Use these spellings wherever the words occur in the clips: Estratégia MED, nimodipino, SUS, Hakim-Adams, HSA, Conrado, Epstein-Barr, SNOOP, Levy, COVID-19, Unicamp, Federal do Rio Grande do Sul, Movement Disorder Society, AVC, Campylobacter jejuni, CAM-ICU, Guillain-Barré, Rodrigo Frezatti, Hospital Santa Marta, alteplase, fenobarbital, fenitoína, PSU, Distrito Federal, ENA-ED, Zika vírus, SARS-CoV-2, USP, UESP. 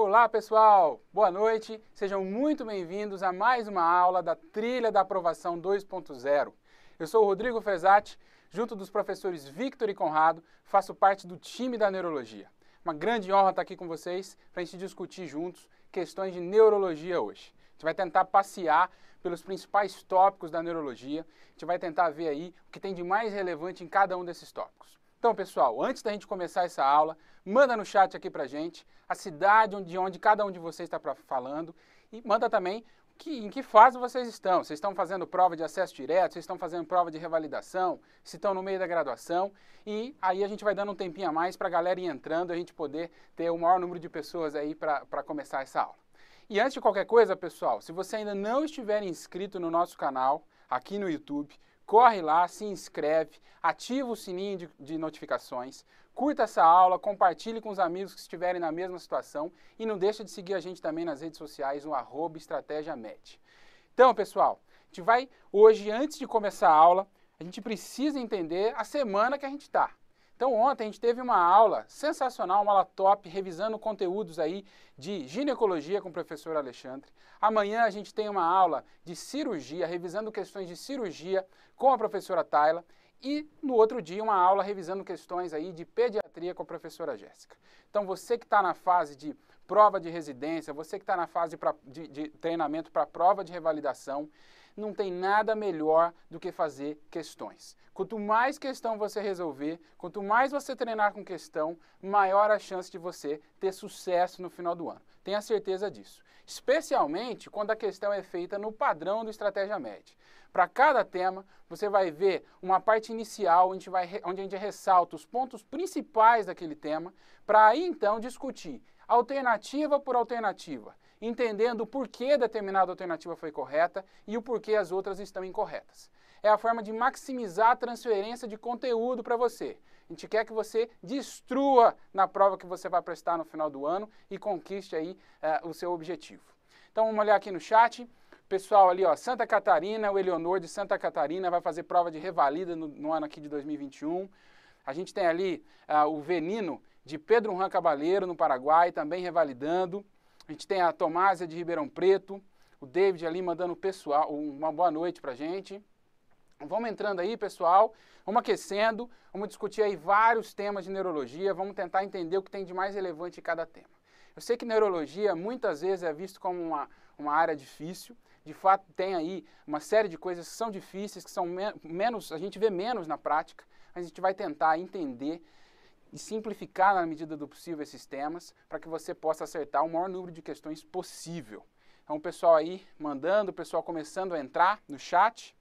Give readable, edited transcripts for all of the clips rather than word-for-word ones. Olá pessoal, boa noite, sejam muito bem-vindos a mais uma aula da Trilha da Aprovação 2.0. Eu sou o Rodrigo Frezatti, junto dos professores Victor e Conrado, faço parte do time da Neurologia. Uma grande honra estar aqui com vocês para a gente discutir juntos questões de neurologia hoje. A gente vai tentar passear pelos principais tópicos da neurologia, a gente vai tentar ver aí o que tem de mais relevante em cada um desses tópicos. Então, pessoal, antes da gente começar essa aula, manda no chat aqui pra gente a cidade de onde cada um de vocês está falando e manda também em que fase vocês estão. Vocês estão fazendo prova de acesso direto, vocês estão fazendo prova de revalidação, se estão no meio da graduação, e aí a gente vai dando um tempinho a mais para a galera ir entrando, a gente poder ter o maior número de pessoas aí para começar essa aula. E antes de qualquer coisa, pessoal, se você ainda não estiver inscrito no nosso canal, aqui no YouTube, corre lá, se inscreve, ativa o sininho de notificações, curta essa aula, compartilhe com os amigos que estiverem na mesma situação e não deixa de seguir a gente também nas redes sociais no @estratégia MED. Então, pessoal, a gente vai hoje, antes de começar a aula, a gente precisa entender a semana que a gente está. Então, ontem a gente teve uma aula sensacional, uma aula top, revisando conteúdos aí de ginecologia com o professor Alexandre. Amanhã a gente tem uma aula de cirurgia, revisando questões de cirurgia com a professora Tayla. E no outro dia uma aula revisando questões aí de pediatria com a professora Jéssica. Então, você que está na fase de prova de residência, você que está na fase de treinamento para prova de revalidação, não tem nada melhor do que fazer questões. Quanto mais questão você resolver, quanto mais você treinar com questão, maior a chance de você ter sucesso no final do ano. Tenha certeza disso. Especialmente quando a questão é feita no padrão do Estratégia MED. Para cada tema, você vai ver uma parte inicial onde a gente ressalta os pontos principais daquele tema, para aí então discutir alternativa por alternativa, entendendo o porquê determinada alternativa foi correta e o porquê as outras estão incorretas. É a forma de maximizar a transferência de conteúdo para você. A gente quer que você destrua na prova que você vai prestar no final do ano e conquiste aí o seu objetivo. Então vamos olhar aqui no chat. Pessoal ali, ó, Santa Catarina, o Eleonor de Santa Catarina vai fazer prova de revalida no ano aqui de 2021. A gente tem ali o Venino de Pedro Juan Cabaleiro, no Paraguai, também revalidando. A gente tem a Tomásia de Ribeirão Preto, o David ali mandando pessoal, uma boa noite pra gente. Vamos entrando aí, pessoal, vamos aquecendo, vamos discutir aí vários temas de neurologia, vamos tentar entender o que tem de mais relevante em cada tema. Eu sei que neurologia muitas vezes é visto como uma área difícil, de fato tem aí uma série de coisas que são difíceis, que são menos, a gente vê menos na prática, mas a gente vai tentar entender e simplificar na medida do possível esses temas para que você possa acertar o maior número de questões possível. Então o pessoal aí mandando, o pessoal começando a entrar no chat.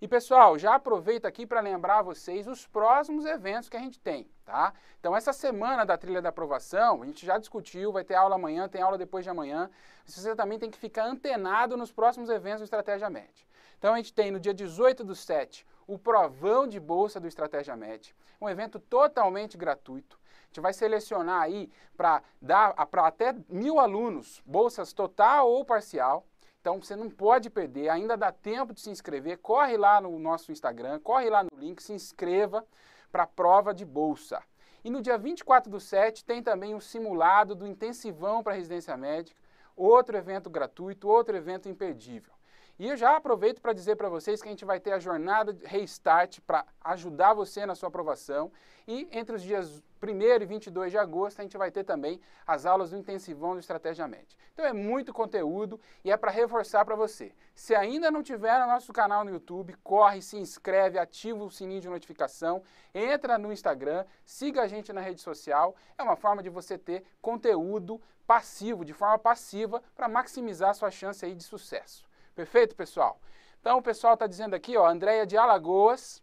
E pessoal, já aproveito aqui para lembrar vocês os próximos eventos que a gente tem, tá? Então essa semana da Trilha da Aprovação, a gente já discutiu, vai ter aula amanhã, tem aula depois de amanhã. Você também tem que ficar antenado nos próximos eventos do Estratégia MED. Então a gente tem no dia 18/7, o Provão de Bolsa do Estratégia MED, um evento totalmente gratuito. A gente vai selecionar aí para dar para até 1.000 alunos, bolsas total ou parcial. Então você não pode perder, ainda dá tempo de se inscrever, corre lá no nosso Instagram, corre lá no link, se inscreva para a prova de bolsa. E no dia 24/7 tem também o simulado do Intensivão para Residência Médica, outro evento gratuito, outro evento imperdível. E eu já aproveito para dizer para vocês que a gente vai ter a jornada de Restart para ajudar você na sua aprovação. E entre os dias 1º e 22 de agosto a gente vai ter também as aulas do Intensivão do Estratégia MED. Então é muito conteúdo e é para reforçar para você. Se ainda não tiver no nosso canal no YouTube, corre, se inscreve, ativa o sininho de notificação, entra no Instagram, siga a gente na rede social. É uma forma de você ter conteúdo passivo, de forma passiva, para maximizar a sua chance aí de sucesso. Perfeito, pessoal? Então, o pessoal está dizendo aqui, ó, Andréia de Alagoas,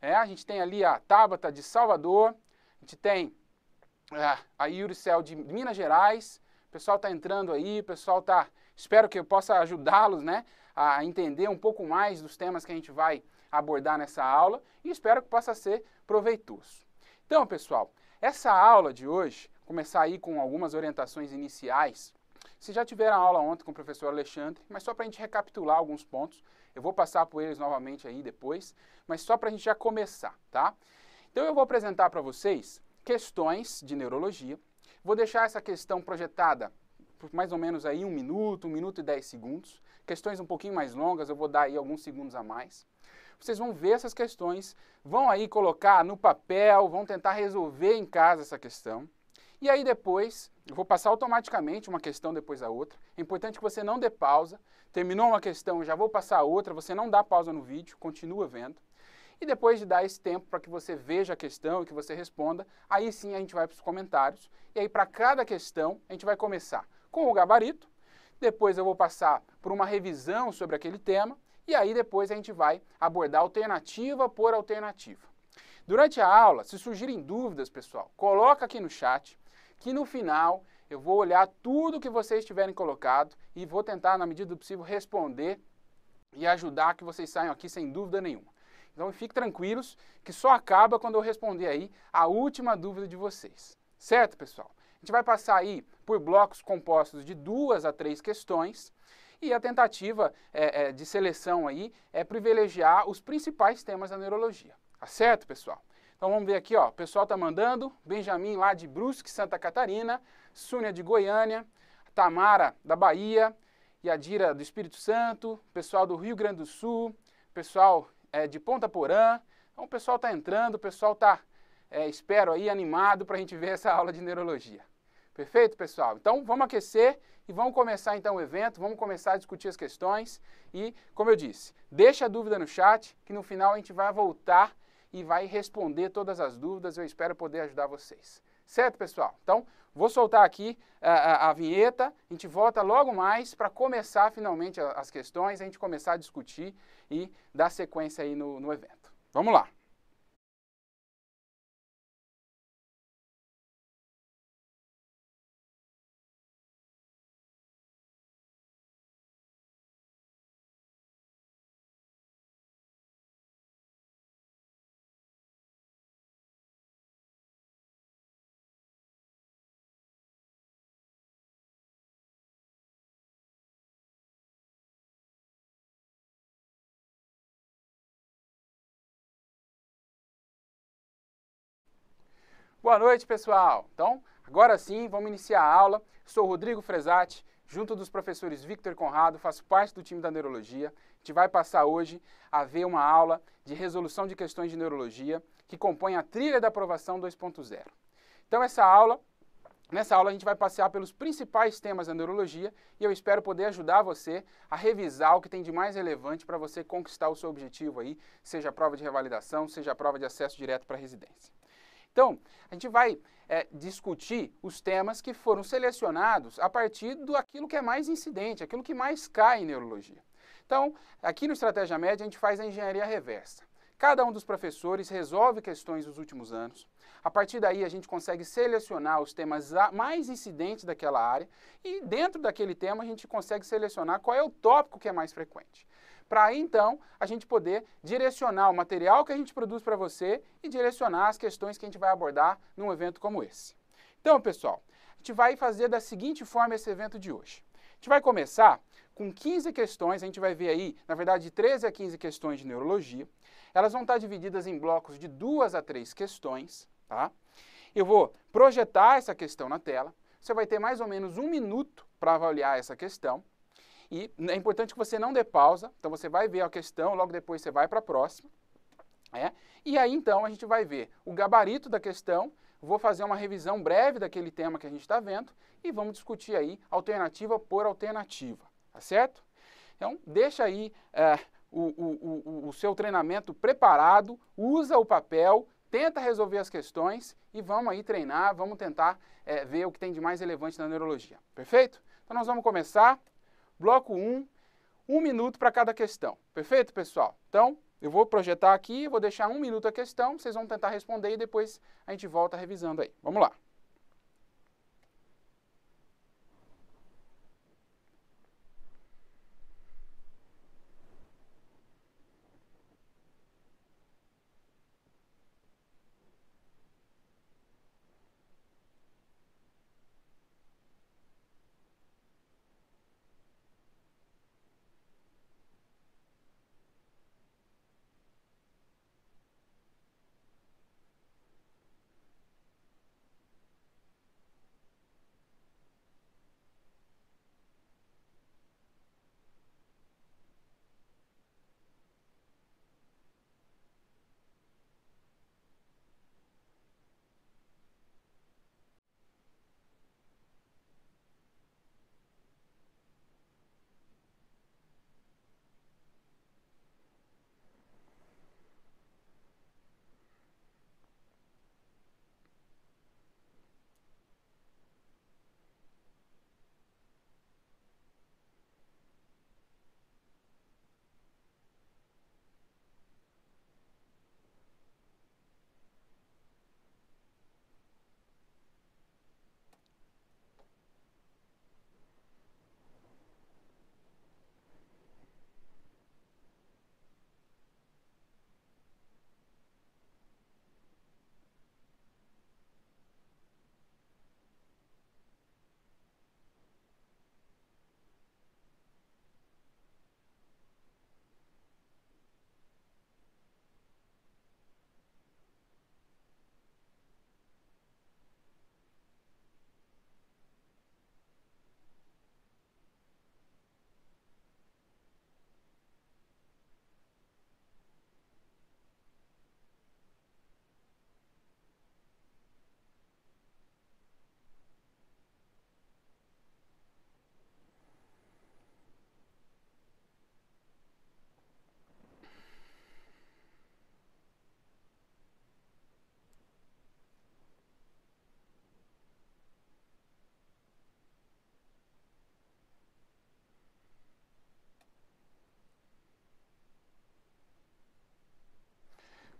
a gente tem ali a Tabata de Salvador, a gente tem a Yuricel de Minas Gerais, o pessoal está entrando aí, o pessoal está, espero que eu possa ajudá-los, né, a entender um pouco mais dos temas que a gente vai abordar nessa aula e espero que possa ser proveitoso. Então, pessoal, essa aula de hoje, começar aí com algumas orientações iniciais. Vocês já tiveram aula ontem com o professor Alexandre, mas só para a gente recapitular alguns pontos, eu vou passar por eles novamente aí depois, mas só para a gente já começar, tá? Então eu vou apresentar para vocês questões de neurologia, vou deixar essa questão projetada por mais ou menos aí 1 minuto, 1 minuto e 10 segundos. Questões um pouquinho mais longas, eu vou dar aí alguns segundos a mais. Vocês vão ver essas questões, vão aí colocar no papel, vão tentar resolver em casa essa questão. E aí depois, eu vou passar automaticamente uma questão depois da outra. É importante que você não dê pausa. Terminou uma questão, eu já vou passar a outra, você não dá pausa no vídeo, continua vendo. E depois de dar esse tempo para que você veja a questão e que você responda, aí sim a gente vai para os comentários. E aí para cada questão, a gente vai começar com o gabarito, depois eu vou passar por uma revisão sobre aquele tema, e aí depois a gente vai abordar alternativa por alternativa. Durante a aula, se surgirem dúvidas, pessoal, coloca aqui no chat, que no final eu vou olhar tudo que vocês tiverem colocado e vou tentar, na medida do possível, responder e ajudar que vocês saiam aqui sem dúvida nenhuma. Então, fiquem tranquilos que só acaba quando eu responder aí a última dúvida de vocês. Certo, pessoal? A gente vai passar aí por blocos compostos de 2 a 3 questões e a tentativa de seleção aí é privilegiar os principais temas da neurologia. Tá certo, pessoal? Então, vamos ver aqui, ó. O pessoal tá mandando. Benjamin lá de Brusque, Santa Catarina. Súnia de Goiânia. Tamara da Bahia. Yadira do Espírito Santo. Pessoal do Rio Grande do Sul. Pessoal... de Ponta Porã. Então o pessoal está entrando, o pessoal está, espero aí, animado para a gente ver essa aula de neurologia. Perfeito, pessoal? Então vamos aquecer e vamos começar então o evento, vamos começar a discutir as questões e, como eu disse, deixa a dúvida no chat, que no final a gente vai voltar e vai responder todas as dúvidas, eu espero poder ajudar vocês. Certo, pessoal? Então vou soltar aqui a vinheta, a gente volta logo mais para começar finalmente as questões, a gente começar a discutir e dar sequência aí no evento. Vamos lá! Boa noite, pessoal! Então, agora sim, vamos iniciar a aula. Sou Rodrigo Frezatti, junto dos professores Victor e Conrado, faço parte do time da Neurologia. A gente vai passar hoje a ver uma aula de resolução de questões de Neurologia que compõe a Trilha da Aprovação 2.0. Então, nessa aula a gente vai passear pelos principais temas da Neurologia e eu espero poder ajudar você a revisar o que tem de mais relevante para você conquistar o seu objetivo aí, seja a prova de revalidação, seja a prova de acesso direto para a residência. Então, a gente vai discutir os temas que foram selecionados a partir daquilo que é mais incidente, aquilo que mais cai em neurologia. Então, aqui no Estratégia MED a gente faz a engenharia reversa. Cada um dos professores resolve questões dos últimos anos. A partir daí a gente consegue selecionar os temas mais incidentes daquela área e dentro daquele tema a gente consegue selecionar qual é o tópico que é mais frequente. Para aí, então, a gente poder direcionar o material que a gente produz para você e direcionar as questões que a gente vai abordar num evento como esse. Então, pessoal, a gente vai fazer da seguinte forma esse evento de hoje. A gente vai começar com 15 questões, a gente vai ver aí, na verdade, de 13 a 15 questões de neurologia. Elas vão estar divididas em blocos de 2 a 3 questões, tá? Eu vou projetar essa questão na tela. Você vai ter mais ou menos 1 minuto para avaliar essa questão. E é importante que você não dê pausa, então você vai ver a questão, logo depois você vai para a próxima. E aí então a gente vai ver o gabarito da questão, vou fazer uma revisão breve daquele tema que a gente está vendo e vamos discutir aí alternativa por alternativa, tá certo? Então deixa aí o seu treinamento preparado, usa o papel, tenta resolver as questões e vamos aí treinar, vamos tentar ver o que tem de mais relevante na neurologia, perfeito? Então nós vamos começar... Bloco 1, 1 minuto para cada questão. Perfeito, pessoal? Então, eu vou projetar aqui, vou deixar 1 minuto a questão, vocês vão tentar responder e depois a gente volta revisando aí. Vamos lá.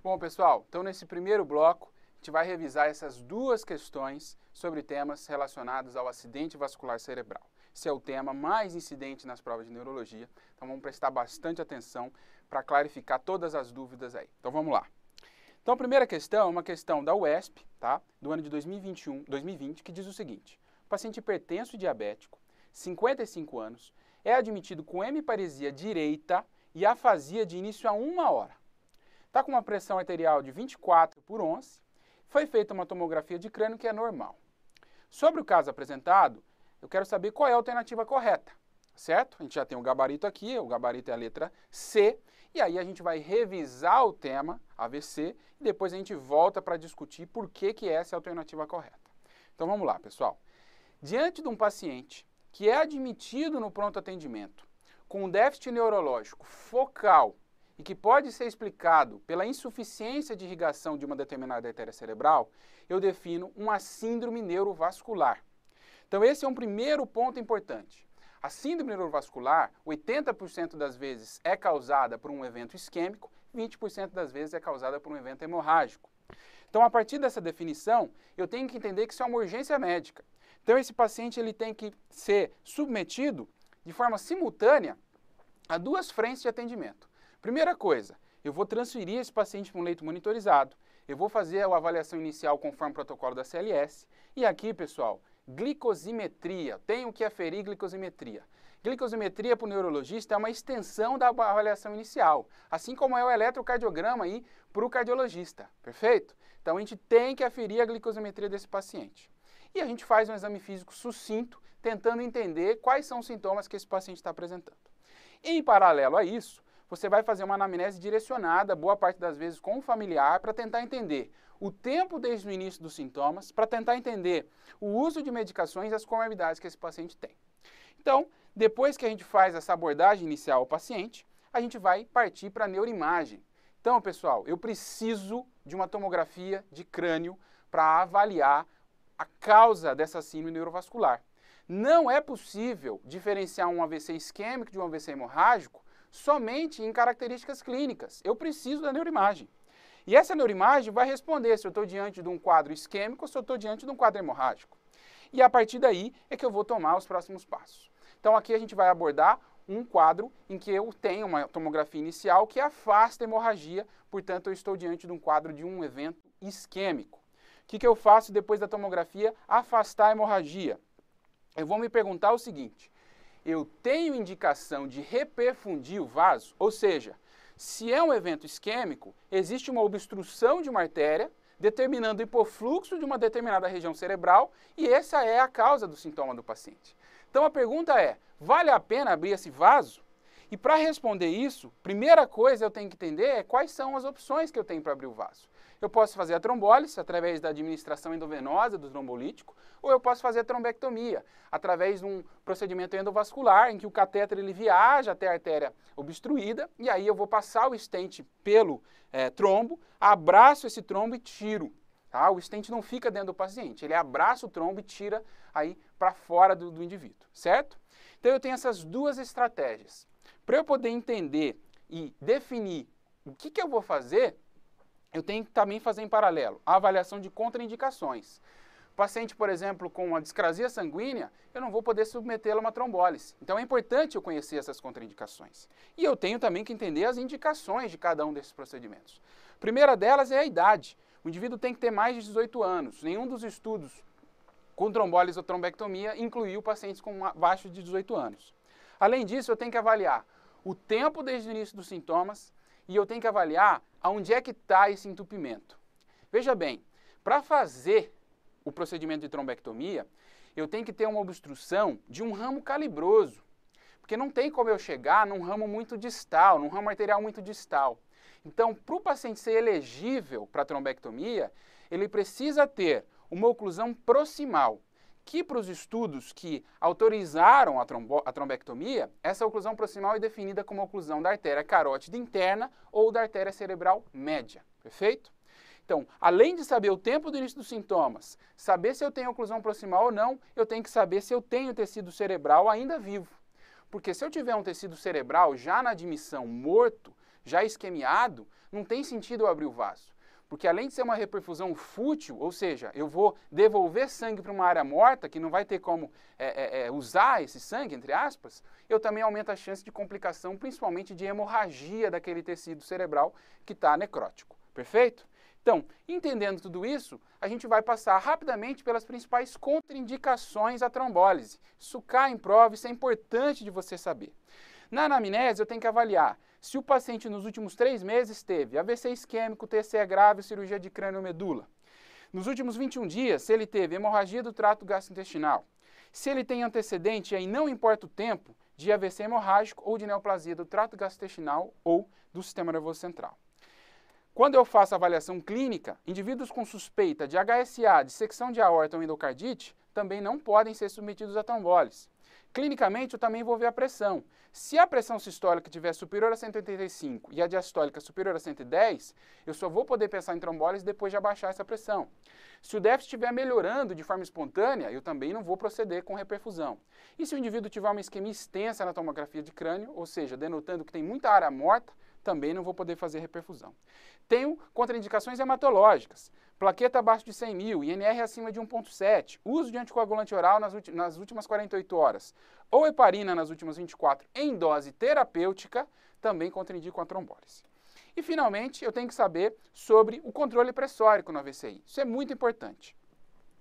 Bom, pessoal, então nesse primeiro bloco a gente vai revisar essas duas questões sobre temas relacionados ao acidente vascular cerebral. Esse é o tema mais incidente nas provas de neurologia, então vamos prestar bastante atenção para clarificar todas as dúvidas aí. Então vamos lá. Então a primeira questão é uma questão da UESP, tá? Do ano de 2020, que diz o seguinte: o paciente hipertenso e diabético, 55 anos, é admitido com hemiparesia direita e afasia de início a 1 hora. Está com uma pressão arterial de 24/11, foi feita uma tomografia de crânio que é normal. Sobre o caso apresentado, eu quero saber qual é a alternativa correta, certo? A gente já tem o gabarito aqui, o gabarito é a letra C, e aí a gente vai revisar o tema AVC, e depois a gente volta para discutir por que essa é a alternativa correta. Então vamos lá, pessoal. Diante de um paciente que é admitido no pronto atendimento com um déficit neurológico focal e que pode ser explicado pela insuficiência de irrigação de uma determinada artéria cerebral, eu defino uma síndrome neurovascular. Então esse é um primeiro ponto importante. A síndrome neurovascular, 80% das vezes é causada por um evento isquêmico, 20% das vezes é causada por um evento hemorrágico. Então, a partir dessa definição, eu tenho que entender que isso é uma urgência médica. Então, esse paciente ele tem que ser submetido de forma simultânea a duas frentes de atendimento. Primeira coisa, eu vou transferir esse paciente para um leito monitorizado, eu vou fazer a avaliação inicial conforme o protocolo da CLS, e aqui, pessoal, glicosimetria, tenho que aferir glicosimetria. Glicosimetria para o neurologista é uma extensão da avaliação inicial, assim como é o eletrocardiograma aí para o cardiologista, perfeito? Então a gente tem que aferir a glicosimetria desse paciente. E a gente faz um exame físico sucinto, tentando entender quais são os sintomas que esse paciente está apresentando. Em paralelo a isso, você vai fazer uma anamnese direcionada, boa parte das vezes com o familiar, para tentar entender o tempo desde o início dos sintomas, para tentar entender o uso de medicações e as comorbidades que esse paciente tem. Então, depois que a gente faz essa abordagem inicial ao paciente, a gente vai partir para a neuroimagem. Então, pessoal, eu preciso de uma tomografia de crânio para avaliar a causa dessa síndrome neurovascular. Não é possível diferenciar um AVC isquêmico de um AVC hemorrágico somente em características clínicas. Eu preciso da neuroimagem. E essa neuroimagem vai responder se eu estou diante de um quadro isquêmico ou se eu estou diante de um quadro hemorrágico. E a partir daí é que eu vou tomar os próximos passos. Então aqui a gente vai abordar um quadro em que eu tenho uma tomografia inicial que afasta a hemorragia, portanto eu estou diante de um quadro de um evento isquêmico. O que eu faço depois da tomografia? Afastar a hemorragia. Eu vou me perguntar o seguinte: eu tenho indicação de reperfundir o vaso? Ou seja, se é um evento isquêmico, existe uma obstrução de uma artéria, determinando o hipofluxo de uma determinada região cerebral, e essa é a causa do sintoma do paciente. Então a pergunta é: vale a pena abrir esse vaso? E para responder isso, primeira coisa eu tenho que entender é quais são as opções que eu tenho para abrir o vaso. Eu posso fazer a trombólise através da administração endovenosa do trombolítico, ou eu posso fazer a trombectomia através de um procedimento endovascular em que o catéter ele viaja até a artéria obstruída e aí eu vou passar o stent pelo trombo, abraço esse trombo e tiro. Tá? O stent não fica dentro do paciente, ele abraça o trombo e tira aí para fora do indivíduo, certo? Então eu tenho essas duas estratégias. Para eu poder entender e definir o que eu vou fazer, eu tenho que também fazer em paralelo a avaliação de contraindicações. Paciente, por exemplo, com uma discrasia sanguínea, eu não vou poder submetê-lo a uma trombólise. Então é importante eu conhecer essas contraindicações. E eu tenho também que entender as indicações de cada um desses procedimentos. A primeira delas é a idade. O indivíduo tem que ter mais de 18 anos. Nenhum dos estudos com trombólise ou trombectomia incluiu pacientes com abaixo de 18 anos. Além disso, eu tenho que avaliar o tempo desde o início dos sintomas, e eu tenho que avaliar aonde é que está esse entupimento. Veja bem, para fazer o procedimento de trombectomia, eu tenho que ter uma obstrução de um ramo calibroso, porque não tem como eu chegar num ramo muito distal, num ramo arterial muito distal. Então, para o paciente ser elegível para a trombectomia, ele precisa ter uma oclusão proximal, que para os estudos que autorizaram a trombectomia, essa oclusão proximal é definida como oclusão da artéria carótida interna ou da artéria cerebral média, perfeito? Então, além de saber o tempo do início dos sintomas, saber se eu tenho oclusão proximal ou não, eu tenho que saber se eu tenho tecido cerebral ainda vivo. Porque se eu tiver um tecido cerebral já na admissão morto, já isquemiado, não tem sentido eu abrir o vaso. Porque além de ser uma reperfusão fútil, ou seja, eu vou devolver sangue para uma área morta, que não vai ter como usar esse sangue, entre aspas, eu também aumento a chance de complicação, principalmente de hemorragia daquele tecido cerebral que está necrótico. Perfeito? Então, entendendo tudo isso, a gente vai passar rapidamente pelas principais contraindicações à trombólise. Isso cá em prova, isso é importante de você saber. Na anamnese, eu tenho que avaliar se o paciente nos últimos 3 meses teve AVC isquêmico, TCE grave, cirurgia de crânio ou medula. Nos últimos 21 dias, se ele teve hemorragia do trato gastrointestinal. Se ele tem antecedente, aí não importa o tempo, de AVC hemorrágico ou de neoplasia do trato gastrointestinal ou do sistema nervoso central. Quando eu faço avaliação clínica, indivíduos com suspeita de HSA, dissecção de aorta ou endocardite, também não podem ser submetidos a trombólise. Clinicamente, eu também vou ver a pressão. Se a pressão sistólica estiver superior a 185 e a diastólica superior a 110, eu só vou poder pensar em trombólise depois de abaixar essa pressão. Se o déficit estiver melhorando de forma espontânea, eu também não vou proceder com reperfusão. E se o indivíduo tiver uma isquemia extensa na tomografia de crânio, ou seja, denotando que tem muita área morta, também não vou poder fazer reperfusão. Tenho contraindicações hematológicas, plaqueta abaixo de 100 mil, INR acima de 1,7, uso de anticoagulante oral nas últimas 48 horas, ou heparina nas últimas 24 em dose terapêutica, também contraindicam a trombólise. E, finalmente, eu tenho que saber sobre o controle pressórico no AVCI. Isso é muito importante.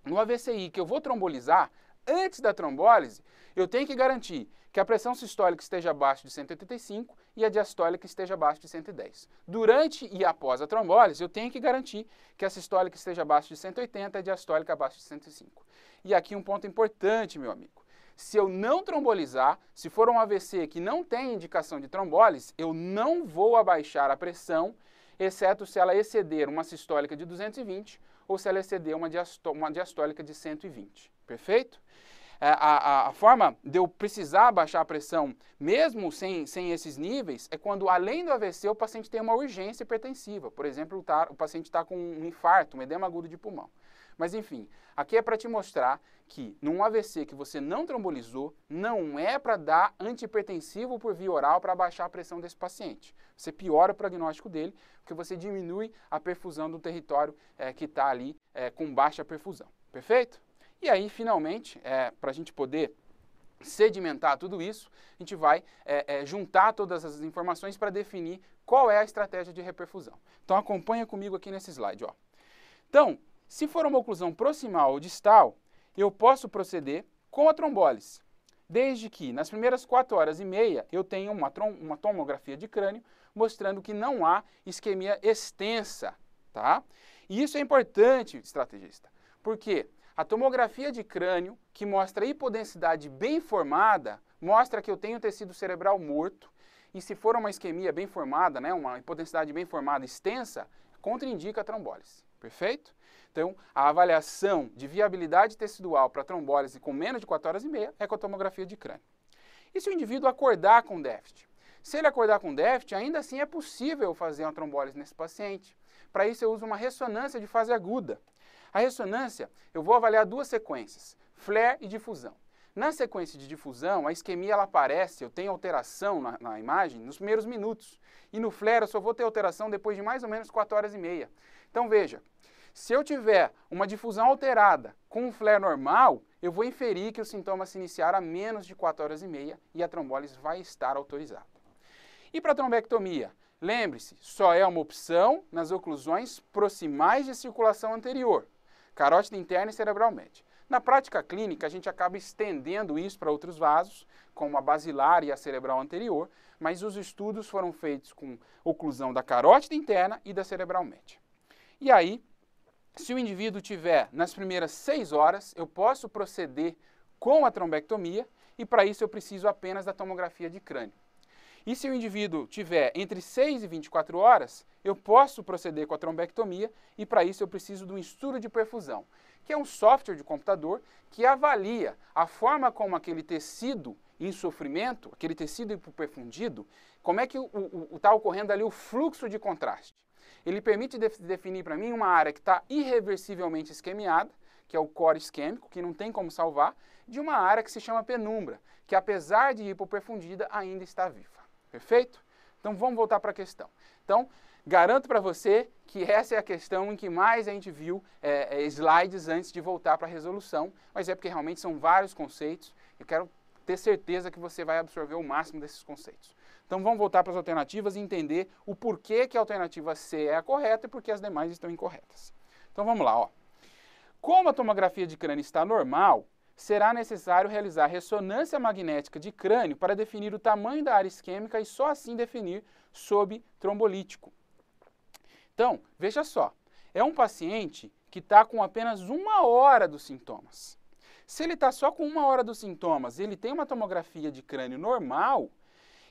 No AVCI que eu vou trombolizar, antes da trombólise, eu tenho que garantir que a pressão sistólica esteja abaixo de 185 e a diastólica esteja abaixo de 110. Durante e após a trombólise, eu tenho que garantir que a sistólica esteja abaixo de 180 e a diastólica abaixo de 105. E aqui um ponto importante, meu amigo. Se eu não trombolizar, se for um AVC que não tem indicação de trombólise, eu não vou abaixar a pressão, exceto se ela exceder uma sistólica de 220 ou se ela exceder uma diastólica de 120. Perfeito? A forma de eu precisar baixar a pressão, mesmo sem esses níveis, é quando, além do AVC, o paciente tem uma urgência hipertensiva. Por exemplo, o paciente está com um infarto, um edema agudo de pulmão. Mas, enfim, aqui é para te mostrar que, num AVC que você não trombolizou, não é para dar antihipertensivo por via oral para baixar a pressão desse paciente. Você piora o prognóstico dele, porque você diminui a perfusão do território que está ali com baixa perfusão. Perfeito? E aí, finalmente, para a gente poder sedimentar tudo isso, a gente vai juntar todas as informações para definir qual é a estratégia de reperfusão. Então, acompanha comigo aqui nesse slide. Ó. Então, se for uma oclusão proximal ou distal, eu posso proceder com a trombólise, desde que, nas primeiras 4h30, eu tenha uma tomografia de crânio mostrando que não há isquemia extensa. Tá? E isso é importante, estrategista, porque a tomografia de crânio, que mostra a hipodensidade bem formada, mostra que eu tenho tecido cerebral morto, e se for uma isquemia bem formada, né, uma hipodensidade bem formada extensa, contraindica a trombólise. Perfeito? Então, a avaliação de viabilidade tecidual para trombólise com menos de 4h30 é com a tomografia de crânio. E se o indivíduo acordar com déficit? Se ele acordar com déficit, ainda assim é possível fazer uma trombólise nesse paciente. Para isso, eu uso uma ressonância de fase aguda. A ressonância, eu vou avaliar 2 sequências, flare e difusão. Na sequência de difusão, a isquemia ela aparece, eu tenho alteração na imagem nos primeiros minutos. E no flare eu só vou ter alteração depois de mais ou menos 4h30. Então veja, se eu tiver uma difusão alterada com um flare normal, eu vou inferir que os sintomas se iniciaram a menos de 4h30 e a trombólise vai estar autorizada. E para a trombectomia? Lembre-se, só é uma opção nas oclusões proximais de circulação anterior. Carótida interna e cerebral média. Na prática clínica, a gente acaba estendendo isso para outros vasos, como a basilar e a cerebral anterior, mas os estudos foram feitos com oclusão da carótida interna e da cerebral média. E aí, se o indivíduo tiver nas primeiras 6 horas, eu posso proceder com a trombectomia e para isso eu preciso apenas da tomografia de crânio. E se o indivíduo tiver entre 6 e 24 horas, eu posso proceder com a trombectomia e para isso eu preciso de um estudo de perfusão, que é um software de computador que avalia a forma como aquele tecido em sofrimento, aquele tecido hipoperfundido, como é que está ocorrendo ali o fluxo de contraste. Ele permite definir para mim uma área que está irreversivelmente isquemiada, que é o core isquêmico, que não tem como salvar, de uma área que se chama penumbra, que apesar de hipoperfundida ainda está viva. Perfeito? Então vamos voltar para a questão. Então, garanto para você que essa é a questão em que mais a gente viu slides antes de voltar para a resolução, mas é porque realmente são vários conceitos. Eu quero ter certeza que você vai absorver o máximo desses conceitos. Então vamos voltar para as alternativas e entender o porquê que a alternativa C é a correta e porque as demais estão incorretas. Então vamos lá, ó. Como a tomografia de crânio está normal, será necessário realizar ressonância magnética de crânio para definir o tamanho da área isquêmica e só assim definir sob trombolítico. Então, veja só, é um paciente que está com apenas 1 hora dos sintomas. Se ele está só com 1 hora dos sintomas, ele tem uma tomografia de crânio normal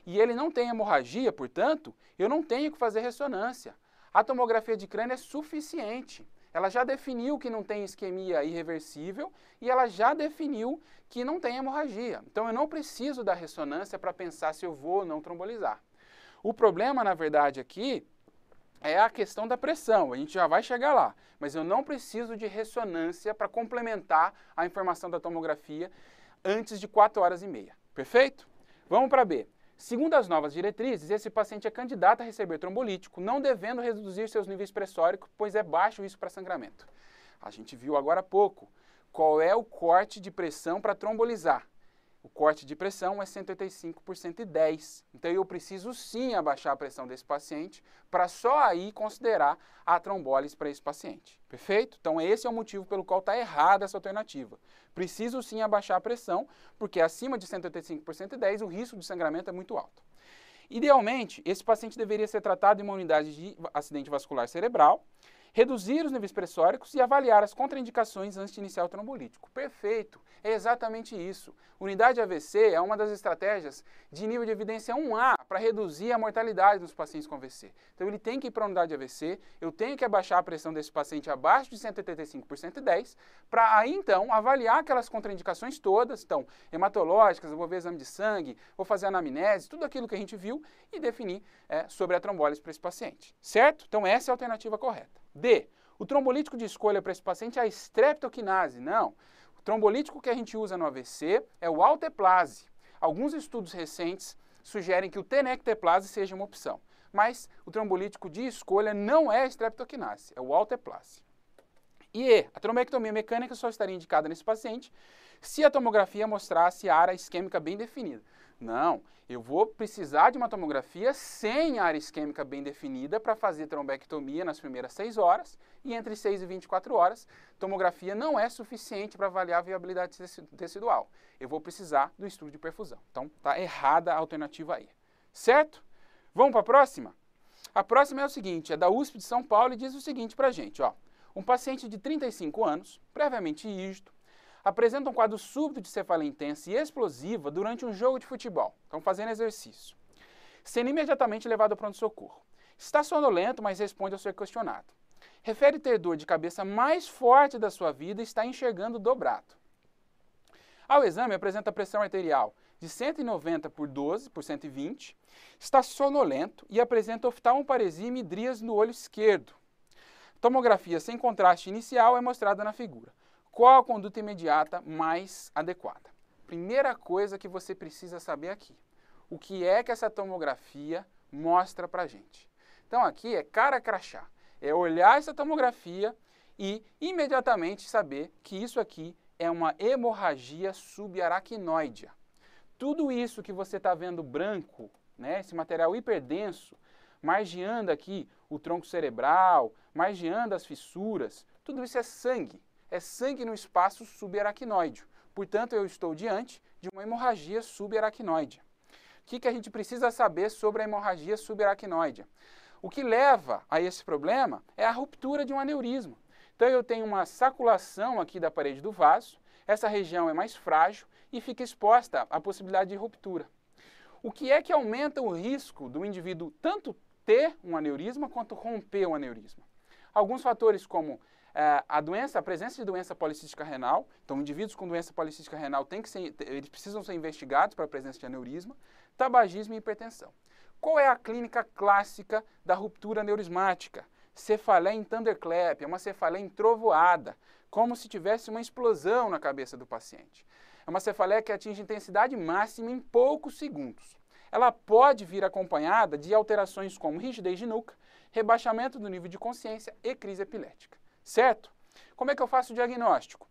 e ele não tem hemorragia, portanto, eu não tenho que fazer ressonância. A tomografia de crânio é suficiente. Ela já definiu que não tem isquemia irreversível e ela já definiu que não tem hemorragia. Então, eu não preciso da ressonância para pensar se eu vou ou não trombolizar. O problema, na verdade, aqui é a questão da pressão. A gente já vai chegar lá, mas eu não preciso de ressonância para complementar a informação da tomografia antes de 4h30. Perfeito? Vamos para B. Segundo as novas diretrizes, esse paciente é candidato a receber trombolítico, não devendo reduzir seus níveis pressóricos, pois é baixo risco para sangramento. A gente viu agora há pouco qual é o corte de pressão para trombolizar. O corte de pressão é 185/110. Então eu preciso sim abaixar a pressão desse paciente para só aí considerar a trombólise para esse paciente. Perfeito? Então esse é o motivo pelo qual está errada essa alternativa. Preciso sim abaixar a pressão porque acima de 185/110 o risco de sangramento é muito alto. Idealmente, esse paciente deveria ser tratado em uma unidade de acidente vascular cerebral, reduzir os níveis pressóricos e avaliar as contraindicações antes de iniciar o trombolítico. Perfeito, é exatamente isso. Unidade AVC é uma das estratégias de nível de evidência 1A para reduzir a mortalidade dos pacientes com AVC. Então ele tem que ir para a unidade AVC, eu tenho que abaixar a pressão desse paciente abaixo de 185/110 para aí então avaliar aquelas contraindicações todas, então hematológicas, eu vou ver exame de sangue, vou fazer anamnese, tudo aquilo que a gente viu e definir sobre a trombólise para esse paciente. Certo? Então essa é a alternativa correta. D. O trombolítico de escolha para esse paciente é a estreptoquinase. Não. O trombolítico que a gente usa no AVC é o alteplase. Alguns estudos recentes sugerem que o tenecteplase seja uma opção, mas o trombolítico de escolha não é a estreptoquinase, é o alteplase. E E. A trombectomia mecânica só estaria indicada nesse paciente se a tomografia mostrasse área isquêmica bem definida. Não, eu vou precisar de uma tomografia sem área isquêmica bem definida para fazer trombectomia nas primeiras 6 horas e entre 6 e 24 horas, tomografia não é suficiente para avaliar a viabilidade tecidual. Eu vou precisar do estudo de perfusão. Então, está errada a alternativa aí. Certo? Vamos para a próxima? A próxima é o seguinte, é da USP de São Paulo e diz o seguinte para a gente, ó. Um paciente de 35 anos, previamente ígido, apresenta um quadro súbito de cefaleia intensa e explosiva durante um jogo de futebol. Estão fazendo exercício. Sendo imediatamente levado ao pronto-socorro. Está sonolento, mas responde ao ser questionado. Refere ter dor de cabeça mais forte da sua vida e está enxergando dobrado. Ao exame, apresenta pressão arterial de 190/120, está sonolento e apresenta oftalmoparesia e midríase no olho esquerdo. Tomografia sem contraste inicial é mostrada na figura. Qual a conduta imediata mais adequada? Primeira coisa que você precisa saber aqui, o que é que essa tomografia mostra para a gente? Então aqui é cara a crachá, é olhar essa tomografia e imediatamente saber que isso aqui é uma hemorragia subaracnoidea. Tudo isso que você está vendo branco, né, esse material hiperdenso, margeando aqui o tronco cerebral, margeando as fissuras, tudo isso é sangue. É sangue no espaço subaracnoide. Portanto, eu estou diante de uma hemorragia subaracnoide. O que a gente precisa saber sobre a hemorragia subaracnoide? O que leva a esse problema é a ruptura de um aneurisma. Então, eu tenho uma saculação aqui da parede do vaso, essa região é mais frágil e fica exposta à possibilidade de ruptura. O que é que aumenta o risco do indivíduo tanto ter um aneurisma quanto romper um aneurisma? Alguns fatores como a presença de doença policística renal, então indivíduos com doença policística renal eles precisam ser investigados para a presença de aneurisma, tabagismo e hipertensão. Qual é a clínica clássica da ruptura aneurismática? Cefaleia em thunderclap, é uma cefaleia entrovoada, como se tivesse uma explosão na cabeça do paciente. É uma cefaleia que atinge intensidade máxima em poucos segundos. ela pode vir acompanhada de alterações como rigidez de nuca, rebaixamento do nível de consciência e crise epilética, certo? Como é que eu faço o diagnóstico?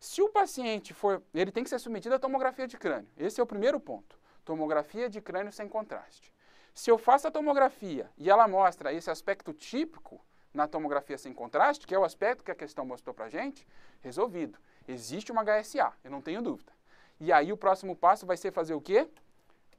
Se o paciente for, ele tem que ser submetido à tomografia de crânio, esse é o primeiro ponto, tomografia de crânio sem contraste. Se eu faço a tomografia e ela mostra esse aspecto típico na tomografia sem contraste, que é o aspecto que a questão mostrou pra gente, resolvido. Existe uma HSA, eu não tenho dúvida. E aí o próximo passo vai ser fazer o quê?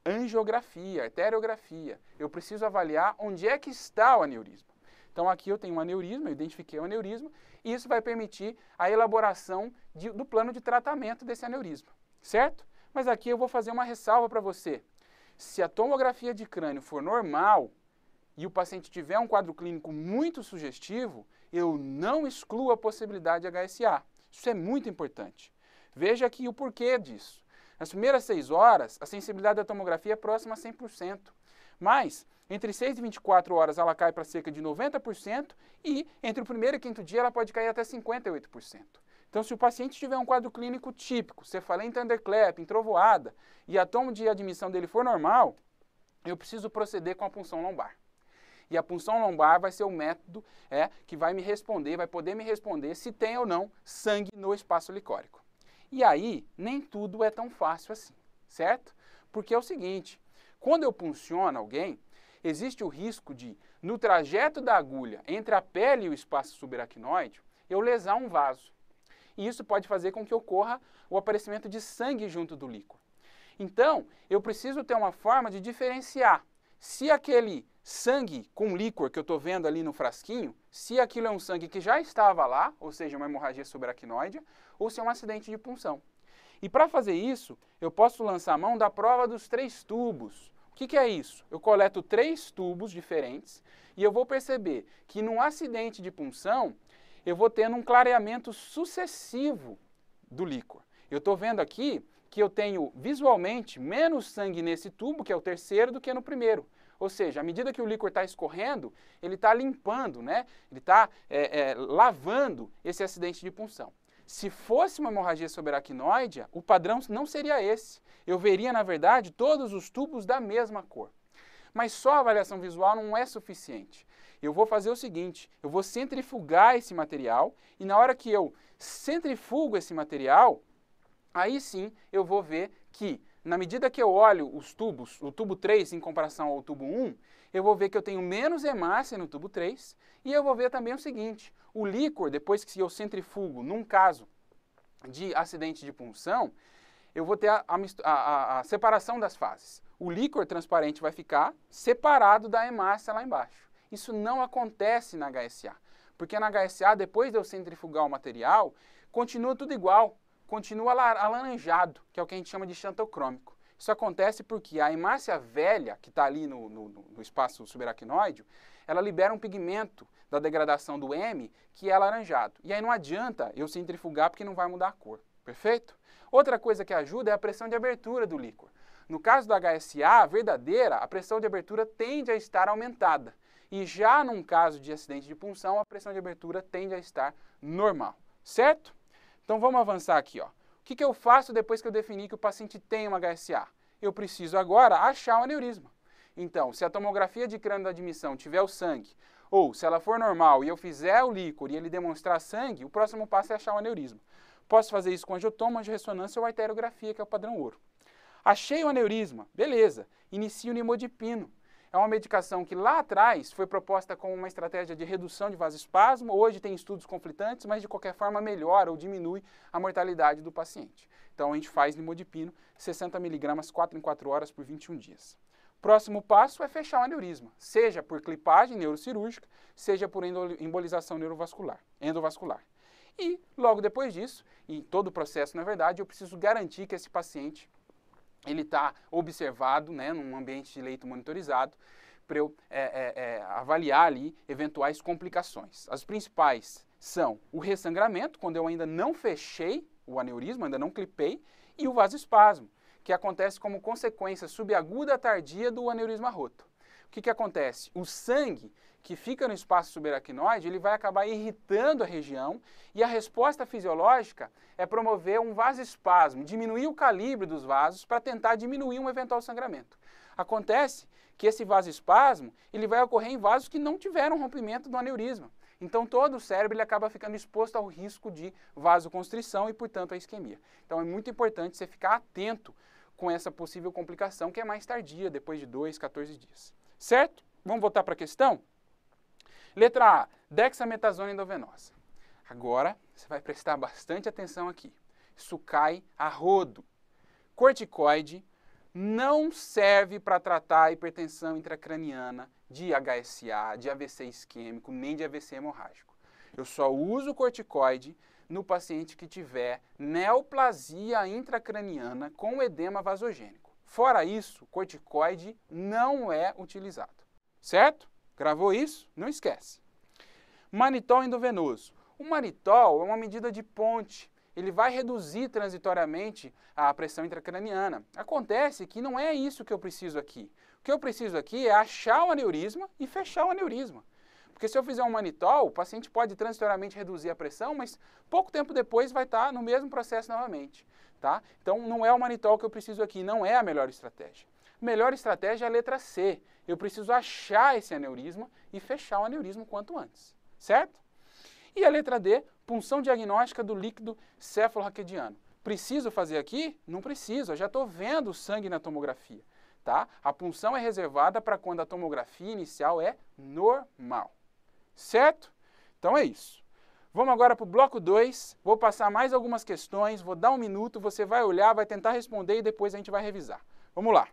Angiografia, arteriografia. Eu preciso avaliar onde é que está o aneurisma. Então aqui eu tenho um aneurisma, eu identifiquei o aneurisma, e isso vai permitir a elaboração do plano de tratamento desse aneurisma, certo? Mas aqui eu vou fazer uma ressalva para você. Se a tomografia de crânio for normal e o paciente tiver um quadro clínico muito sugestivo, eu não excluo a possibilidade de HSA. Isso é muito importante. Veja aqui o porquê disso. Nas primeiras 6 horas, a sensibilidade da tomografia é próxima a 100%. Mas, entre 6 e 24 horas, ela cai para cerca de 90% e, entre o primeiro e quinto dia, ela pode cair até 58%. Então, se o paciente tiver um quadro clínico típico, cefaleia, underclap, trovoada, e a tomo de admissão dele for normal, eu preciso proceder com a punção lombar. E a punção lombar vai ser o método que vai me responder, vai poder me responder se tem ou não sangue no espaço licórico. E aí, nem tudo é tão fácil assim, certo? Porque é o seguinte, quando eu punciono alguém, existe o risco de, no trajeto da agulha, entre a pele e o espaço subaracnoide, eu lesar um vaso. E isso pode fazer com que ocorra o aparecimento de sangue junto do líquido. Então, eu preciso ter uma forma de diferenciar se aquele sangue com líquor que eu estou vendo ali no frasquinho, se aquilo é um sangue que já estava lá, ou seja, uma hemorragia subaracnoide, ou se é um acidente de punção. E para fazer isso, eu posso lançar a mão da prova dos 3 tubos. O que é isso? Eu coleto 3 tubos diferentes e eu vou perceber que num acidente de punção, eu vou tendo um clareamento sucessivo do líquor. Eu estou vendo aqui que eu tenho visualmente menos sangue nesse tubo, que é o terceiro, do que no primeiro. Ou seja, à medida que o líquor está escorrendo, ele está limpando, né? Ele está lavando esse acidente de punção. Se fosse uma hemorragia subaracnoide, o padrão não seria esse. Eu veria, na verdade, todos os tubos da mesma cor. Mas só a avaliação visual não é suficiente. Eu vou fazer o seguinte, eu vou centrifugar esse material e na hora que eu centrifugo esse material, aí sim eu vou ver que, na medida que eu olho os tubos, o tubo 3 em comparação ao tubo 1, eu vou ver que eu tenho menos hemácia no tubo 3 e eu vou ver também o seguinte, o líquor, depois que eu centrifugo, num caso de acidente de punção, eu vou ter a separação das fases. O líquor transparente vai ficar separado da hemácia lá embaixo. Isso não acontece na HSA, porque na HSA, depois de eu centrifugar o material, continua tudo igual. Continua alaranjado, que é o que a gente chama de xantocrômico. Isso acontece porque a hemácia velha, que está ali no espaço subaracnoide, ela libera um pigmento da degradação do M, que é alaranjado. E aí não adianta eu centrifugar porque não vai mudar a cor, perfeito? Outra coisa que ajuda é a pressão de abertura do líquor. No caso da HSA verdadeira, a pressão de abertura tende a estar aumentada. E já num caso de acidente de punção, a pressão de abertura tende a estar normal, certo? Então vamos avançar aqui, ó. O que eu faço depois que eu defini que o paciente tem uma HSA? Eu preciso agora achar o aneurisma. Então, se a tomografia de crânio da admissão tiver o sangue, ou se ela for normal e eu fizer o líquor e ele demonstrar sangue, o próximo passo é achar o aneurisma. Posso fazer isso com angiotomo, angiorressonância ou arteriografia, que é o padrão ouro. Achei o aneurisma, beleza, inicio o nimodipino. É uma medicação que lá atrás foi proposta como uma estratégia de redução de vasoespasmo, hoje tem estudos conflitantes, mas de qualquer forma melhora ou diminui a mortalidade do paciente. Então a gente faz nimodipino, 60 mg, 4 em 4 horas por 21 dias. Próximo passo é fechar o aneurisma, seja por clipagem neurocirúrgica, seja por embolização endovascular. E logo depois disso, em todo o processo na verdade, eu preciso garantir que esse paciente ele está observado, né, num ambiente de leito monitorizado, para eu avaliar ali eventuais complicações. As principais são o ressangramento, quando eu ainda não fechei o aneurisma, ainda não clipei, e o vasoespasmo, que acontece como consequência subaguda tardia do aneurisma roto. O que acontece? O sangue que fica no espaço subaracnoide, ele vai acabar irritando a região e a resposta fisiológica é promover um vasoespasmo, diminuir o calibre dos vasos para tentar diminuir um eventual sangramento. Acontece que esse vasoespasmo ele vai ocorrer em vasos que não tiveram rompimento do aneurisma. Então, todo o cérebro ele acaba ficando exposto ao risco de vasoconstrição e, portanto, à isquemia. Então, é muito importante você ficar atento com essa possível complicação, que é mais tardia, depois de 2, 14 dias. Certo? Vamos voltar para a questão? Letra A, dexametasona endovenosa. Agora, você vai prestar bastante atenção aqui. Isso cai a rodo. Corticoide não serve para tratar a hipertensão intracraniana de HSA, de AVC isquêmico, nem de AVC hemorrágico. Eu só uso corticoide no paciente que tiver neoplasia intracraniana com edema vasogênico. Fora isso, corticoide não é utilizado. Certo? Gravou isso? Não esquece. Manitol endovenoso. O manitol é uma medida de ponte. Ele vai reduzir transitoriamente a pressão intracraniana. Acontece que não é isso que eu preciso aqui. O que eu preciso aqui é achar o aneurisma e fechar o aneurisma. Porque se eu fizer um manitol, o paciente pode transitoriamente reduzir a pressão, mas pouco tempo depois vai estar no mesmo processo novamente. Tá? Então não é o manitol que eu preciso aqui, não é a melhor estratégia. Melhor estratégia é a letra C. Eu preciso achar esse aneurisma e fechar o aneurisma quanto antes. Certo? E a letra D, punção diagnóstica do líquido céfalo-raquediano. Preciso fazer aqui? Não preciso, eu já estou vendo o sangue na tomografia. Tá? A punção é reservada para quando a tomografia inicial é normal. Certo? Então é isso. Vamos agora para o bloco 2. Vou passar mais algumas questões, vou dar um minuto, você vai olhar, vai tentar responder e depois a gente vai revisar. Vamos lá.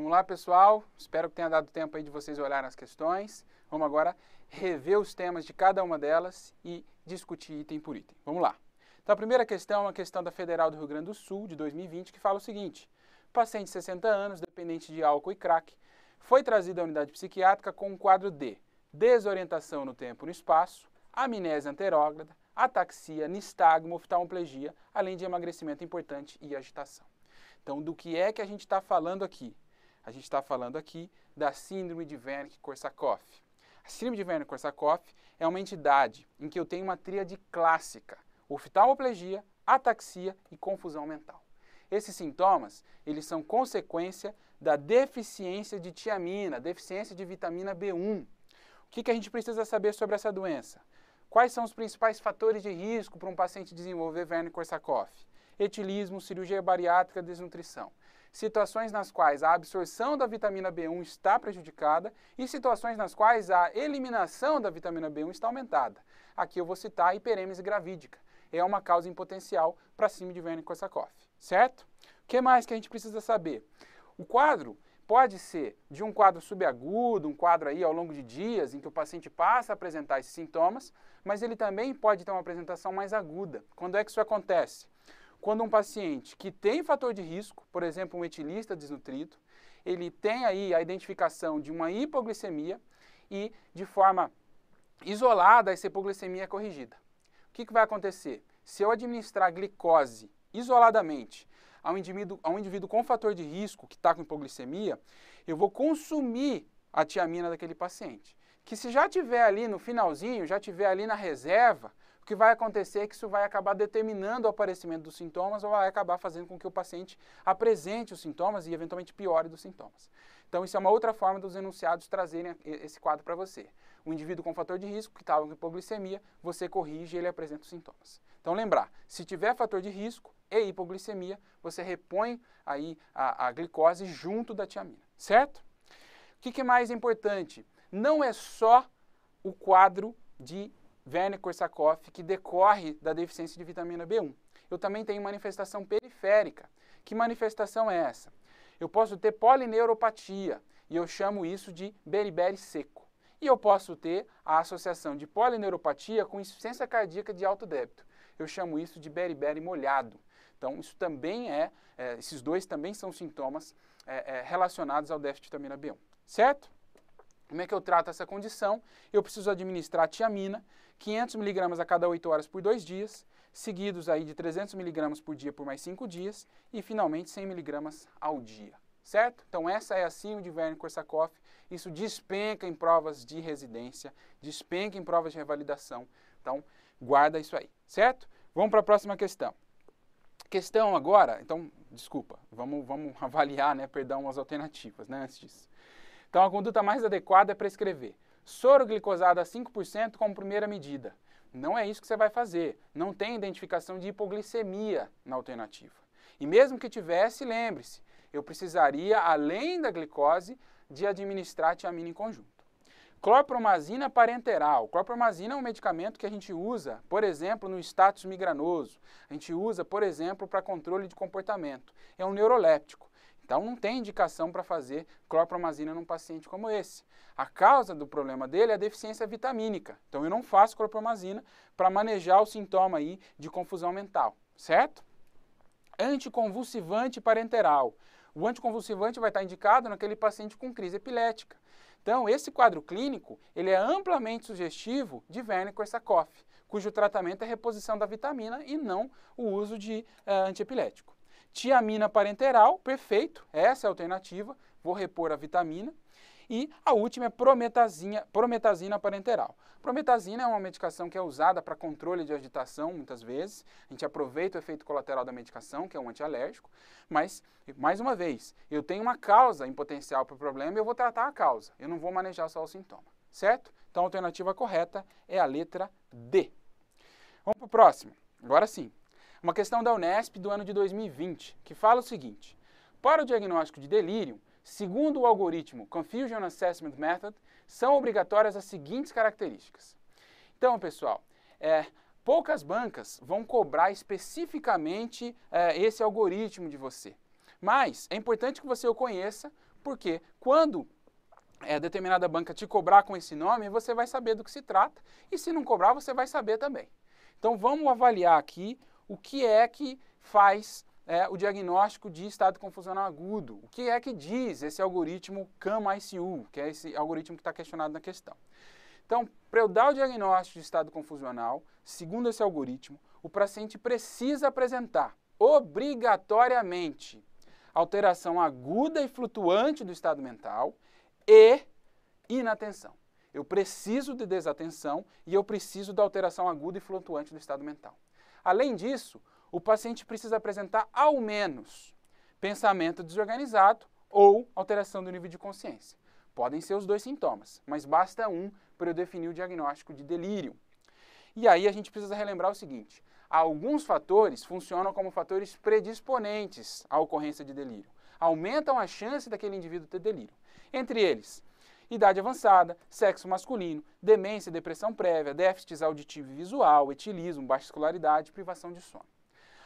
Vamos lá, pessoal. Espero que tenha dado tempo aí de vocês olharem as questões. Vamos agora rever os temas de cada uma delas e discutir item por item. Vamos lá. Então, a primeira questão é uma questão da Federal do Rio Grande do Sul, de 2020, que fala o seguinte. Paciente de 60 anos, dependente de álcool e crack, foi trazido à unidade psiquiátrica com um quadro de desorientação no tempo e no espaço, amnésia anterógrada, ataxia, nistagmo, oftalmoplegia, além de emagrecimento importante e agitação. Então, do que é que a gente está falando aqui? A gente está falando aqui da síndrome de Wernicke-Korsakoff. A síndrome de Wernicke-Korsakoff é uma entidade em que eu tenho uma tríade clássica, oftalmoplegia, ataxia e confusão mental. Esses sintomas, eles são consequência da deficiência de tiamina, deficiência de vitamina B1. O que que a gente precisa saber sobre essa doença? Quais são os principais fatores de risco para um paciente desenvolver Wernicke-Korsakoff? Etilismo, cirurgia bariátrica, desnutrição. Situações nas quais a absorção da vitamina B1 está prejudicada e situações nas quais a eliminação da vitamina B1 está aumentada. Aqui eu vou citar a hiperêmese gravídica. É uma causa em potencial para síndrome de Wernicke-Korsakoff, certo? O que mais que a gente precisa saber? O quadro pode ser de um quadro subagudo, um quadro aí ao longo de dias em que o paciente passa a apresentar esses sintomas, mas ele também pode ter uma apresentação mais aguda. Quando é que isso acontece? Quando um paciente que tem fator de risco, por exemplo, um etilista desnutrido, ele tem aí a identificação de uma hipoglicemia e, de forma isolada, essa hipoglicemia é corrigida. O que que vai acontecer? Se eu administrar glicose isoladamente a um indivíduo com fator de risco que está com hipoglicemia, eu vou consumir a tiamina daquele paciente. Que se já tiver ali no finalzinho, já tiver ali na reserva, o que vai acontecer é que isso vai acabar determinando o aparecimento dos sintomas ou vai acabar fazendo com que o paciente apresente os sintomas e eventualmente piore dos sintomas. Então isso é uma outra forma dos enunciados trazerem esse quadro para você. Um indivíduo com fator de risco que estava com hipoglicemia, você corrige e ele apresenta os sintomas. Então lembrar, se tiver fator de risco e hipoglicemia, você repõe aí a glicose junto da tiamina, certo? O que que é mais importante? Não é só o quadro de Wernicke-Korsakoff que decorre da deficiência de vitamina B1. Eu também tenho manifestação periférica. Que manifestação é essa? Eu posso ter polineuropatia, e eu chamo isso de beriberi seco. E eu posso ter a associação de polineuropatia com insuficiência cardíaca de alto débito. Eu chamo isso de beriberi molhado. Então, isso também esses dois também são sintomas relacionados ao déficit de vitamina B1, certo? Como é que eu trato essa condição? Eu preciso administrar tiamina, 500 mg a cada 8 horas por 2 dias, seguidos aí de 300 mg por dia por mais 5 dias e, finalmente, 100 mg ao dia, certo? Então, essa é a síndrome de Wernicke-Korsakoff. Isso despenca em provas de residência, despenca em provas de revalidação. Então, guarda isso aí, certo? Vamos para a próxima questão. Questão agora, então, desculpa, vamos avaliar, né, perdão, as alternativas, né, antes disso. Então, a conduta mais adequada é prescrever soro glicosado a 5% como primeira medida. Não é isso que você vai fazer. Não tem identificação de hipoglicemia na alternativa. E mesmo que tivesse, lembre-se, eu precisaria, além da glicose, de administrar tiamina em conjunto. Clopromazina parenteral. Clopromazina é um medicamento que a gente usa, por exemplo, no status migranoso. A gente usa, por exemplo, para controle de comportamento. É um neuroléptico. Então, não tem indicação para fazer clopromazina num paciente como esse. A causa do problema dele é a deficiência vitamínica. Então, eu não faço clopromazina para manejar o sintoma aí de confusão mental, certo? Anticonvulsivante parenteral. O anticonvulsivante vai estar indicado naquele paciente com crise epilética. Então, esse quadro clínico, ele é amplamente sugestivo de Wernicke-Korsakoff, cujo tratamento é reposição da vitamina e não o uso de antiepilético. Tiamina parenteral, perfeito, essa é a alternativa, vou repor a vitamina. E a última é prometazina parenteral. Prometazina é uma medicação que é usada para controle de agitação, muitas vezes. A gente aproveita o efeito colateral da medicação, que é um antialérgico, mas, mais uma vez, eu tenho uma causa em potencial para o problema e eu vou tratar a causa, eu não vou manejar só o sintoma, certo? Então a alternativa correta é a letra D. Vamos para o próximo, agora sim. Uma questão da Unesp do ano de 2020, que fala o seguinte. Para o diagnóstico de delírio, segundo o algoritmo Confusion Assessment Method, são obrigatórias as seguintes características. Então, pessoal, poucas bancas vão cobrar especificamente esse algoritmo de você. Mas é importante que você o conheça Porque quando determinada banca te cobrar com esse nome, você vai saber do que se trata, e se não cobrar, você vai saber também. Então vamos avaliar aqui o que é que faz o diagnóstico de estado confusional agudo, o que é que diz esse algoritmo CAM-ICU, que é esse algoritmo que está questionado na questão. Então, para eu dar o diagnóstico de estado confusional, segundo esse algoritmo, o paciente precisa apresentar, obrigatoriamente, alteração aguda e flutuante do estado mental e inatenção. Eu preciso de desatenção e eu preciso da alteração aguda e flutuante do estado mental. Além disso, o paciente precisa apresentar, ao menos, pensamento desorganizado ou alteração do nível de consciência. Podem ser os dois sintomas, mas basta um para eu definir o diagnóstico de delírio. E aí a gente precisa relembrar o seguinte: alguns fatores funcionam como fatores predisponentes à ocorrência de delírio, aumentam a chance daquele indivíduo ter delírio. Entre eles, idade avançada, sexo masculino, demência e depressão prévia, déficits auditivo e visual, etilismo, baixa escolaridade, privação de sono.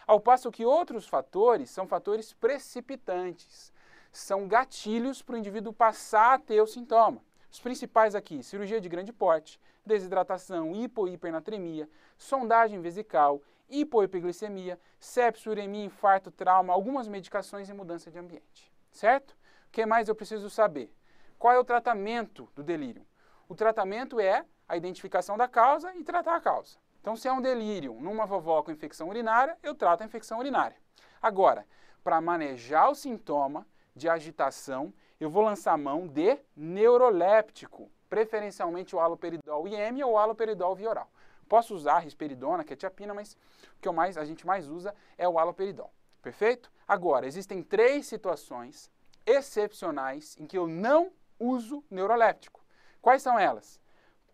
Ao passo que outros fatores são fatores precipitantes, são gatilhos para o indivíduo passar a ter o sintoma. Os principais aqui, cirurgia de grande porte, desidratação, hipo- e hipernatremia, sondagem vesical, hipoepiglicemia, sepsis, uremia, infarto, trauma, algumas medicações e mudança de ambiente. Certo? O que mais eu preciso saber? Qual é o tratamento do delírio? O tratamento é a identificação da causa e tratar a causa. Então, se é um delírio numa vovó com infecção urinária, eu trato a infecção urinária. Agora, para manejar o sintoma de agitação, eu vou lançar mão de neuroléptico, preferencialmente o haloperidol IM ou o haloperidol via oral. Posso usar risperidona, quetiapina, mas o que a gente mais usa é o haloperidol. Perfeito? Agora, existem três situações excepcionais em que eu não uso neuroléptico. Quais são elas?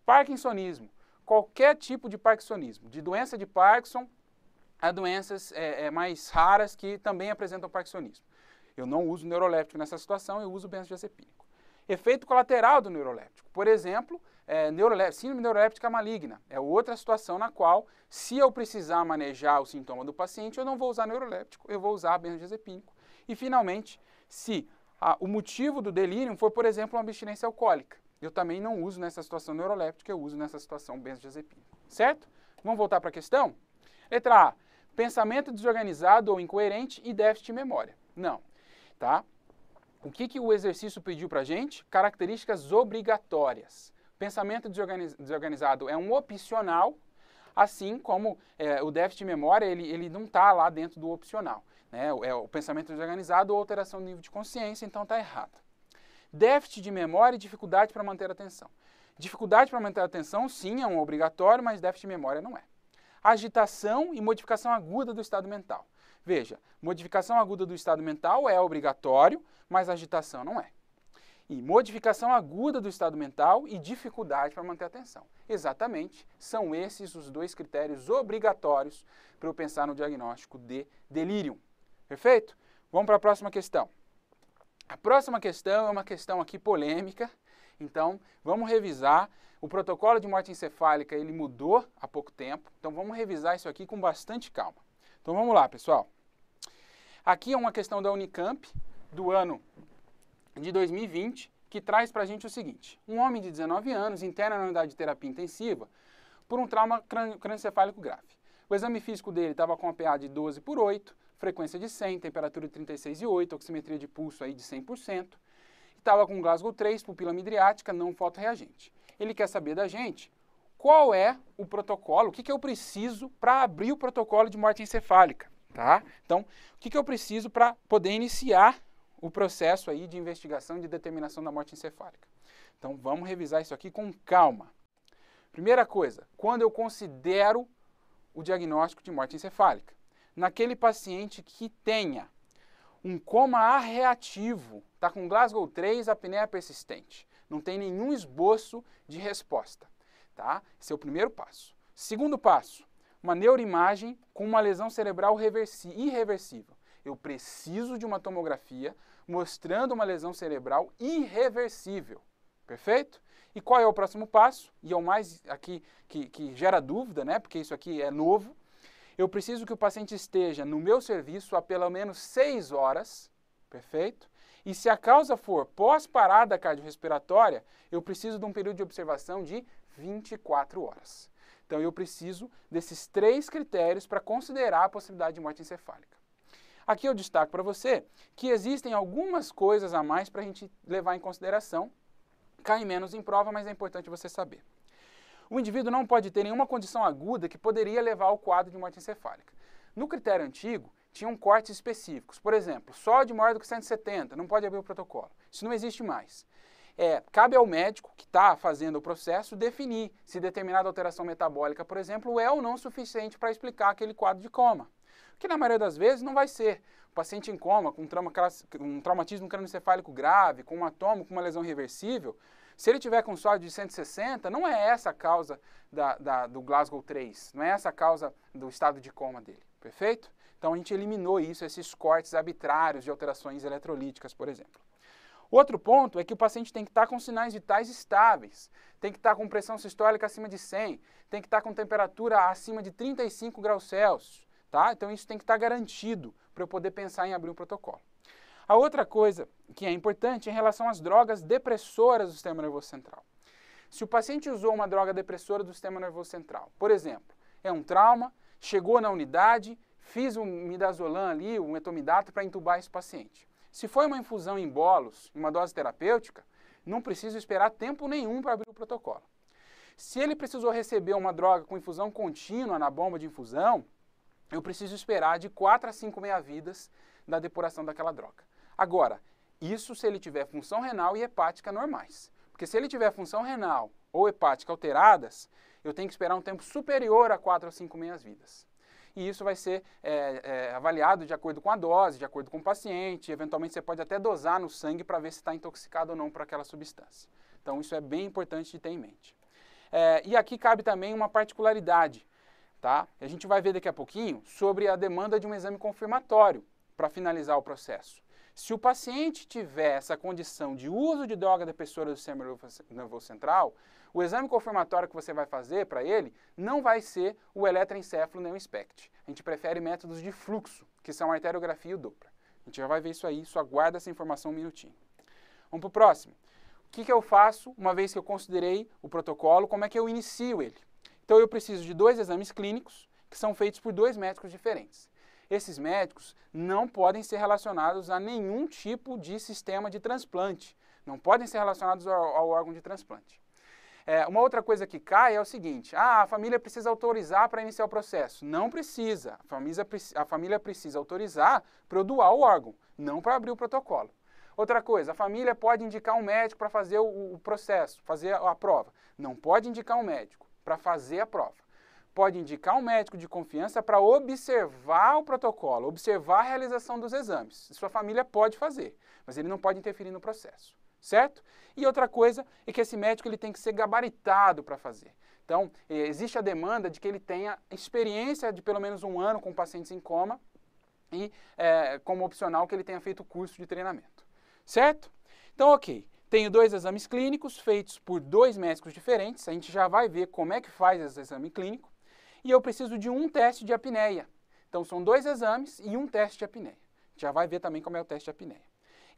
Parkinsonismo. Qualquer tipo de parkinsonismo, de doença de Parkinson a doenças mais raras que também apresentam parkinsonismo. Eu não uso neuroléptico nessa situação, eu uso benzodiazepínico. Efeito colateral do neuroléptico, por exemplo, síndrome neuroléptica maligna, é outra situação na qual, se eu precisar manejar o sintoma do paciente, eu não vou usar neuroléptico, eu vou usar benzodiazepínico. E, finalmente, se o motivo do delírio for, por exemplo, uma abstinência alcoólica, eu também não uso nessa situação neuroléptica, eu uso nessa situação benzodiazepínico, certo? Vamos voltar para a questão? Letra A, pensamento desorganizado ou incoerente e déficit de memória. Não, tá? O que o exercício pediu para a gente? Características obrigatórias. Pensamento desorganizado é um opcional, assim como o déficit de memória, ele não está lá dentro do opcional, né? É o pensamento desorganizado ou alteração do nível de consciência, então está errado. Déficit de memória e dificuldade para manter a atenção. Dificuldade para manter a atenção, sim, é um obrigatório, mas déficit de memória não é. Agitação e modificação aguda do estado mental. Veja, modificação aguda do estado mental é obrigatório, mas agitação não é. E modificação aguda do estado mental e dificuldade para manter a atenção. Exatamente, são esses os dois critérios obrigatórios para eu pensar no diagnóstico de delírio. Perfeito? Vamos para a próxima questão. A próxima questão é uma questão aqui polêmica, então vamos revisar. O protocolo de morte encefálica ele mudou há pouco tempo, então vamos revisar isso aqui com bastante calma. Então vamos lá, pessoal. Aqui é uma questão da Unicamp do ano de 2020 que traz para a gente o seguinte: um homem de 19 anos interna na unidade de terapia intensiva por um trauma crânioencefálico grave. O exame físico dele estava com a PA de 12/8, frequência de 100, temperatura de 36,8, oximetria de pulso aí de 100%, estava com Glasgow 3, pupila midriática, não fotorreagente. Ele quer saber da gente qual é o protocolo, o que, eu preciso para abrir o protocolo de morte encefálica, tá? Então, o que, eu preciso para poder iniciar o processo aí de investigação e de determinação da morte encefálica. Então, vamos revisar isso aqui com calma. Primeira coisa, quando eu considero o diagnóstico de morte encefálica, naquele paciente que tenha um coma A-reativo, está com Glasgow 3, apneia persistente, não tem nenhum esboço de resposta, tá? Esse é o primeiro passo. Segundo passo, uma neuroimagem com uma lesão cerebral irreversível. Eu preciso de uma tomografia mostrando uma lesão cerebral irreversível, perfeito? E qual é o próximo passo? E é o mais aqui que gera dúvida, né? Porque isso aqui é novo. Eu preciso que o paciente esteja no meu serviço há pelo menos 6 horas, perfeito? E se a causa for pós-parada cardiorrespiratória, eu preciso de um período de observação de 24 horas. Então, eu preciso desses 3 critérios para considerar a possibilidade de morte encefálica. Aqui eu destaco para você que existem algumas coisas a mais para a gente levar em consideração. Cai menos em prova, mas é importante você saber. O indivíduo não pode ter nenhuma condição aguda que poderia levar ao quadro de morte encefálica. No critério antigo, tinham cortes específicos. Por exemplo, sódio maior do que 170, não pode abrir o protocolo. Isso não existe mais. Cabe ao médico que está fazendo o processo definir se determinada alteração metabólica, por exemplo, é ou não suficiente para explicar aquele quadro de coma. Que na maioria das vezes não vai ser. O paciente em coma, com um traumatismo crânioencefálico grave, com um atomo, com uma lesão reversível, se ele tiver com sódio de 160, não é essa a causa do Glasgow 3, não é essa a causa do estado de coma dele, perfeito? Então a gente eliminou isso, esses cortes arbitrários de alterações eletrolíticas, por exemplo. Outro ponto é que o paciente tem que estar com sinais vitais estáveis, tem que estar com pressão sistólica acima de 100, tem que estar com temperatura acima de 35 graus Celsius. Tá? Então isso tem que estar garantido para eu poder pensar em abrir um protocolo. A outra coisa que é importante é em relação às drogas depressoras do sistema nervoso central. Se o paciente usou uma droga depressora do sistema nervoso central, por exemplo, é um trauma, chegou na unidade, fiz um midazolam ali, um etomidato para intubar esse paciente. Se foi uma infusão em bolos, uma dose terapêutica, não preciso esperar tempo nenhum para abrir o protocolo. Se ele precisou receber uma droga com infusão contínua na bomba de infusão, eu preciso esperar de 4 a 5 meia-vidas da depuração daquela droga. Agora, isso se ele tiver função renal e hepática normais. Porque se ele tiver função renal ou hepática alteradas, eu tenho que esperar um tempo superior a 4 ou 5 meias-vidas. E isso vai ser avaliado de acordo com a dose, de acordo com o paciente. Eventualmente você pode até dosar no sangue para ver se está intoxicado ou não por aquela substância. Então isso é bem importante de ter em mente. E aqui cabe também uma particularidade. Tá? A gente vai ver daqui a pouquinho sobre a demanda de um exame confirmatório para finalizar o processo. Se o paciente tiver essa condição de uso de droga depressora do sistema nervoso central, o exame confirmatório que você vai fazer para ele não vai ser o eletroencefalo nem o SPECT. A gente prefere métodos de fluxo, que são a arteriografia e o Doppler. A gente já vai ver isso aí, só guarda essa informação um minutinho. Vamos para o próximo. O que eu faço, uma vez que eu considerei o protocolo, como é que eu inicio ele? Então eu preciso de 2 exames clínicos que são feitos por 2 médicos diferentes. Esses médicos não podem ser relacionados a nenhum tipo de sistema de transplante, não podem ser relacionados ao órgão de transplante. Uma outra coisa que cai é o seguinte, a família precisa autorizar para iniciar o processo. Não precisa, a família precisa autorizar para eu doar o órgão, não para abrir o protocolo. Outra coisa, a família pode indicar um médico para fazer o processo, fazer a prova. Não pode indicar um médico para fazer a prova. Pode indicar um médico de confiança para observar o protocolo, observar a realização dos exames. Sua família pode fazer, mas ele não pode interferir no processo, certo? E outra coisa é que esse médico ele tem que ser gabaritado para fazer. Então, existe a demanda de que ele tenha experiência de pelo menos 1 ano com pacientes em coma e como opcional que ele tenha feito curso de treinamento, certo? Então, ok. Tenho 2 exames clínicos feitos por 2 médicos diferentes, a gente já vai ver como é que faz esse exame clínico, e eu preciso de um teste de apneia. Então são 2 exames e um teste de apneia. A gente já vai ver também como é o teste de apneia.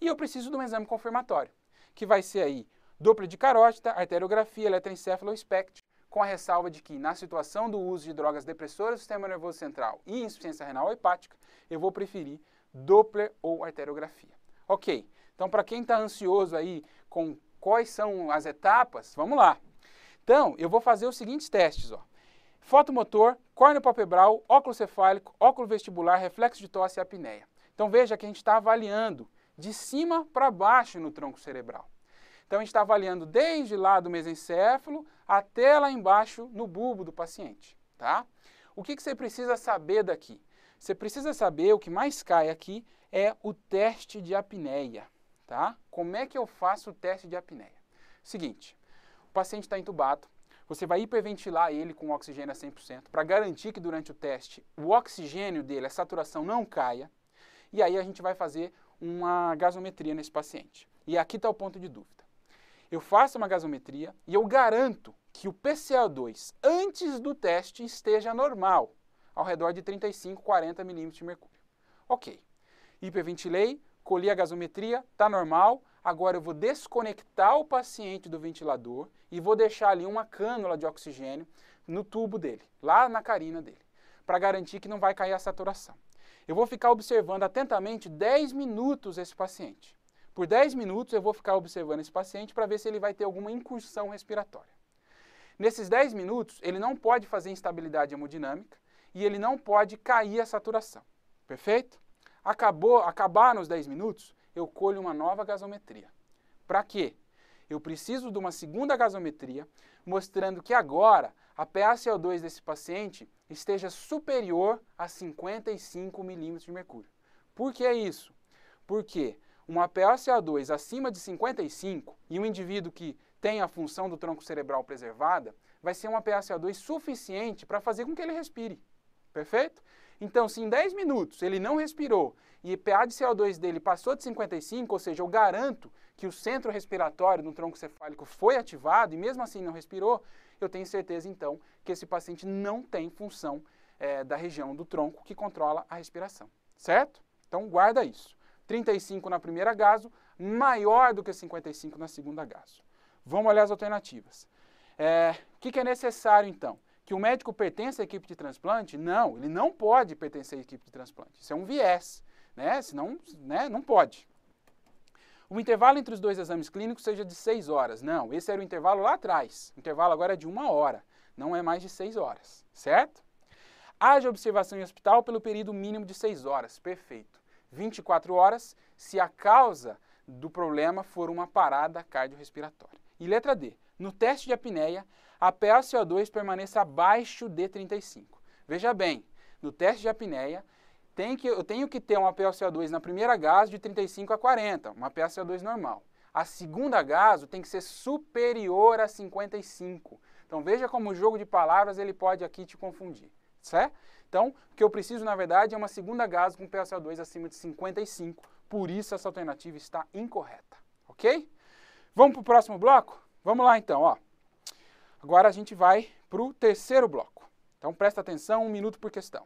E eu preciso de um exame confirmatório, que vai ser aí Doppler de carótida, arteriografia, eletroencefalo ou SPECT, com a ressalva de que na situação do uso de drogas depressoras do sistema nervoso central e insuficiência renal ou hepática, eu vou preferir Doppler ou arteriografia. Ok. Então, para quem está ansioso aí com quais são as etapas, vamos lá. Então, eu vou fazer os seguintes testes, ó. Fotomotor, córneo palpebral, óculo cefálico, óculo vestibular, reflexo de tosse e apneia. Então, veja que a gente está avaliando de cima para baixo no tronco cerebral. Então, a gente está avaliando desde lá do mesencéfalo até lá embaixo no bulbo do paciente, tá? O que você precisa saber daqui? Você precisa saber, o que mais cai aqui é o teste de apneia. Tá? Como é que eu faço o teste de apneia? Seguinte, o paciente está entubado, você vai hiperventilar ele com oxigênio a 100%, para garantir que durante o teste o oxigênio dele, a saturação não caia, e aí a gente vai fazer uma gasometria nesse paciente. E aqui está o ponto de dúvida. Eu faço uma gasometria e eu garanto que o PCO2 antes do teste esteja normal, ao redor de 35, 40 milímetros de mercúrio. Ok, hiperventilei, colhi a gasometria, está normal, agora eu vou desconectar o paciente do ventilador e vou deixar ali uma cânula de oxigênio no tubo dele, lá na carina dele, para garantir que não vai cair a saturação. Eu vou ficar observando atentamente 10 minutos esse paciente. Por 10 minutos eu vou ficar observando esse paciente para ver se ele vai ter alguma incursão respiratória. Nesses 10 minutos, ele não pode fazer instabilidade hemodinâmica e ele não pode cair a saturação. Perfeito? Acabaram os 10 minutos, eu colho uma nova gasometria. Para quê? Eu preciso de uma segunda gasometria mostrando que agora a PaCO2 desse paciente esteja superior a 55 milímetros de mercúrio. Por que isso? Porque uma PaCO2 acima de 55 e um indivíduo que tem a função do tronco cerebral preservada, vai ser uma PaCO2 suficiente para fazer com que ele respire. Perfeito? Então, se em 10 minutos ele não respirou e PA de CO2 dele passou de 55, ou seja, eu garanto que o centro respiratório do tronco cefálico foi ativado e mesmo assim não respirou, eu tenho certeza, então, que esse paciente não tem função da região do tronco que controla a respiração. Certo? Então, guarda isso. 35 na primeira gaso, maior do que 55 na segunda gaso. Vamos olhar as alternativas. O que é necessário, então? Que o médico pertença à equipe de transplante? Não, ele não pode pertencer à equipe de transplante. Isso é um viés, né? Senão, né, não pode. O intervalo entre os dois exames clínicos seja de 6 horas. Não, esse era o intervalo lá atrás. O intervalo agora é de 1 hora, não é mais de 6 horas, certo? Haja observação em hospital pelo período mínimo de 6 horas. Perfeito. 24 horas se a causa do problema for uma parada cardiorrespiratória. E letra D, no teste de apneia, a PaCO2 permaneça abaixo de 35. Veja bem, no teste de apneia, eu tenho que ter uma PaCO2 na primeira gaso de 35 a 40, uma PaCO2 normal. A segunda gaso tem que ser superior a 55. Então veja como o jogo de palavras ele pode aqui te confundir, certo? Então, o que eu preciso, na verdade, é uma segunda gaso com PaCO2 acima de 55. Por isso essa alternativa está incorreta, ok? Vamos para o próximo bloco? Vamos lá então, ó. Agora a gente vai para o terceiro bloco. Então presta atenção, 1 minuto por questão.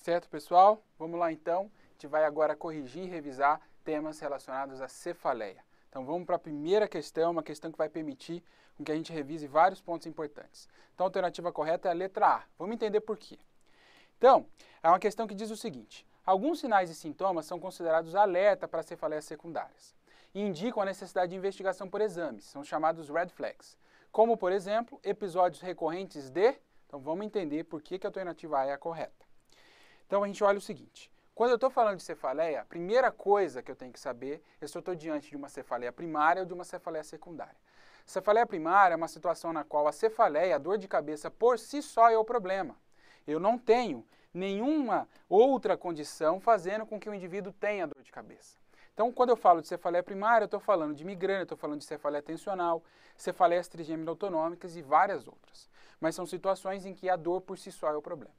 Certo, pessoal? Vamos lá, então. A gente vai agora corrigir e revisar temas relacionados à cefaleia. Então, vamos para a primeira questão, uma questão que vai permitir que a gente revise vários pontos importantes. Então, a alternativa correta é a letra A. Vamos entender por quê. Então, é uma questão que diz o seguinte. Alguns sinais e sintomas são considerados alerta para cefaleia secundárias. e indicam a necessidade de investigação por exames, são chamados red flags, como, por exemplo, episódios recorrentes de... Então, vamos entender por que a alternativa A é a correta. Então, a gente olha o seguinte. Quando eu estou falando de cefaleia, a primeira coisa que eu tenho que saber é se eu estou diante de uma cefaleia primária ou de uma cefaleia secundária. Cefaleia primária é uma situação na qual a cefaleia, a dor de cabeça, por si só é o problema. Eu não tenho nenhuma outra condição fazendo com que o indivíduo tenha dor de cabeça. Então, quando eu falo de cefaleia primária, eu estou falando de migrana, eu estou falando de cefaleia tensional, cefaleias trigêmeo-autonômicas e várias outras. Mas são situações em que a dor por si só é o problema.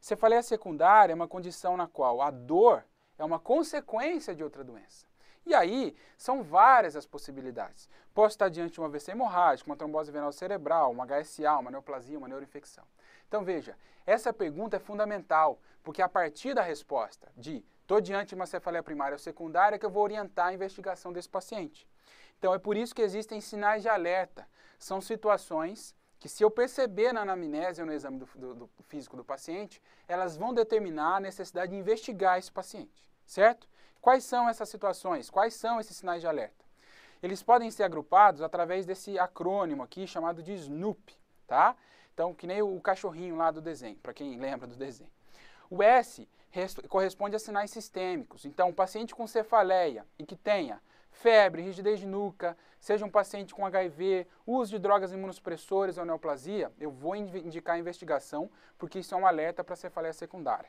Cefaleia secundária é uma condição na qual a dor é uma consequência de outra doença. E aí, são várias as possibilidades. Posso estar diante de um AVC hemorrágico, uma trombose venosa cerebral, uma HSA, uma neoplasia, uma neuroinfecção. Então, veja, essa pergunta é fundamental, porque a partir da resposta de estou diante de uma cefaleia primária ou secundária que eu vou orientar a investigação desse paciente. Então, é por isso que existem sinais de alerta. São situações que, se eu perceber na anamnese ou no exame do físico do paciente, elas vão determinar a necessidade de investigar esse paciente, certo? Quais são essas situações? Quais são esses sinais de alerta? Eles podem ser agrupados através desse acrônimo aqui chamado de SNOOP, tá? Então, que nem o cachorrinho lá do desenho, para quem lembra do desenho. O S corresponde a sinais sistêmicos. Então, um paciente com cefaleia e que tenha febre, rigidez de nuca, seja um paciente com HIV, uso de drogas imunossupressoras ou neoplasia, eu vou indicar a investigação, porque isso é um alerta para cefaleia secundária.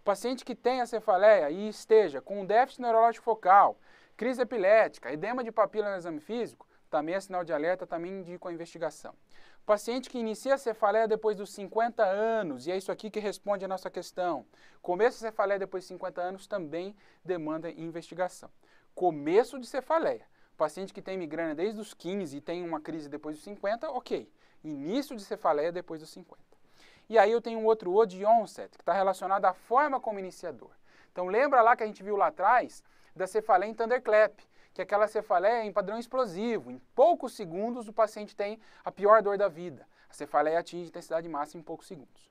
O paciente que tenha cefaleia e esteja com um déficit neurológico focal, crise epilética, edema de papila no exame físico, também é sinal de alerta, também indico a investigação. Paciente que inicia a cefaleia depois dos 50 anos, e é isso aqui que responde a nossa questão. Começo de cefaleia depois de 50 anos também demanda investigação. Começo de cefaleia. Paciente que tem migrana desde os 15 e tem uma crise depois dos 50, ok. Início de cefaleia depois dos 50. E aí eu tenho um outro O de onset, que está relacionado à forma como iniciador. Então lembra lá que a gente viu lá atrás da cefaleia em thunderclap, que é aquela cefaleia em padrão explosivo. Em poucos segundos o paciente tem a pior dor da vida. A cefaleia atinge intensidade máxima em poucos segundos.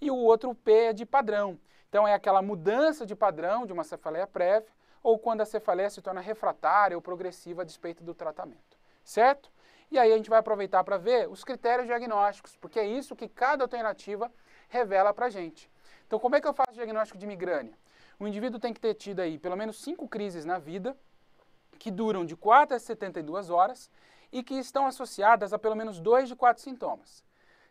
E o outro P é de padrão. Então é aquela mudança de padrão de uma cefaleia prévia ou quando a cefaleia se torna refratária ou progressiva a despeito do tratamento. Certo? E aí a gente vai aproveitar para ver os critérios diagnósticos, porque é isso que cada alternativa revela para a gente. Então como é que eu faço o diagnóstico de migrânia? O indivíduo tem que ter tido aí pelo menos 5 crises na vida, que duram de 4 a 72 horas e que estão associadas a pelo menos 2 de 4 sintomas.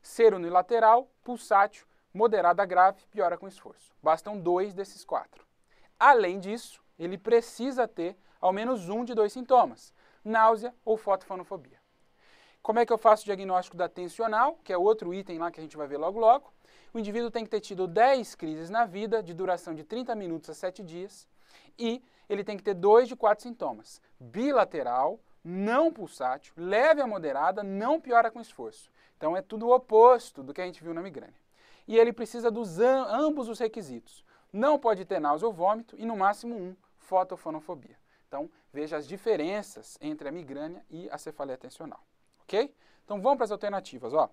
Ser unilateral, pulsátil, moderada a grave, piora com esforço. Bastam 2 desses 4. Além disso, ele precisa ter ao menos 1 de 2 sintomas, náusea ou fotofonofobia. Como é que eu faço o diagnóstico da tensional, que é outro item lá que a gente vai ver logo logo? O indivíduo tem que ter tido 10 crises na vida, de duração de 30 minutos a 7 dias, e ele tem que ter 2 de 4 sintomas, bilateral, não pulsátil, leve a moderada, não piora com esforço. Então é tudo o oposto do que a gente viu na migrânia. E ele precisa dos ambos os requisitos. Não pode ter náusea ou vômito e no máximo 1, fotofonofobia. Então veja as diferenças entre a migrânia e a cefaleia tensional, ok? Então vamos para as alternativas, ó.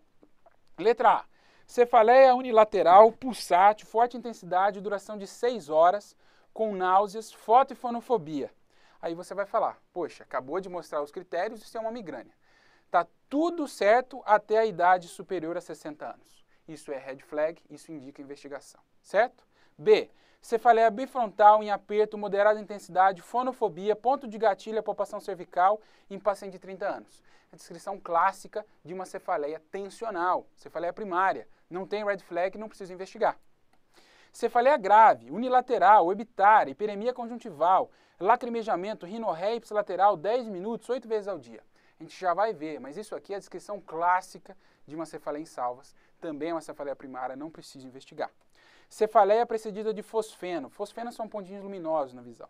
Letra A, cefaleia unilateral, pulsátil, forte intensidade, duração de 6 horas, com náuseas, fotofonofobia. Aí você vai falar, poxa, acabou de mostrar os critérios, isso é uma migrânia. Tá tudo certo até a idade superior a 60 anos. Isso é red flag, isso indica investigação, certo? B, cefaleia bifrontal em aperto, moderada intensidade, fonofobia, ponto de gatilho, palpação cervical em paciente de 30 anos. A descrição clássica de uma cefaleia tensional, cefaleia primária, não tem red flag, não precisa investigar. Cefaleia grave, unilateral, herbitária, hiperemia conjuntival, lacrimejamento, rinorreia lateral, 10 minutos, 8 vezes ao dia. A gente já vai ver, mas isso aqui é a descrição clássica de uma cefaleia em salvas. Também é uma cefaleia primária, não precisa investigar. Cefaleia precedida de fosfeno. Fosfenos são pontinhos luminosos na visão.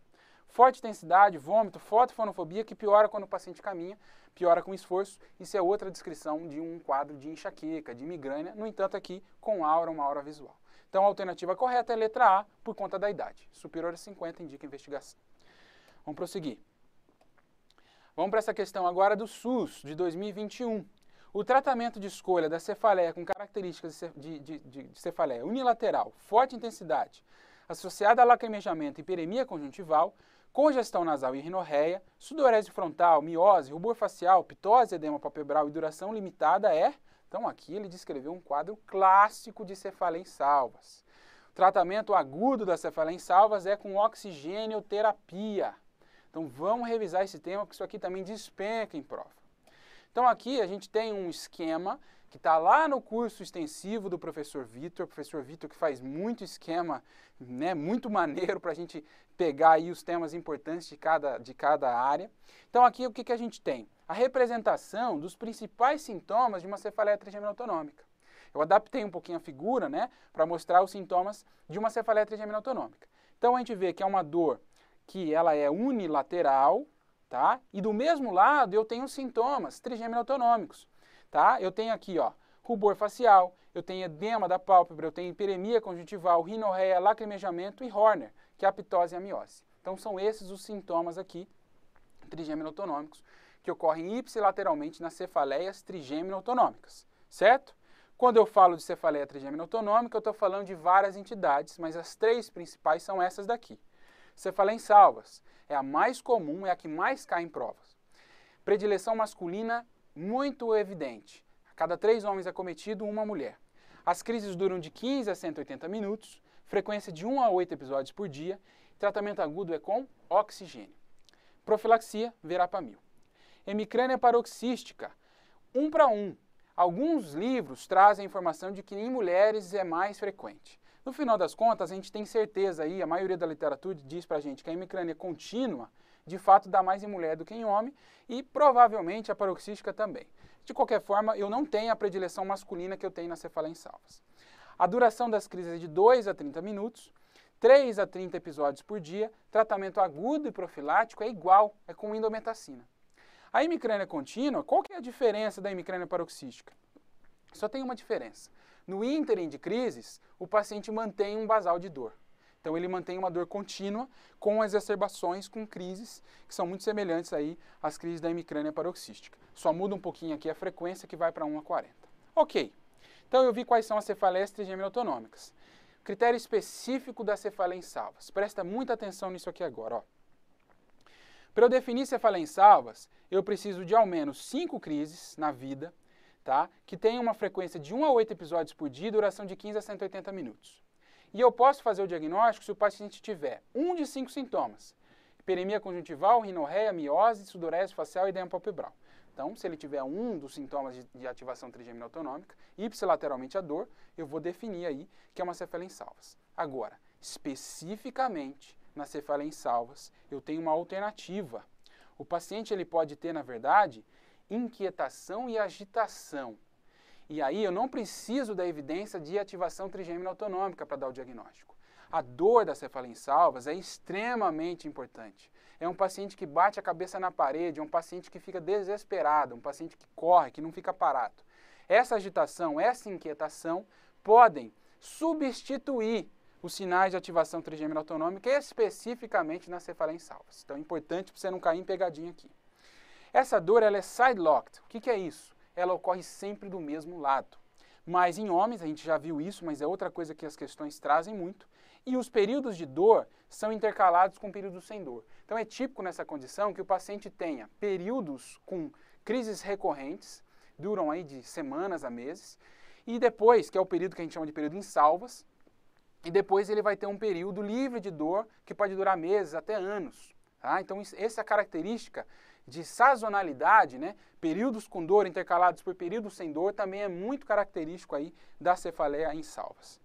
Forte intensidade, vômito, fotofonofobia, que piora quando o paciente caminha, piora com esforço. Isso é outra descrição de um quadro de enxaqueca, de migrânia, no entanto aqui com aura, uma aura visual. Então, a alternativa correta é a letra A, por conta da idade. Superior a 50 indica investigação. Vamos prosseguir. Vamos para essa questão agora do SUS, de 2021. O tratamento de escolha da cefaleia com características de cefaleia unilateral, forte intensidade, associada a lacrimejamento e hiperemia conjuntival, congestão nasal e rinorreia, sudorese frontal, miose, rubor facial, ptose, edema palpebral e duração limitada é... Então aqui ele descreveu um quadro clássico de cefaleia em salvas. O tratamento agudo da cefaleia em salvas é com oxigênio-terapia. Então vamos revisar esse tema, porque isso aqui também despenca em prova. Então aqui a gente tem um esquema que está lá no curso extensivo do professor Victor. O professor Victor que faz muito esquema, né, muito maneiro para a gente pegar aí os temas importantes de cada área. Então aqui o que, que a gente tem? A representação dos principais sintomas de uma cefaleia trigeminal autonômica. Eu adaptei um pouquinho a figura, né, para mostrar os sintomas de uma cefaleia trigeminal autonômica. Então a gente vê que é uma dor que ela é unilateral, tá? E do mesmo lado eu tenho sintomas trigeminal autonômicos. Tá? Eu tenho aqui, ó, rubor facial, eu tenho edema da pálpebra, eu tenho hiperemia conjuntival, rinorreia, lacrimejamento e Horner, que é a ptose e a miose. Então são esses os sintomas aqui, trigeminal-autonômicos, que ocorrem ipsilateralmente nas cefaleias trigeminal-autonômicas, certo? Quando eu falo de cefaleia trigeminal-autonômica, eu estou falando de várias entidades, mas as três principais são essas daqui. Cefaleia em salvas é a mais comum, é a que mais cai em provas. Predileção masculina muito evidente. A cada 3 homens é cometido, uma mulher. As crises duram de 15 a 180 minutos, frequência de 1 a 8 episódios por dia, tratamento agudo é com oxigênio. Profilaxia, verapamil. Hemicrânia paroxística, 1 para 1. Alguns livros trazem a informação de que em mulheres é mais frequente. No final das contas, a gente tem certeza aí, a maioria da literatura diz pra gente que a hemicrânia contínua de fato dá mais em mulher do que em homem e provavelmente a paroxística também. De qualquer forma, eu não tenho a predileção masculina que eu tenho na cefaleia em salvas. A duração das crises é de 2 a 30 minutos, 3 a 30 episódios por dia, tratamento agudo e profilático é igual, é com indometacina. A hemicrânia contínua, qual que é a diferença da hemicrânia paroxística? Só tem uma diferença. No ínterim de crises, o paciente mantém um basal de dor. Então ele mantém uma dor contínua com exacerbações, com crises, que são muito semelhantes aí às crises da hemicrânia paroxística. Só muda um pouquinho aqui a frequência, que vai para 1 a 40. Ok, então eu vi quais são as cefaleias trigeminal-autonômicas. Critério específico da cefaleia em salvas. Presta muita atenção nisso aqui agora. Para eu definir cefaleia em salvas, eu preciso de ao menos 5 crises na vida, tá? Que tem uma frequência de 1 a 8 episódios por dia, duração de 15 a 180 minutos. E eu posso fazer o diagnóstico se o paciente tiver um de 5 sintomas. Hiperemia conjuntival, rinorreia, miose, sudorese facial e edema palpebral. Então, se ele tiver um dos sintomas de ativação trigeminal autonômica, ipsilateralmente a dor, eu vou definir aí que é uma cefaleia em salvas. Agora, especificamente na cefaleia em salvas, eu tenho uma alternativa. O paciente ele pode ter, na verdade, inquietação e agitação. E aí eu não preciso da evidência de ativação trigeminal autonômica para dar o diagnóstico. A dor da cefaleia em salvas é extremamente importante. É um paciente que bate a cabeça na parede, é um paciente que fica desesperado, um paciente que corre, que não fica parado. Essa agitação, essa inquietação podem substituir os sinais de ativação trigeminal autonômica especificamente na cefaleia em salvas. Então é importante para você não cair em pegadinha aqui. Essa dor ela é side-locked. O que é isso? Ela ocorre sempre do mesmo lado. Mas em homens, a gente já viu isso, mas é outra coisa que as questões trazem muito, e os períodos de dor são intercalados com períodos sem dor. Então é típico nessa condição que o paciente tenha períodos com crises recorrentes, duram aí de semanas a meses, e depois, que é o período que a gente chama de período em salvas, e depois ele vai ter um período livre de dor que pode durar meses, até anos. Tá? Então essa característica de sazonalidade, né? Períodos com dor intercalados por períodos sem dor também é muito característico aí da cefaleia em salvas.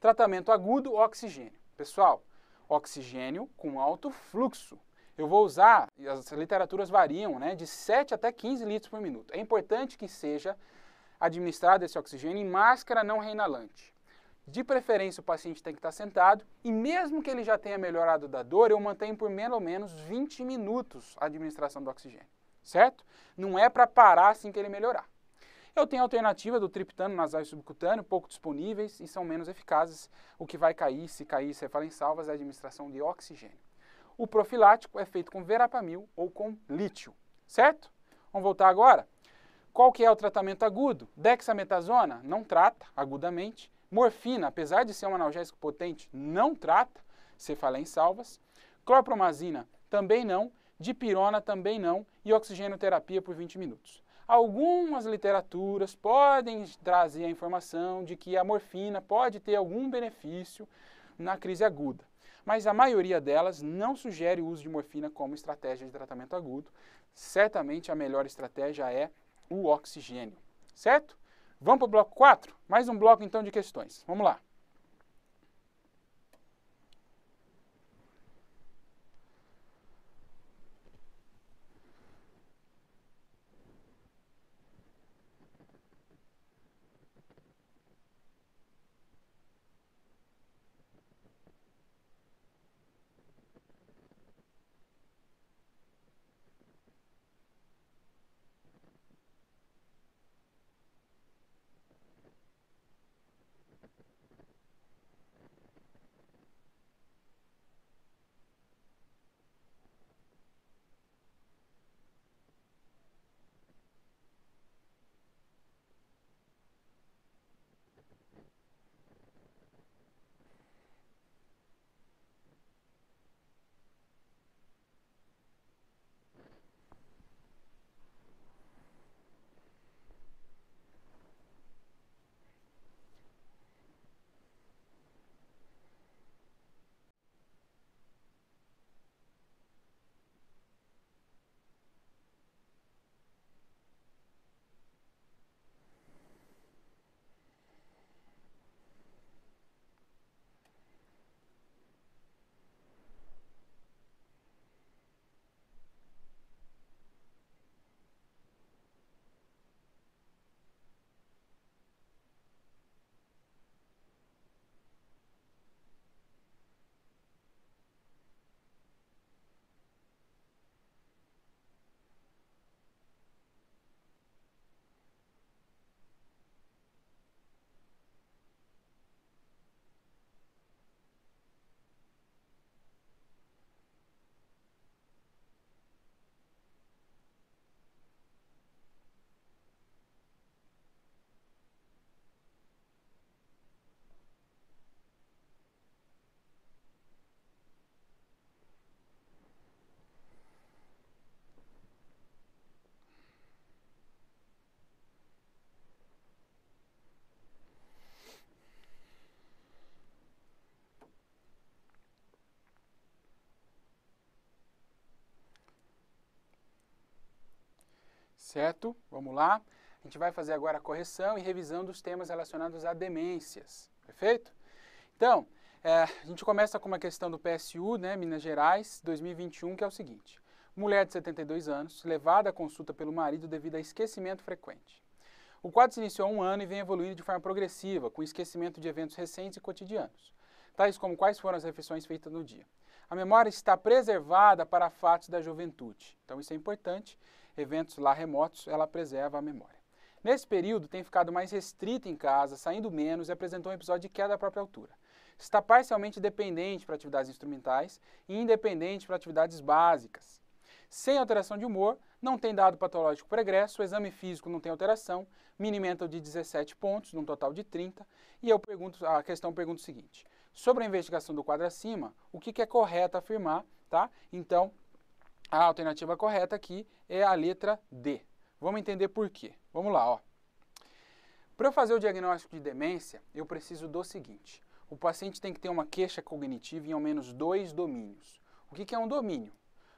Tratamento agudo, oxigênio. Pessoal, oxigênio com alto fluxo. Eu vou usar, as literaturas variam, né? De 7 até 15 litros por minuto. É importante que seja administrado esse oxigênio em máscara não reinalante. De preferência, o paciente tem que estar sentado e mesmo que ele já tenha melhorado da dor, eu mantenho por pelo menos 20 minutos a administração do oxigênio, certo? Não é para parar assim que ele melhorar. Eu tenho a alternativa do triptano nasal e subcutâneo, pouco disponíveis e são menos eficazes. O que vai cair, se cair, cefaleia em salvas, é a administração de oxigênio. O profilático é feito com verapamil ou com lítio, certo? Vamos voltar agora. Qual que é o tratamento agudo? Dexametasona não trata agudamente. Morfina, apesar de ser um analgésico potente, não trata cefaleia em salvas. Clorpromazina também não, dipirona também não e oxigenoterapia por 20 minutos. Algumas literaturas podem trazer a informação de que a morfina pode ter algum benefício na crise aguda, mas a maioria delas não sugere o uso de morfina como estratégia de tratamento agudo. Certamente a melhor estratégia é o oxigênio, certo? Vamos para o bloco 4? Mais um bloco então de questões. Vamos lá. Certo? Vamos lá. A gente vai fazer agora a correção e revisão dos temas relacionados a demências. Perfeito? Então, a gente começa com uma questão do PSU, né, Minas Gerais, 2021, que é o seguinte. Mulher de 72 anos, levada à consulta pelo marido devido a esquecimento frequente. O quadro se iniciou há um ano e vem evoluindo de forma progressiva, com esquecimento de eventos recentes e cotidianos, tais como quais foram as refeições feitas no dia. A memória está preservada para fatos da juventude. Então, isso é importante. Eventos lá remotos, ela preserva a memória. Nesse período, tem ficado mais restrita em casa, saindo menos e apresentou um episódio de queda da própria altura. Está parcialmente dependente para atividades instrumentais e independente para atividades básicas. Sem alteração de humor, não tem dado patológico pregresso, o exame físico não tem alteração, mini mental de 17 pontos, num total de 30, e eu pergunto, a questão pergunta o seguinte, sobre a investigação do quadro acima, o que é correto afirmar, tá? Então, a alternativa correta aqui é a letra D. Vamos entender por quê. Vamos lá, ó. Para eu fazer o diagnóstico de demência, eu preciso do seguinte. O paciente tem que ter uma queixa cognitiva em ao menos 2 domínios. O que é um domínio?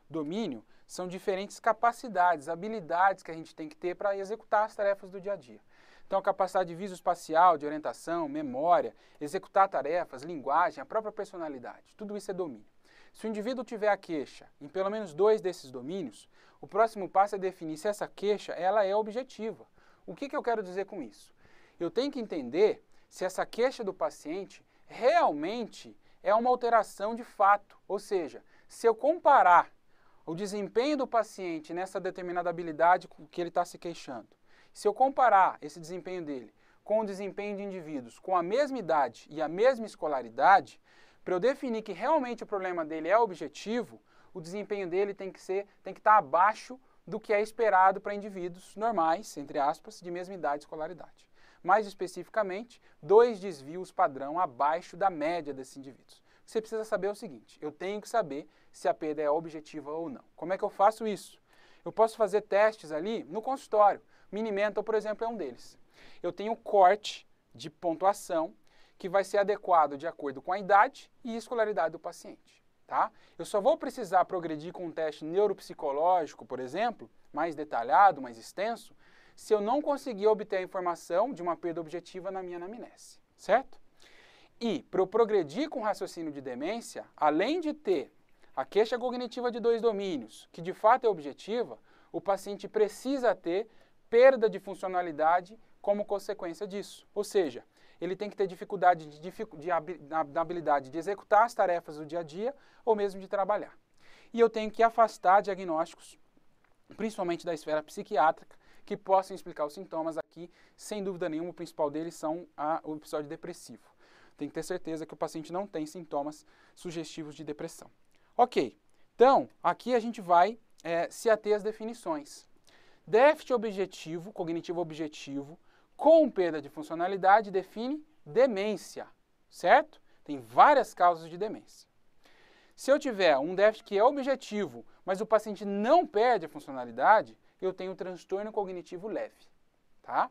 Domínio são diferentes capacidades, habilidades que a gente tem que ter para executar as tarefas do dia a dia. Então, a capacidade visoespacial, de orientação, memória, executar tarefas, linguagem, a própria personalidade. Tudo isso é domínio. Se o indivíduo tiver a queixa em pelo menos 2 desses domínios, o próximo passo é definir se essa queixa ela é objetiva. O que eu quero dizer com isso? Eu tenho que entender se essa queixa do paciente realmente é uma alteração de fato. Ou seja, se eu comparar o desempenho do paciente nessa determinada habilidade com que ele está se queixando, se eu comparar esse desempenho dele com o desempenho de indivíduos com a mesma idade e a mesma escolaridade, para eu definir que realmente o problema dele é objetivo, o desempenho dele tem que estar abaixo do que é esperado para indivíduos normais, entre aspas, de mesma idade e escolaridade. Mais especificamente, 2 desvios padrão abaixo da média desses indivíduos. você precisa saber o seguinte: eu tenho que saber se a perda é objetiva ou não. Como é que eu faço isso? Eu posso fazer testes ali no consultório. Mini-mental, por exemplo, é um deles. Eu tenho um corte de pontuação que vai ser adequado de acordo com a idade e escolaridade do paciente. Tá? Eu só vou precisar progredir com um teste neuropsicológico, por exemplo, mais detalhado, mais extenso, se eu não conseguir obter a informação de uma perda objetiva na minha anamnese, certo? E para eu progredir com o raciocínio de demência, além de ter a queixa cognitiva de 2 domínios, que de fato é objetiva, o paciente precisa ter perda de funcionalidade como consequência disso. Ou seja, ele tem que ter dificuldade da habilidade de executar as tarefas do dia a dia ou mesmo de trabalhar. E eu tenho que afastar diagnósticos, principalmente da esfera psiquiátrica, que possam explicar os sintomas aqui. Sem dúvida nenhuma, o principal deles são o episódio depressivo. Tem que ter certeza que o paciente não tem sintomas sugestivos de depressão. Ok, então aqui a gente vai se ater às definições. Déficit objetivo, cognitivo objetivo, com perda de funcionalidade define demência, certo? Tem várias causas de demência. Se eu tiver um déficit que é objetivo, mas o paciente não perde a funcionalidade, eu tenho um transtorno cognitivo leve, tá?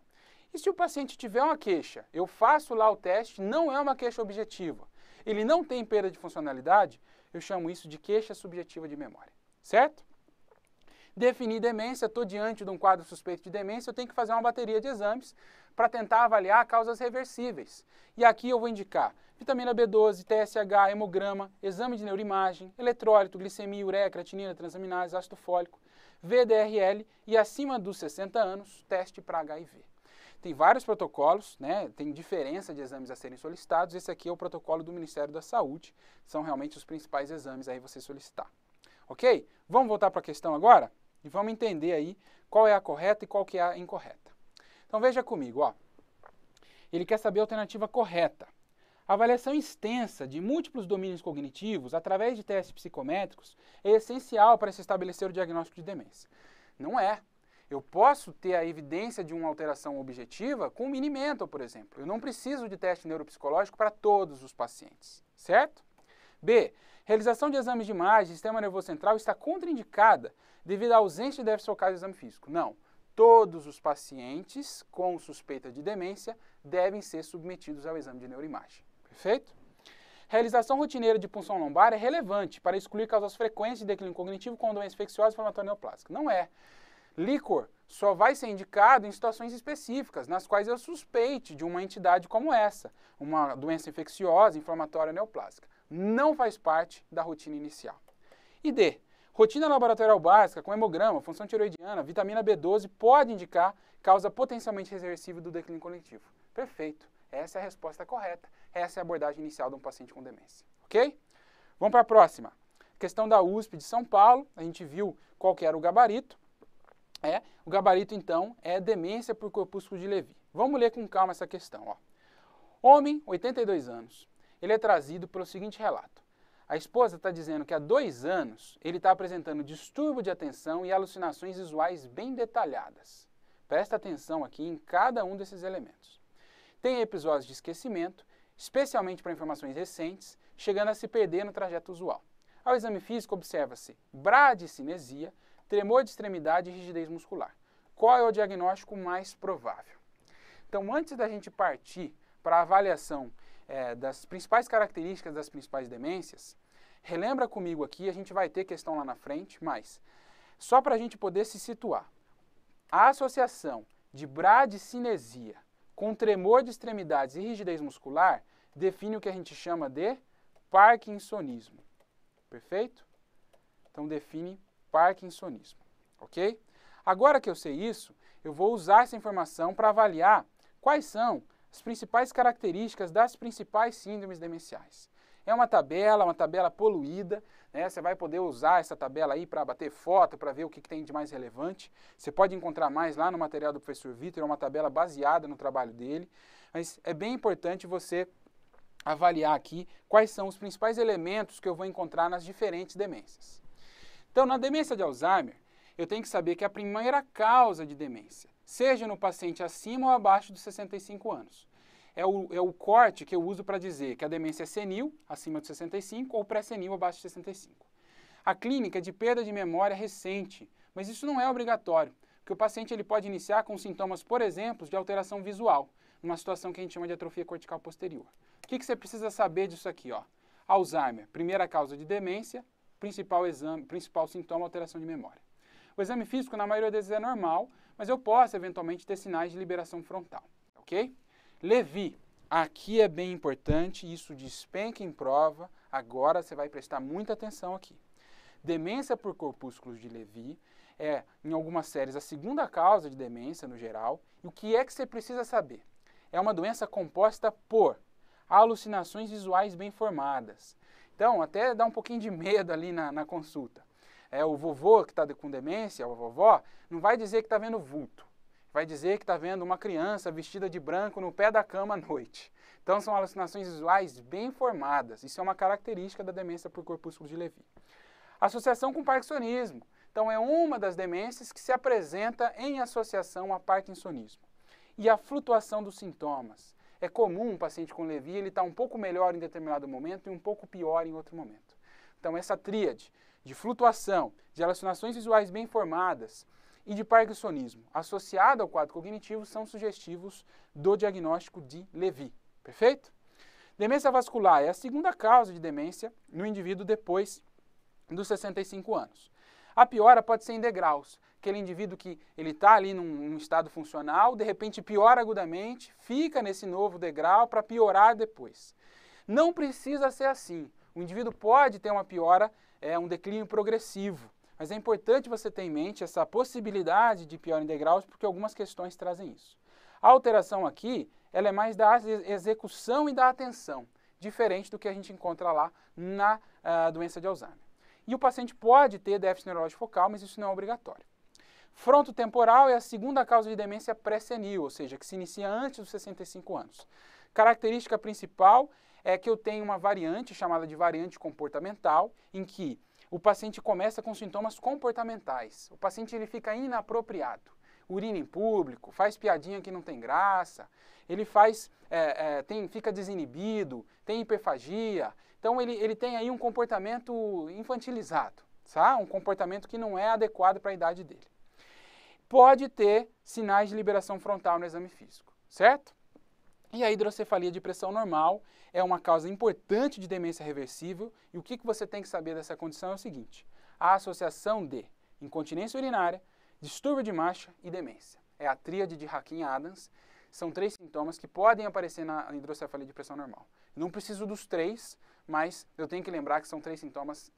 E se o paciente tiver uma queixa, eu faço lá o teste, não é uma queixa objetiva, ele não tem perda de funcionalidade, eu chamo isso de queixa subjetiva de memória, certo? Definir demência, estou diante de um quadro suspeito de demência, eu tenho que fazer uma bateria de exames para tentar avaliar causas reversíveis. E aqui eu vou indicar vitamina B12, TSH, hemograma, exame de neuroimagem, eletrólito, glicemia, ureia, creatinina, transaminase, ácido fólico, VDRL e acima dos 60 anos, teste para HIV. Tem vários protocolos, né? Tem diferença de exames a serem solicitados, esse aqui é o protocolo do Ministério da Saúde, são realmente os principais exames aí você solicitar. Ok? Vamos voltar para a questão agora? E vamos entender aí qual é a correta e qual que é a incorreta. Então veja comigo, ó. Ele quer saber a alternativa correta. Avaliação extensa de múltiplos domínios cognitivos através de testes psicométricos é essencial para se estabelecer o diagnóstico de demência. Não é. Eu posso ter a evidência de uma alteração objetiva com o mini-mental, por exemplo. Eu não preciso de teste neuropsicológico para todos os pacientes, certo? B. Realização de exames de imagem, sistema nervoso central está contraindicada devido à ausência de déficit focal do exame físico. Não. Todos os pacientes com suspeita de demência devem ser submetidos ao exame de neuroimagem. Perfeito? Realização rotineira de punção lombar é relevante para excluir causas frequentes de declínio cognitivo com doença infecciosa e inflamatória neoplásica. Não é. Líquor só vai ser indicado em situações específicas, nas quais eu suspeite de uma entidade como essa, uma doença infecciosa, inflamatória neoplásica. Não faz parte da rotina inicial. E D. Rotina laboratorial básica com hemograma, função tiroidiana, vitamina B12 pode indicar causa potencialmente reversível do declínio cognitivo. Perfeito. Essa é a resposta correta. Essa é a abordagem inicial de um paciente com demência. Ok? Vamos para a próxima. Questão da USP de São Paulo. A gente viu qual que era o gabarito. O gabarito, então, é demência por corpúsculo de Levy. Vamos ler com calma essa questão. Ó. Homem, 82 anos. Ele é trazido pelo seguinte relato. A esposa está dizendo que há 2 anos ele está apresentando distúrbio de atenção e alucinações visuais bem detalhadas. Presta atenção aqui em cada um desses elementos. Tem episódios de esquecimento, especialmente para informações recentes, chegando a se perder no trajeto usual. Ao exame físico observa-se bradicinesia, tremor de extremidade e rigidez muscular. Qual é o diagnóstico mais provável? Então, antes da gente partir para a avaliação das principais características das principais demências, relembra comigo aqui, a gente vai ter questão lá na frente, mas só para a gente poder se situar. A associação de bradicinesia com tremor de extremidades e rigidez muscular define o que a gente chama de parkinsonismo. Perfeito? Então define parkinsonismo, ok? Agora que eu sei isso, eu vou usar essa informação para avaliar quais são as principais características das principais síndromes demenciais. É uma tabela poluída, né? Você vai poder usar essa tabela aí para bater foto, para ver o que tem de mais relevante. Você pode encontrar mais lá no material do professor Victor, é uma tabela baseada no trabalho dele. Mas é bem importante você avaliar aqui quais são os principais elementos que eu vou encontrar nas diferentes demências. Então, na demência de Alzheimer, eu tenho que saber que a primeira causa de demência, seja no paciente acima ou abaixo dos 65 anos, é o corte que eu uso para dizer que a demência é senil, acima de 65, ou pré-senil, abaixo de 65. A clínica é de perda de memória recente, mas isso não é obrigatório, porque o paciente ele pode iniciar com sintomas, por exemplo, de alteração visual, numa situação que a gente chama de atrofia cortical posterior. O que você precisa saber disso aqui? Ó? Alzheimer, primeira causa de demência, principal sintoma, alteração de memória. O exame físico, na maioria das vezes, é normal, mas eu posso, eventualmente, ter sinais de liberação frontal, ok? Levi, aqui é bem importante, isso despenca em prova, agora você vai prestar muita atenção aqui. Demência por corpúsculos de Levi é, em algumas séries, a segunda causa de demência, no geral, e o que é que você precisa saber? É uma doença composta por alucinações visuais bem formadas. Então, até dá um pouquinho de medo ali na consulta. O vovô que está com demência, ou a vovó, não vai dizer que está vendo vulto. Vai dizer que está vendo uma criança vestida de branco no pé da cama à noite. Então, são alucinações visuais bem formadas. Isso é uma característica da demência por corpúsculo de Levi. Associação com parkinsonismo. Então, é uma das demências que se apresenta em associação a parkinsonismo. E a flutuação dos sintomas. É comum um paciente com Levi, ele está um pouco melhor em determinado momento e um pouco pior em outro momento. Então, essa tríade de flutuação, de alucinações visuais bem formadas e de parkinsonismo associado ao quadro cognitivo são sugestivos do diagnóstico de Levi, perfeito? Demência vascular é a segunda causa de demência no indivíduo depois dos 65 anos. A piora pode ser em degraus, aquele indivíduo que ele está ali num estado funcional, de repente piora agudamente, fica nesse novo degrau para piorar depois. Não precisa ser assim, o indivíduo pode ter uma piora, um declínio progressivo, mas é importante você ter em mente essa possibilidade de piora em degraus, porque algumas questões trazem isso. A alteração aqui, ela é mais da execução e da atenção, diferente do que a gente encontra lá na doença de Alzheimer. E o paciente pode ter déficit neurológico focal, mas isso não é obrigatório. Frontotemporal é a segunda causa de demência pré-senil, ou seja, que se inicia antes dos 65 anos. Característica principal é que eu tenho uma variante chamada de variante comportamental, em que o paciente começa com sintomas comportamentais. O paciente ele fica inapropriado, urina em público, faz piadinha que não tem graça, ele fica desinibido, tem hiperfagia, então ele tem aí um comportamento infantilizado, sabe? Um comportamento que não é adequado para a idade dele. Pode ter sinais de liberação frontal no exame físico, certo? E a hidrocefalia de pressão normal é uma causa importante de demência reversível. E o que você tem que saber dessa condição é o seguinte: a associação de incontinência urinária, distúrbio de marcha e demência. É a tríade de Hakim-Adams. São 3 sintomas que podem aparecer na hidrocefalia de pressão normal. Não preciso dos 3, mas eu tenho que lembrar que são 3 sintomas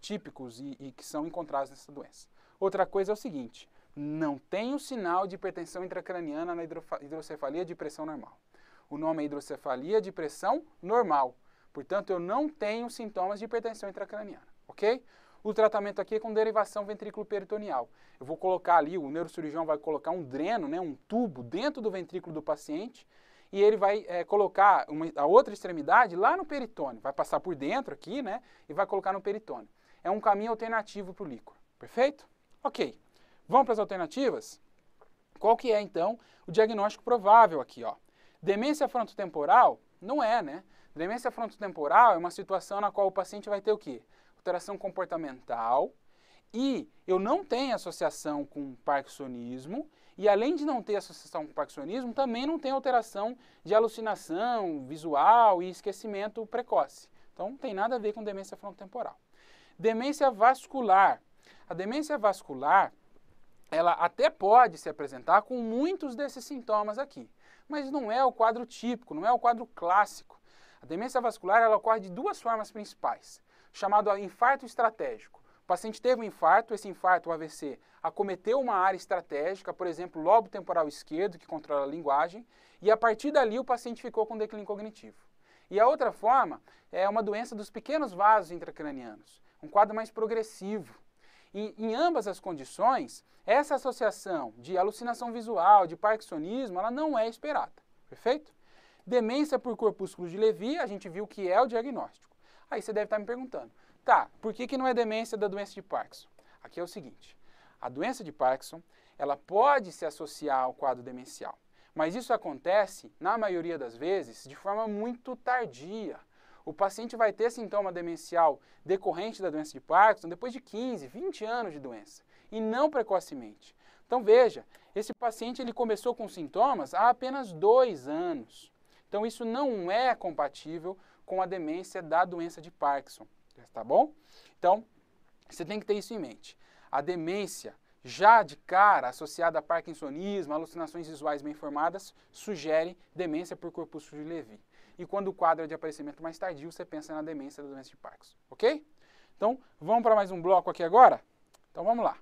típicos e que são encontrados nessa doença. Outra coisa é o seguinte: não tem o sinal de hipertensão intracraniana na hidrocefalia de pressão normal. O nome é hidrocefalia de pressão normal. Portanto, eu não tenho sintomas de hipertensão intracraniana, ok? O tratamento aqui é com derivação ventrículo-peritoneal. Eu vou colocar ali, o neurocirurgião vai colocar um dreno, né, um tubo dentro do ventrículo do paciente e ele vai colocar a outra extremidade lá no peritônio. Vai passar por dentro aqui, né, e vai colocar no peritônio. É um caminho alternativo para o líquor, perfeito? Ok. Vamos para as alternativas? Qual que é, então, o diagnóstico provável aqui, ó? Demência frontotemporal? Não é, né? Demência frontotemporal é uma situação na qual o paciente vai ter o quê? Alteração comportamental e eu não tenho associação com parkinsonismo e além de não ter associação com parkinsonismo, também não tem alteração de alucinação visual e esquecimento precoce. Então, não tem nada a ver com demência frontotemporal. Demência vascular. A demência vascular, ela até pode se apresentar com muitos desses sintomas aqui. Mas não é o quadro típico, não é o quadro clássico. A demência vascular ela ocorre de 2 formas principais, chamado infarto estratégico. O paciente teve um infarto, esse infarto, o AVC, acometeu uma área estratégica, por exemplo, lobo temporal esquerdo, que controla a linguagem, e a partir dali o paciente ficou com declínio cognitivo. E a outra forma é uma doença dos pequenos vasos intracranianos, um quadro mais progressivo. E, em ambas as condições, essa associação de alucinação visual, de parkinsonismo, ela não é esperada, perfeito? Demência por corpúsculo de Levi, a gente viu que é o diagnóstico. Aí você deve estar me perguntando, tá, por que não é demência da doença de Parkinson? Aqui é o seguinte, a doença de Parkinson, ela pode se associar ao quadro demencial, Mas isso acontece, na maioria das vezes, de forma muito tardia. O paciente vai ter sintoma demencial decorrente da doença de Parkinson depois de 15, 20 anos de doença, e não precocemente. Então veja, esse paciente ele começou com sintomas há apenas 2 anos. Então isso não é compatível com a demência da doença de Parkinson, tá bom? Então, você tem que ter isso em mente. A demência, já de cara, associada a parkinsonismo, alucinações visuais bem formadas, sugere demência por corpúsculo de Lewy. E quando o quadro é de aparecimento mais tardio, você pensa na demência da doença de Parkinson, ok? Então, vamos para mais um bloco aqui agora? Então, vamos lá.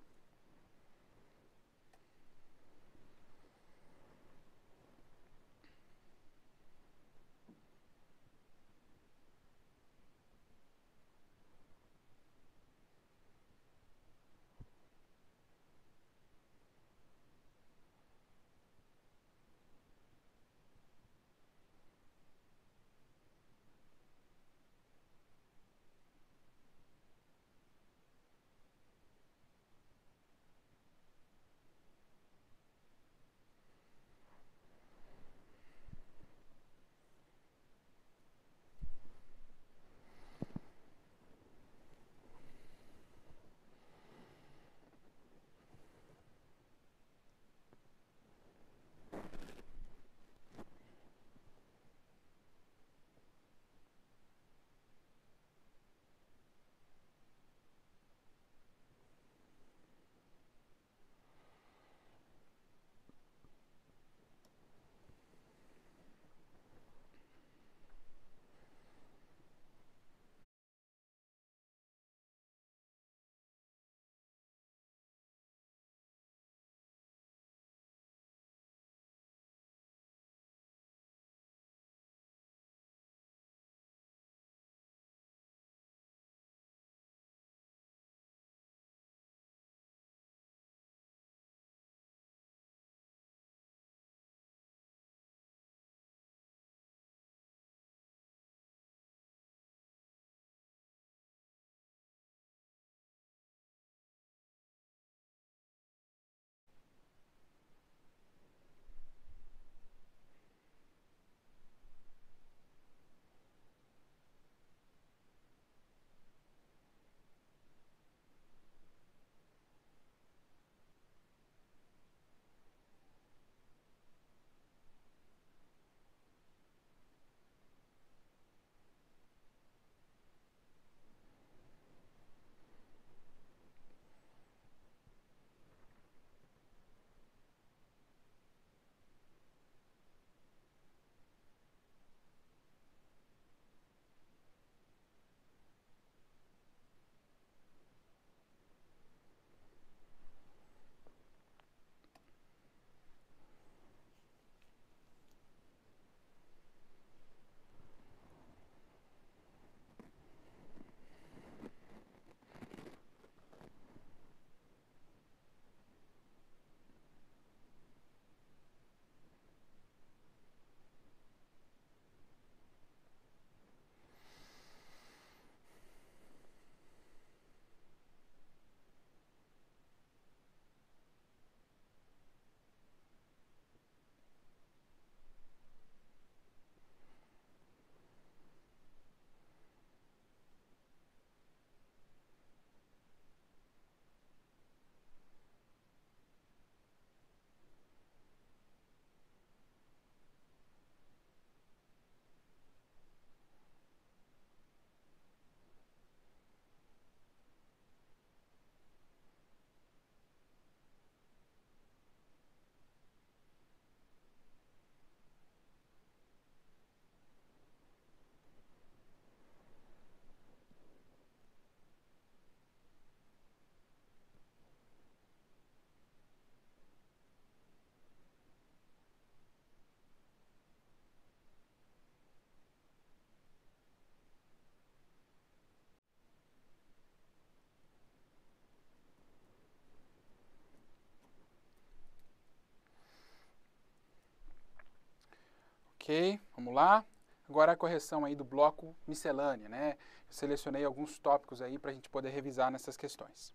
Ok, vamos lá. Agora a correção aí do bloco miscelânea, né? Eu selecionei alguns tópicos aí para a gente poder revisar nessas questões.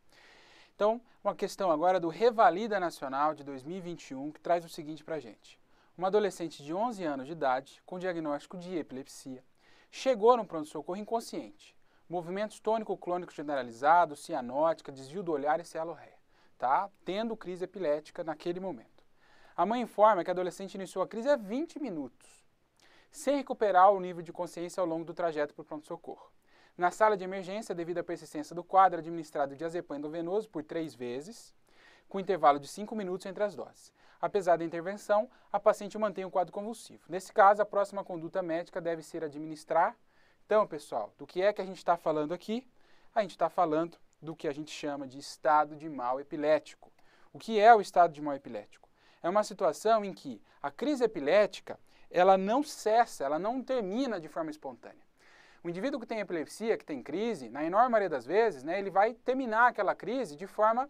Então, uma questão agora do Revalida Nacional de 2021, que traz o seguinte para a gente. Uma adolescente de 11 anos de idade, com diagnóstico de epilepsia, chegou no pronto-socorro inconsciente. Movimentos tônico-clônico generalizado, cianótica, desvio do olhar e celular, tá? Tendo crise epilética naquele momento. A mãe informa que a adolescente iniciou a crise há 20 minutos, sem recuperar o nível de consciência ao longo do trajeto para o pronto-socorro. Na sala de emergência, devido à persistência do quadro, administrado diazepam endovenoso por 3 vezes, com intervalo de 5 minutos entre as doses. Apesar da intervenção, a paciente mantém o quadro convulsivo. Nesse caso, a próxima conduta médica deve ser administrar. Então, pessoal, do que é que a gente está falando aqui? A gente está falando do que a gente chama de estado de mal epilético. O que é o estado de mal epilético? É uma situação em que a crise epilética, ela não cessa, ela não termina de forma espontânea. O indivíduo que tem epilepsia, que tem crise, na enorme maioria das vezes, né, ele vai terminar aquela crise de forma...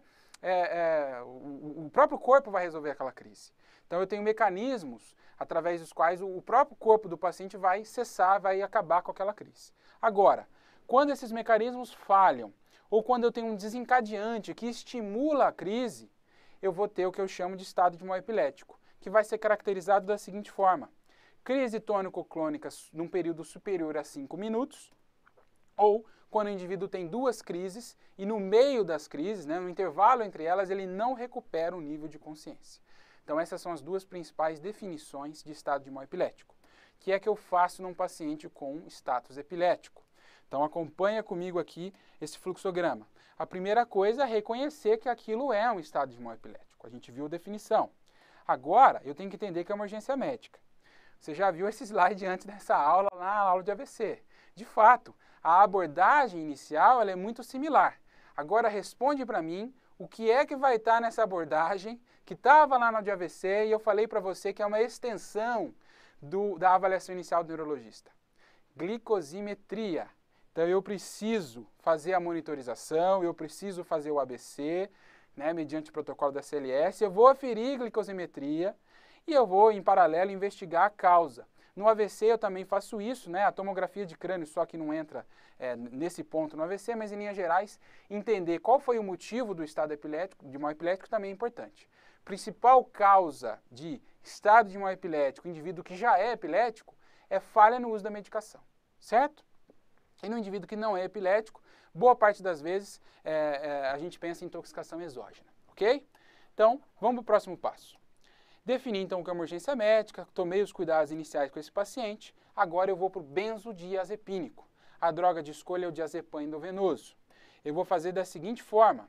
o próprio corpo vai resolver aquela crise. Então eu tenho mecanismos através dos quais o próprio corpo do paciente vai cessar, vai acabar com aquela crise. Agora, quando esses mecanismos falham, ou quando eu tenho um desencadeante que estimula a crise, eu vou ter o que eu chamo de estado de mal epilético, que vai ser caracterizado da seguinte forma. Crise tônico-clônica num período superior a 5 minutos, ou quando o indivíduo tem 2 crises e no meio das crises, né, no intervalo entre elas, ele não recupera o nível de consciência. Então essas são as 2 principais definições de estado de mal epilético. O que é que eu faço num paciente com status epilético? Então acompanha comigo aqui esse fluxograma. A primeira coisa é reconhecer que aquilo é um estado de mal epilético. A gente viu a definição. Agora eu tenho que entender que é uma urgência médica. Você já viu esse slide antes dessa aula, lá na aula de AVC. De fato, a abordagem inicial ela é muito similar. Agora responde para mim o que é que vai estar nessa abordagem que estava lá na aula de AVC e eu falei para você que é uma extensão da avaliação inicial do neurologista. Glicosimetria. Então eu preciso fazer a monitorização, eu preciso fazer o ABC, né, mediante o protocolo da CLS, eu vou aferir glicosimetria, e eu vou, em paralelo, investigar a causa. No AVC eu também faço isso, né? A tomografia de crânio só que não entra nesse ponto no AVC, mas em linhas gerais, entender qual foi o motivo do estado epilético, de mal epilético também é importante. Principal causa de estado de mal epilético, indivíduo que já é epilético, é falha no uso da medicação, certo? E no indivíduo que não é epilético, boa parte das vezes a gente pensa em intoxicação exógena, ok? Então, vamos para o próximo passo. Defini então o que é uma urgência médica, tomei os cuidados iniciais com esse paciente, agora eu vou para o benzodiazepínico. A droga de escolha é o diazepam endovenoso. Eu vou fazer da seguinte forma,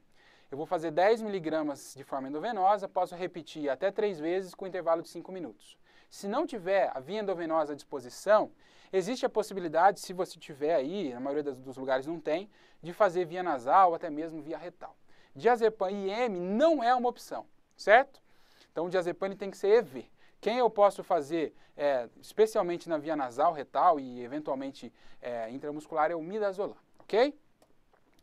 eu vou fazer 10 mg de forma endovenosa, posso repetir até 3 vezes com intervalo de 5 minutos. Se não tiver a via endovenosa à disposição, existe a possibilidade, se você tiver aí, na maioria dos lugares não tem, de fazer via nasal ou até mesmo via retal. Diazepam IM não é uma opção, certo? Então, o diazepam tem que ser EV. Quem eu posso fazer, especialmente na via nasal, retal e, eventualmente, intramuscular, é o midazolam, ok?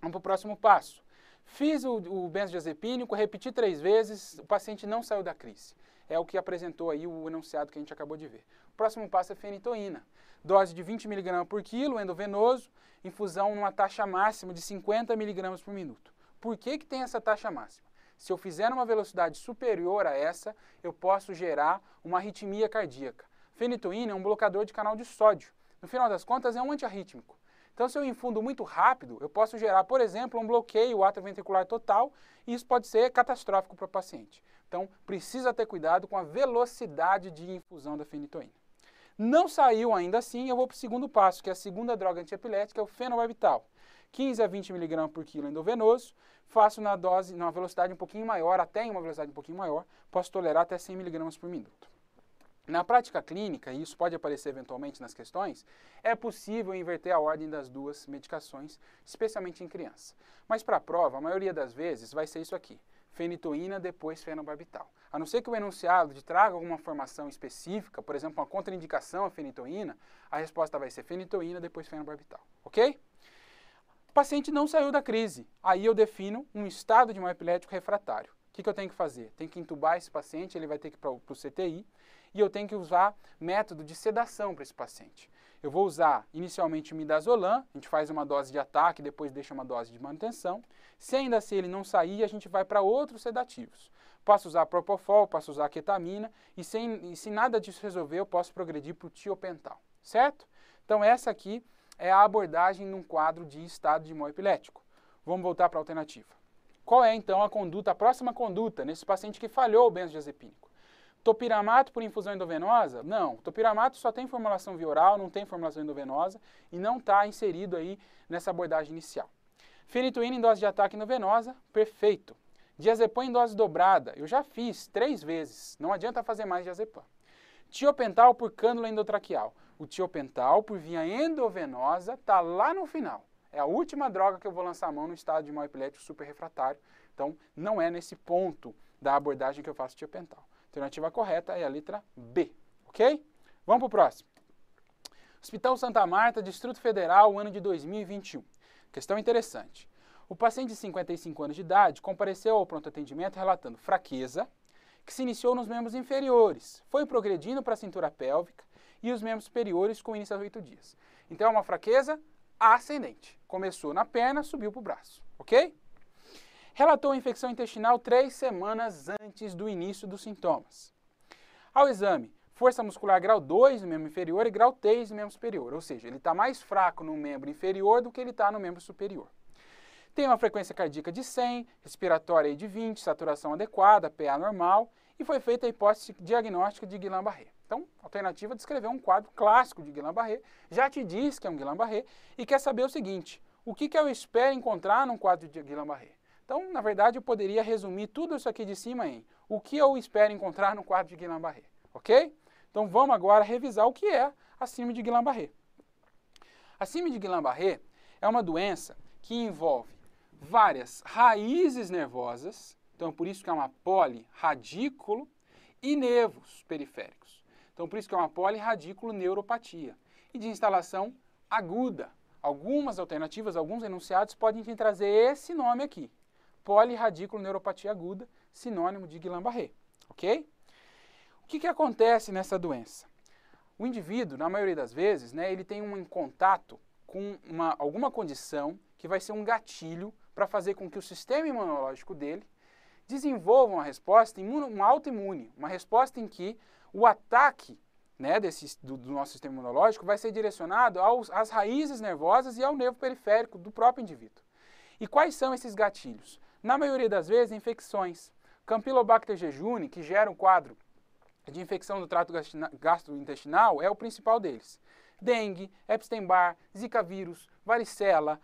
Vamos para o próximo passo. Fiz o benzodiazepínico, repeti 3 vezes, o paciente não saiu da crise. É o que apresentou aí o enunciado que a gente acabou de ver. O próximo passo é fenitoína. Dose de 20 mg/kg, endovenoso, infusão numa taxa máxima de 50 mg/min. Por que tem essa taxa máxima? Se eu fizer uma velocidade superior a essa, eu posso gerar uma arritmia cardíaca. Fenitoína é um blocador de canal de sódio. No final das contas, é um antiarrítmico. Então, se eu infundo muito rápido, eu posso gerar, por exemplo, um bloqueio atrioventricular total e isso pode ser catastrófico para o paciente. Então, precisa ter cuidado com a velocidade de infusão da fenitoína. Não saiu ainda assim, eu vou para o segundo passo, que é a segunda droga antiepilética, é o fenobarbital. 15 a 20 mg/kg endovenoso, faço na dose, numa velocidade um pouquinho maior, até em uma velocidade um pouquinho maior, posso tolerar até 100 mg/min. Na prática clínica, e isso pode aparecer eventualmente nas questões, é possível inverter a ordem das 2 medicações, especialmente em criança. Mas para a prova, a maioria das vezes vai ser isso aqui, fenitoína depois fenobarbital. A não ser que o enunciado de traga alguma formação específica, por exemplo, uma contraindicação à fenitoína, a resposta vai ser fenitoína depois fenobarbital, ok? O paciente não saiu da crise, aí eu defino um estado de mal epilético refratário. O que eu tenho que fazer? Tenho que intubar esse paciente, ele vai ter que ir para o CTI, e eu tenho que usar método de sedação para esse paciente. Eu vou usar inicialmente o midazolam, a gente faz uma dose de ataque, depois deixa uma dose de manutenção. Se ainda assim ele não sair, a gente vai para outros sedativos. Posso usar propofol, posso usar ketamina, e se nada disso resolver, eu posso progredir para o tiopental, certo? Então essa aqui é a abordagem num quadro de estado de mal epilético. Vamos voltar para a alternativa. Qual é então a conduta, a próxima conduta nesse paciente que falhou o benzodiazepínico? Topiramato por infusão endovenosa? Não, topiramato só tem formulação via oral, não tem formulação endovenosa e não está inserido aí nessa abordagem inicial. Fenitoína em dose de ataque endovenosa, perfeito. Diazepam em dose dobrada, eu já fiz 3 vezes, não adianta fazer mais diazepam. Tiopental por cânula endotraqueal. O tiopental por via endovenosa está lá no final. É a última droga que eu vou lançar a mão no estado de mal epilético superrefratário. Então, não é nesse ponto da abordagem que eu faço tiopental. A alternativa correta é a letra B, ok? Vamos para o próximo. Hospital Santa Marta, Distrito Federal, ano de 2021. Questão interessante. O paciente de 55 anos de idade compareceu ao pronto atendimento relatando fraqueza, que se iniciou nos membros inferiores, foi progredindo para a cintura pélvica e os membros superiores com início aos 8 dias. Então é uma fraqueza ascendente. Começou na perna, subiu para o braço, ok? Relatou infecção intestinal 3 semanas antes do início dos sintomas. Ao exame, força muscular grau 2 no membro inferior e grau 3 no membro superior, ou seja, ele está mais fraco no membro inferior do que ele está no membro superior. Tem uma frequência cardíaca de 100, respiratória de 20, saturação adequada, PA normal, e foi feita a hipótese diagnóstica de Guillain-Barré. Então, a alternativa descreveu um quadro clássico de Guillain-Barré, já te diz que é um Guillain-Barré, e quer saber o seguinte, o que eu espero encontrar num quadro de Guillain-Barré? Então, na verdade, eu poderia resumir tudo isso aqui de cima em o que eu espero encontrar no quadro de Guillain-Barré, ok? Então, vamos agora revisar o que é a síndrome de Guillain-Barré. A síndrome de Guillain-Barré é uma doença que envolve várias raízes nervosas, então por isso que é uma polirradículo, e nervos periféricos. Então por isso que é uma polirradículo neuropatia. E de instalação aguda. Algumas alternativas, alguns enunciados podem te trazer esse nome aqui. Polirradículo neuropatia aguda, sinônimo de Guillain-Barré, ok? O que acontece nessa doença? O indivíduo, na maioria das vezes, né, ele tem um contato com alguma condição que vai ser um gatilho para fazer com que o sistema imunológico dele desenvolva uma resposta autoimune, uma resposta em que o ataque, né, do nosso sistema imunológico vai ser direcionado às raízes nervosas e ao nervo periférico do próprio indivíduo. E quais são esses gatilhos? Na maioria das vezes, infecções. Campylobacter jejuni, que gera um quadro de infecção do trato gastrointestinal, é o principal deles. Dengue, Epstein-Barr, Zika vírus, varicela,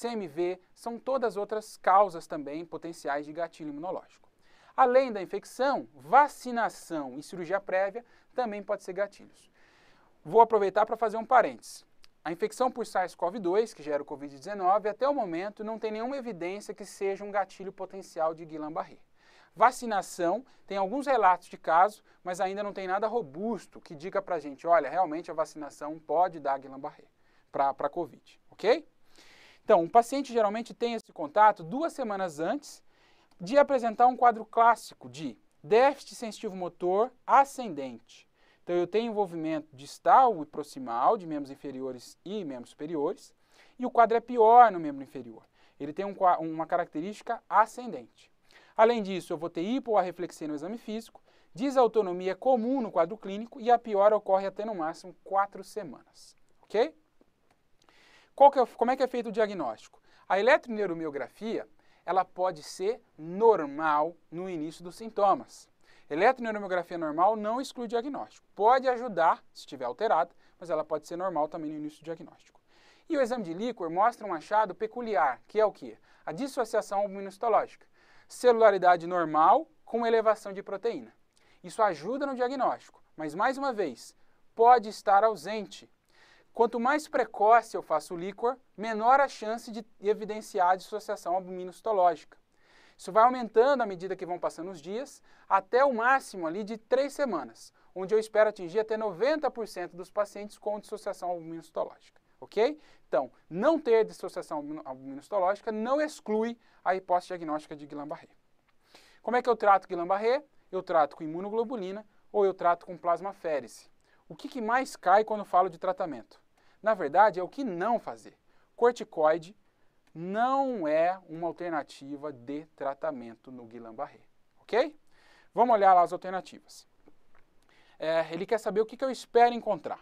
CMV, são todas outras causas também potenciais de gatilho imunológico. Além da infecção, vacinação e cirurgia prévia também podem ser gatilhos. Vou aproveitar para fazer um parênteses. A infecção por SARS-CoV-2, que gera o COVID-19, até o momento não tem nenhuma evidência que seja um gatilho potencial de Guillain-Barré. Vacinação, tem alguns relatos de casos, mas ainda não tem nada robusto que diga pra gente, olha, realmente a vacinação pode dar Guillain-Barré para Covid, ok? Então, o paciente geralmente tem esse contato 2 semanas antes de apresentar um quadro clássico de déficit sensitivo motor ascendente. Então, eu tenho envolvimento distal e proximal de membros inferiores e membros superiores, e o quadro é pior no membro inferior. Ele tem uma característica ascendente. Além disso, eu vou ter hipoarreflexia no exame físico, desautonomia comum no quadro clínico e a piora ocorre até no máximo 4 semanas, ok? Como é que é feito o diagnóstico? A eletroneuromiografia, ela pode ser normal no início dos sintomas. Eletroneuromiografia normal não exclui o diagnóstico. Pode ajudar, se estiver alterada, mas ela pode ser normal também no início do diagnóstico. E o exame de líquor mostra um achado peculiar, que é o quê? A dissociação albuminocitológica. Celularidade normal com elevação de proteína. Isso ajuda no diagnóstico, mas mais uma vez, pode estar ausente. Quanto mais precoce eu faço o líquor, menor a chance de evidenciar a dissociação albuminocitológica. Isso vai aumentando à medida que vão passando os dias, até o máximo ali de 3 semanas, onde eu espero atingir até 90% dos pacientes com dissociação albuminocitológica. Ok? Então, não ter dissociação albuminocitológica não exclui a hipótese diagnóstica de Guillain-Barré. Como é que eu trato Guillain-Barré? Eu trato com imunoglobulina ou eu trato com plasmaférese. O que mais cai quando eu falo de tratamento? Na verdade, é o que não fazer. Corticoide não é uma alternativa de tratamento no Guillain-Barré. Ok? Vamos olhar lá as alternativas. Ele quer saber o que eu espero encontrar.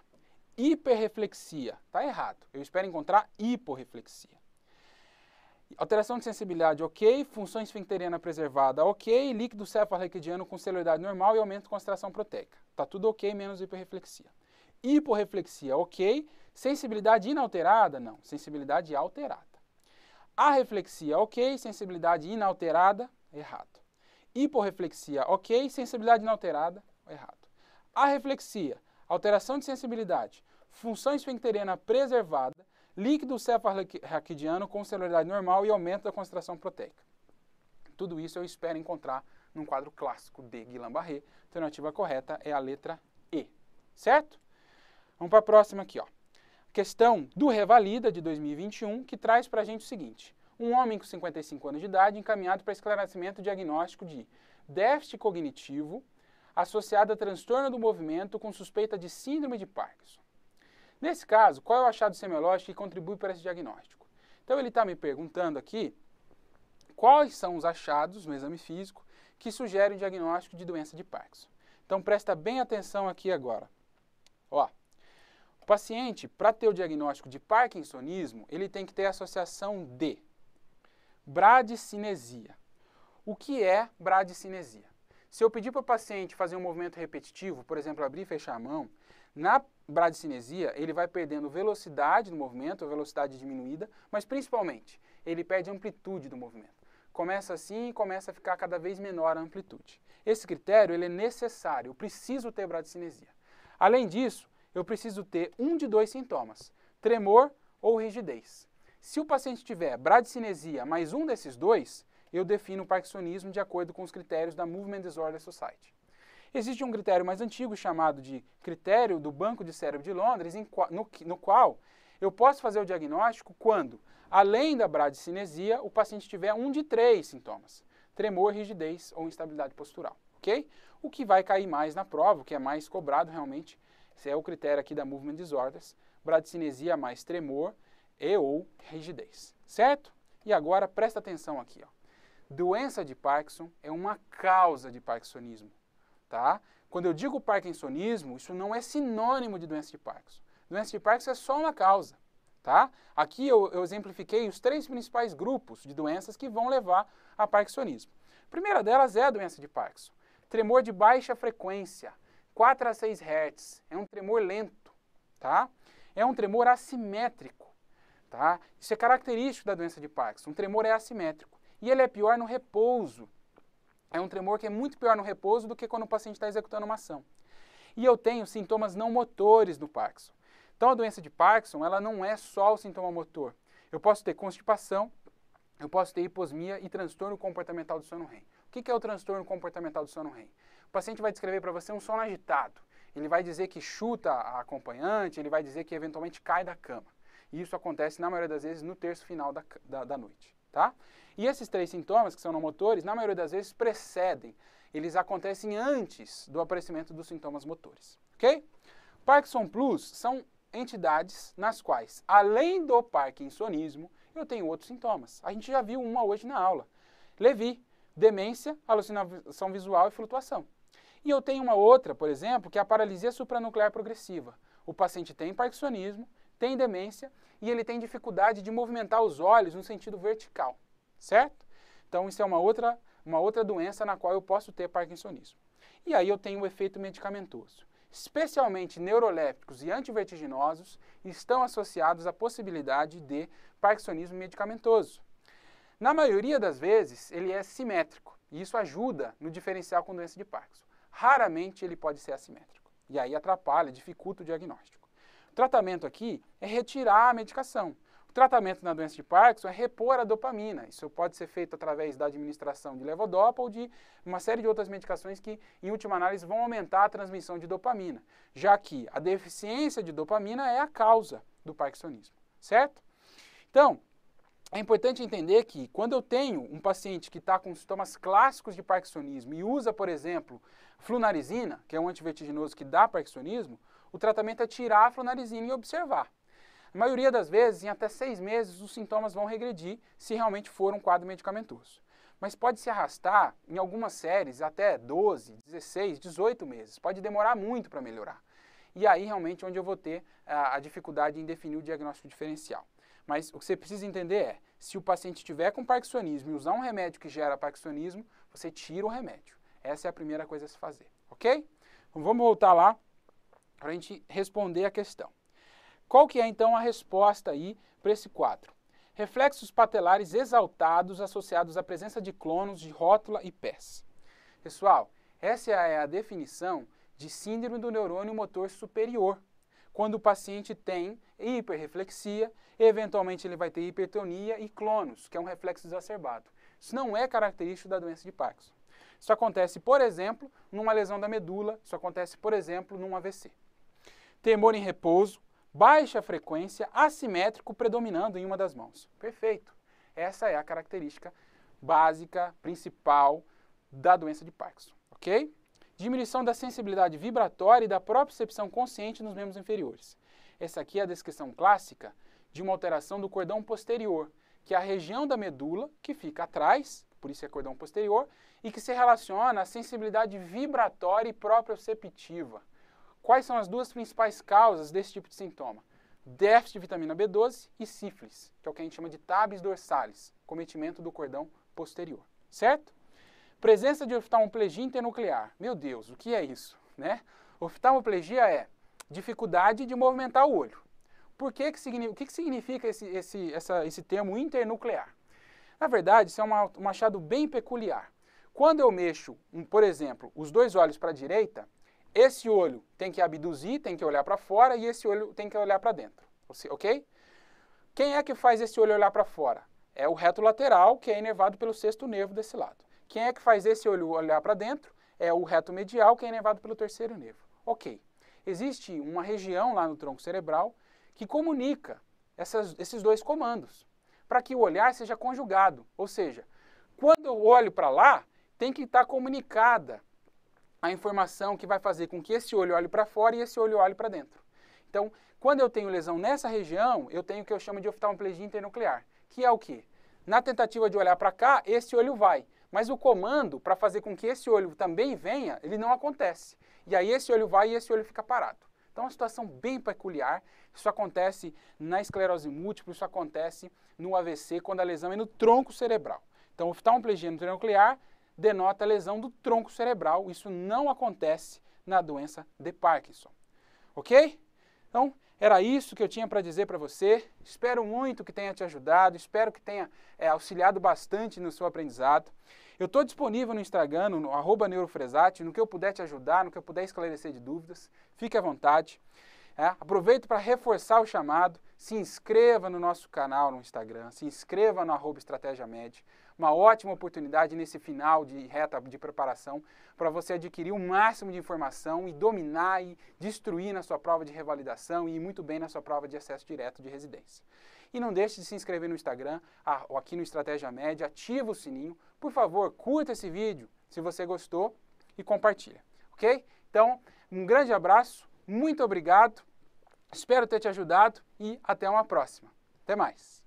Hiperreflexia. Está errado. Eu espero encontrar hiporreflexia. Alteração de sensibilidade, ok. Função esfincteriana preservada, ok. Líquido cefalorraquidiano com celeridade normal e aumento de concentração proteica. Está tudo ok, menos hiperreflexia. Hiporreflexia, ok. Sensibilidade inalterada? Não. Sensibilidade alterada. Arreflexia, ok. Sensibilidade inalterada? Errado. Hiporreflexia, ok. Sensibilidade inalterada? Errado. Arreflexia, alteração de sensibilidade, função esfincteriana preservada, líquido cefalorraquidiano com celeridade normal e aumento da concentração proteica. Tudo isso eu espero encontrar num quadro clássico de Guillain-Barré. A alternativa correta é a letra E, certo? Vamos para a próxima aqui, ó. Questão do Revalida de 2021, que traz para a gente o seguinte. Um homem com 55 anos de idade encaminhado para esclarecimento diagnóstico de déficit cognitivo associado a transtorno do movimento com suspeita de síndrome de Parkinson. Nesse caso, qual é o achado semiológico que contribui para esse diagnóstico? Então, ele está me perguntando aqui quais são os achados no exame físico que sugerem o diagnóstico de doença de Parkinson. Então, presta bem atenção aqui agora. Ó, o paciente, para ter o diagnóstico de parkinsonismo, ele tem que ter a associação de bradicinesia. O que é bradicinesia? Se eu pedir para o paciente fazer um movimento repetitivo, por exemplo, abrir e fechar a mão, na bradicinesia, ele vai perdendo velocidade do movimento, a velocidade diminuída, mas principalmente, ele perde amplitude do movimento. Começa assim e começa a ficar cada vez menor a amplitude. Esse critério ele é necessário, eu preciso ter bradicinesia. Além disso, eu preciso ter um de dois sintomas, tremor ou rigidez. Se o paciente tiver bradicinesia mais um desses dois, eu defino o parkinsonismo de acordo com os critérios da Movement Disorder Society. Existe um critério mais antigo chamado de critério do Banco de Cérebro de Londres, no qual eu posso fazer o diagnóstico quando, além da bradicinesia, o paciente tiver um de três sintomas, tremor, rigidez ou instabilidade postural, ok? O que vai cair mais na prova, o que é mais cobrado realmente, esse é o critério aqui da Movement Disorders, bradicinesia mais tremor e ou rigidez, certo? E agora presta atenção aqui, ó. Doença de Parkinson é uma causa de parkinsonismo. Tá? Quando eu digo parkinsonismo, isso não é sinônimo de doença de Parkinson. Doença de Parkinson é só uma causa. Tá? Aqui eu exemplifiquei os três principais grupos de doenças que vão levar a parkinsonismo. A primeira delas é a doença de Parkinson. Tremor de baixa frequência, 4 a 6 Hz. É um tremor lento. Tá? É um tremor assimétrico. Tá? Isso é característico da doença de Parkinson. Um tremor é assimétrico. E ele é pior no repouso. É um tremor que é muito pior no repouso do que quando o paciente está executando uma ação. E eu tenho sintomas não motores do Parkinson. Então, a doença de Parkinson, ela não é só o sintoma motor. Eu posso ter constipação, eu posso ter hiposmia e transtorno comportamental do sono REM. O que é o transtorno comportamental do sono REM? O paciente vai descrever para você um sono agitado. Ele vai dizer que chuta a acompanhante, ele vai dizer que eventualmente cai da cama. E isso acontece, na maioria das vezes, no terço final da noite. Tá? E esses três sintomas, que são não motores, na maioria das vezes precedem. Eles acontecem antes do aparecimento dos sintomas motores. Ok? Parkinson Plus são entidades nas quais, além do parkinsonismo, eu tenho outros sintomas. A gente já viu uma hoje na aula. Levi, demência, alucinação visual e flutuação. E eu tenho uma outra, por exemplo, que é a paralisia supranuclear progressiva. O paciente tem parkinsonismo, tem demência e ele tem dificuldade de movimentar os olhos no sentido vertical, certo? Então, isso é uma outra doença na qual eu posso ter parkinsonismo. E aí eu tenho o efeito medicamentoso. Especialmente neurolépticos e antivertiginosos estão associados à possibilidade de parkinsonismo medicamentoso. Na maioria das vezes, ele é simétrico e isso ajuda no diferencial com doença de Parkinson. Raramente ele pode ser assimétrico e aí atrapalha, dificulta o diagnóstico. O tratamento aqui é retirar a medicação. O tratamento na doença de Parkinson é repor a dopamina. Isso pode ser feito através da administração de levodopa ou de uma série de outras medicações que, em última análise, vão aumentar a transmissão de dopamina, já que a deficiência de dopamina é a causa do parkinsonismo, certo? Então, é importante entender que quando eu tenho um paciente que está com sintomas clássicos de parkinsonismo e usa, por exemplo, flunarizina, que é um antivertiginoso que dá parkinsonismo, o tratamento é tirar a flunarizina e observar. A maioria das vezes, em até 6 meses, os sintomas vão regredir se realmente for um quadro medicamentoso. mas pode se arrastar em algumas séries até 12, 16, 18 meses. Pode demorar muito para melhorar. E aí realmente onde eu vou ter a dificuldade em definir o diagnóstico diferencial. Mas o que você precisa entender é, se o paciente tiver com parkinsonismo e usar um remédio que gera parkinsonismo, você tira o remédio. Essa é a primeira coisa a se fazer, ok? Então, vamos voltar lá para a gente responder a questão. Qual que é então a resposta aí para esse quadro? Reflexos patelares exaltados associados à presença de clonos de rótula e pés. Pessoal, essa é a definição de síndrome do neurônio motor superior. Quando o paciente tem hiperreflexia, eventualmente ele vai ter hipertonia e clonos, que é um reflexo exacerbado. Isso não é característico da doença de Parkinson. Isso acontece, por exemplo, numa lesão da medula, isso acontece, por exemplo, num AVC. Tremor em repouso, baixa frequência, assimétrico predominando em uma das mãos. Perfeito. Essa é a característica básica, principal da doença de Parkinson, ok? Diminuição da sensibilidade vibratória e da propriocepção consciente nos membros inferiores. Essa aqui é a descrição clássica de uma alteração do cordão posterior, que é a região da medula que fica atrás, por isso é cordão posterior, e que se relaciona à sensibilidade vibratória e proprioceptiva. Quais são as duas principais causas desse tipo de sintoma? Déficit de vitamina B12 e sífilis, que é o que a gente chama de tabes dorsalis, cometimento do cordão posterior, certo? Presença de oftalmoplegia internuclear. Meu Deus, o que é isso, né? Oftalmoplegia é dificuldade de movimentar o olho. Por que que significa esse termo internuclear? Na verdade, isso é um achado bem peculiar. Quando eu mexo, por exemplo, os dois olhos para a direita, esse olho tem que abduzir, tem que olhar para fora, e esse olho tem que olhar para dentro, ok? Quem é que faz esse olho olhar para fora? É o reto lateral, que é inervado pelo sexto nervo desse lado. Quem é que faz esse olho olhar para dentro? É o reto medial, que é inervado pelo terceiro nervo. Ok. Existe uma região lá no tronco cerebral que comunica esses dois comandos, para que o olhar seja conjugado. Ou seja, quando eu olho para lá, tem que estar comunicada a informação que vai fazer com que esse olho olhe para fora e esse olho olhe para dentro. Então, quando eu tenho lesão nessa região, eu tenho o que eu chamo de oftalmoplegia internuclear, que é o quê? Na tentativa de olhar para cá, esse olho vai, mas o comando para fazer com que esse olho também venha, ele não acontece. E aí esse olho vai e esse olho fica parado. Então é uma situação bem peculiar, isso acontece na esclerose múltipla, isso acontece no AVC, quando a lesão é no tronco cerebral. Então oftalmoplegia internuclear denota a lesão do tronco cerebral, isso não acontece na doença de Parkinson. Ok? Então, era isso que eu tinha para dizer para você. Espero muito que tenha te ajudado, espero que tenha auxiliado bastante no seu aprendizado. Eu estou disponível no Instagram, no @neurofrezatti, no que eu puder te ajudar, no que eu puder esclarecer de dúvidas, fique à vontade. Aproveito para reforçar o chamado, se inscreva no nosso canal no Instagram, se inscreva no @estratégia MED. Uma ótima oportunidade nesse final de reta de preparação para você adquirir o máximo de informação e dominar e destruir na sua prova de revalidação e ir muito bem na sua prova de acesso direto de residência. E não deixe de se inscrever no Instagram ou aqui no Estratégia MED, ativa o sininho. Por favor, curta esse vídeo se você gostou e compartilha, ok? Então, um grande abraço, muito obrigado, espero ter te ajudado e até uma próxima. Até mais!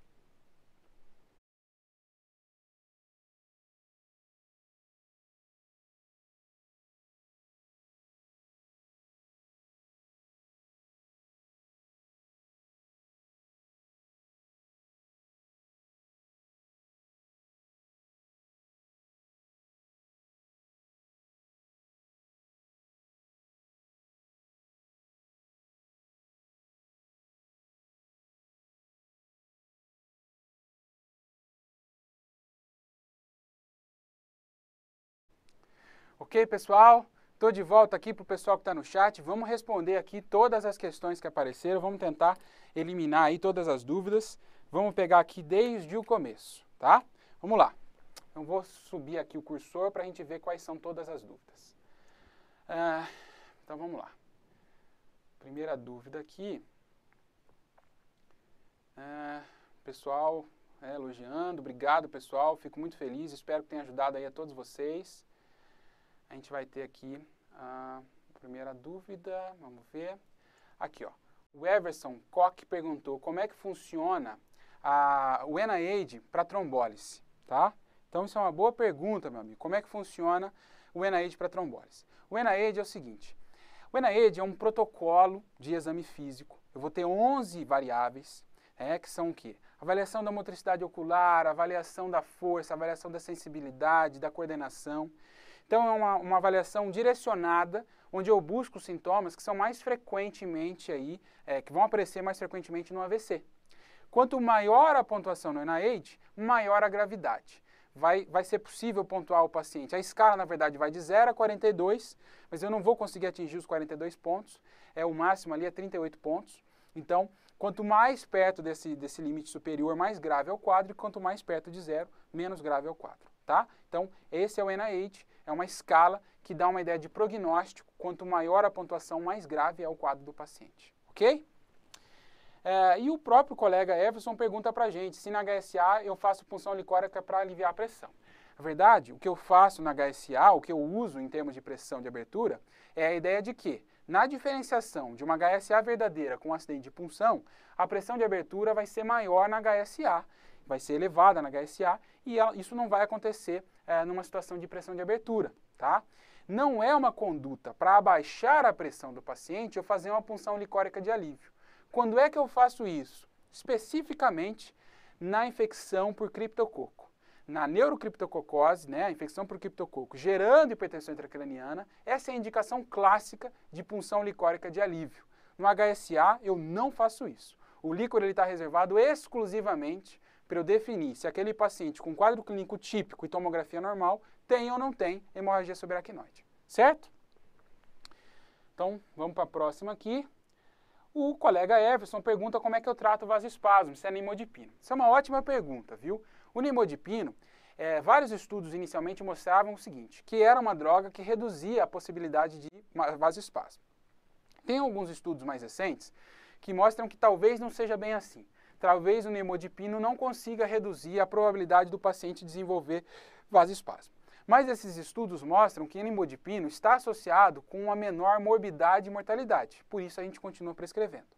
Ok, pessoal? Estou de volta aqui para o pessoal que está no chat. Vamos responder aqui todas as questões que apareceram. Vamos tentar eliminar aí todas as dúvidas. Vamos pegar aqui desde o começo, tá? Vamos lá. Eu vou subir aqui o cursor para a gente ver quais são todas as dúvidas. Então, vamos lá. Primeira dúvida aqui. Pessoal elogiando. Obrigado, pessoal. Fico muito feliz. Espero que tenha ajudado aí a todos vocês. A gente vai ter aqui a primeira dúvida, vamos ver. Aqui, ó. O Everson Koch perguntou como é que funciona o NIAID para trombólise, tá? Então, isso é uma boa pergunta, meu amigo. Como é que funciona o ENA-ED para trombose? O ENA-ED é o seguinte. O ENA-ED é um protocolo de exame físico. Eu vou ter 11 variáveis, que são o quê? Avaliação da motricidade ocular, avaliação da força, avaliação da sensibilidade, da coordenação. Então, é uma avaliação direcionada, onde eu busco os sintomas que são mais frequentemente aí, que vão aparecer mais frequentemente no AVC. Quanto maior a pontuação no ENA-ED, maior a gravidade. Vai ser possível pontuar o paciente. A escala, na verdade, vai de 0 a 42, mas eu não vou conseguir atingir os 42 pontos. O máximo ali é 38 pontos. Então, quanto mais perto desse limite superior, mais grave é o quadro, e quanto mais perto de 0, menos grave é o quadro. Tá? Então, esse é o ENA-ED, é uma escala que dá uma ideia de prognóstico. Quanto maior a pontuação, mais grave é o quadro do paciente. Ok? E o próprio colega Everson pergunta pra gente se na HSA eu faço punção licórica para aliviar a pressão. Na verdade, o que eu faço na HSA, o que eu uso em termos de pressão de abertura, é a ideia de que, na diferenciação de uma HSA verdadeira com um acidente de punção, a pressão de abertura vai ser maior na HSA, vai ser elevada na HSA, e isso não vai acontecer numa situação de pressão de abertura, tá? Não é uma conduta para abaixar a pressão do paciente eu fazer uma punção licórica de alívio. Quando é que eu faço isso? Especificamente na infecção por criptococo. Na neurocriptococose, a infecção por criptococo gerando hipertensão intracraniana, essa é a indicação clássica de punção licórica de alívio. No HSA, eu não faço isso. O líquor está reservado exclusivamente para eu definir se aquele paciente com quadro clínico típico e tomografia normal tem ou não tem hemorragia subaracnoide. Certo? Então, vamos para a próxima aqui. O colega Everson pergunta como é que eu trato o vasoespasmo, se é nimodipino. Isso é uma ótima pergunta, viu? O nimodipino, vários estudos inicialmente mostravam o seguinte, que era uma droga que reduzia a possibilidade de vasoespasmo. Tem alguns estudos mais recentes que mostram que talvez não seja bem assim. Talvez o nimodipino não consiga reduzir a probabilidade do paciente desenvolver vasoespasmo. Mas esses estudos mostram que nimodipino está associado com uma menor morbidade e mortalidade. Por isso a gente continua prescrevendo.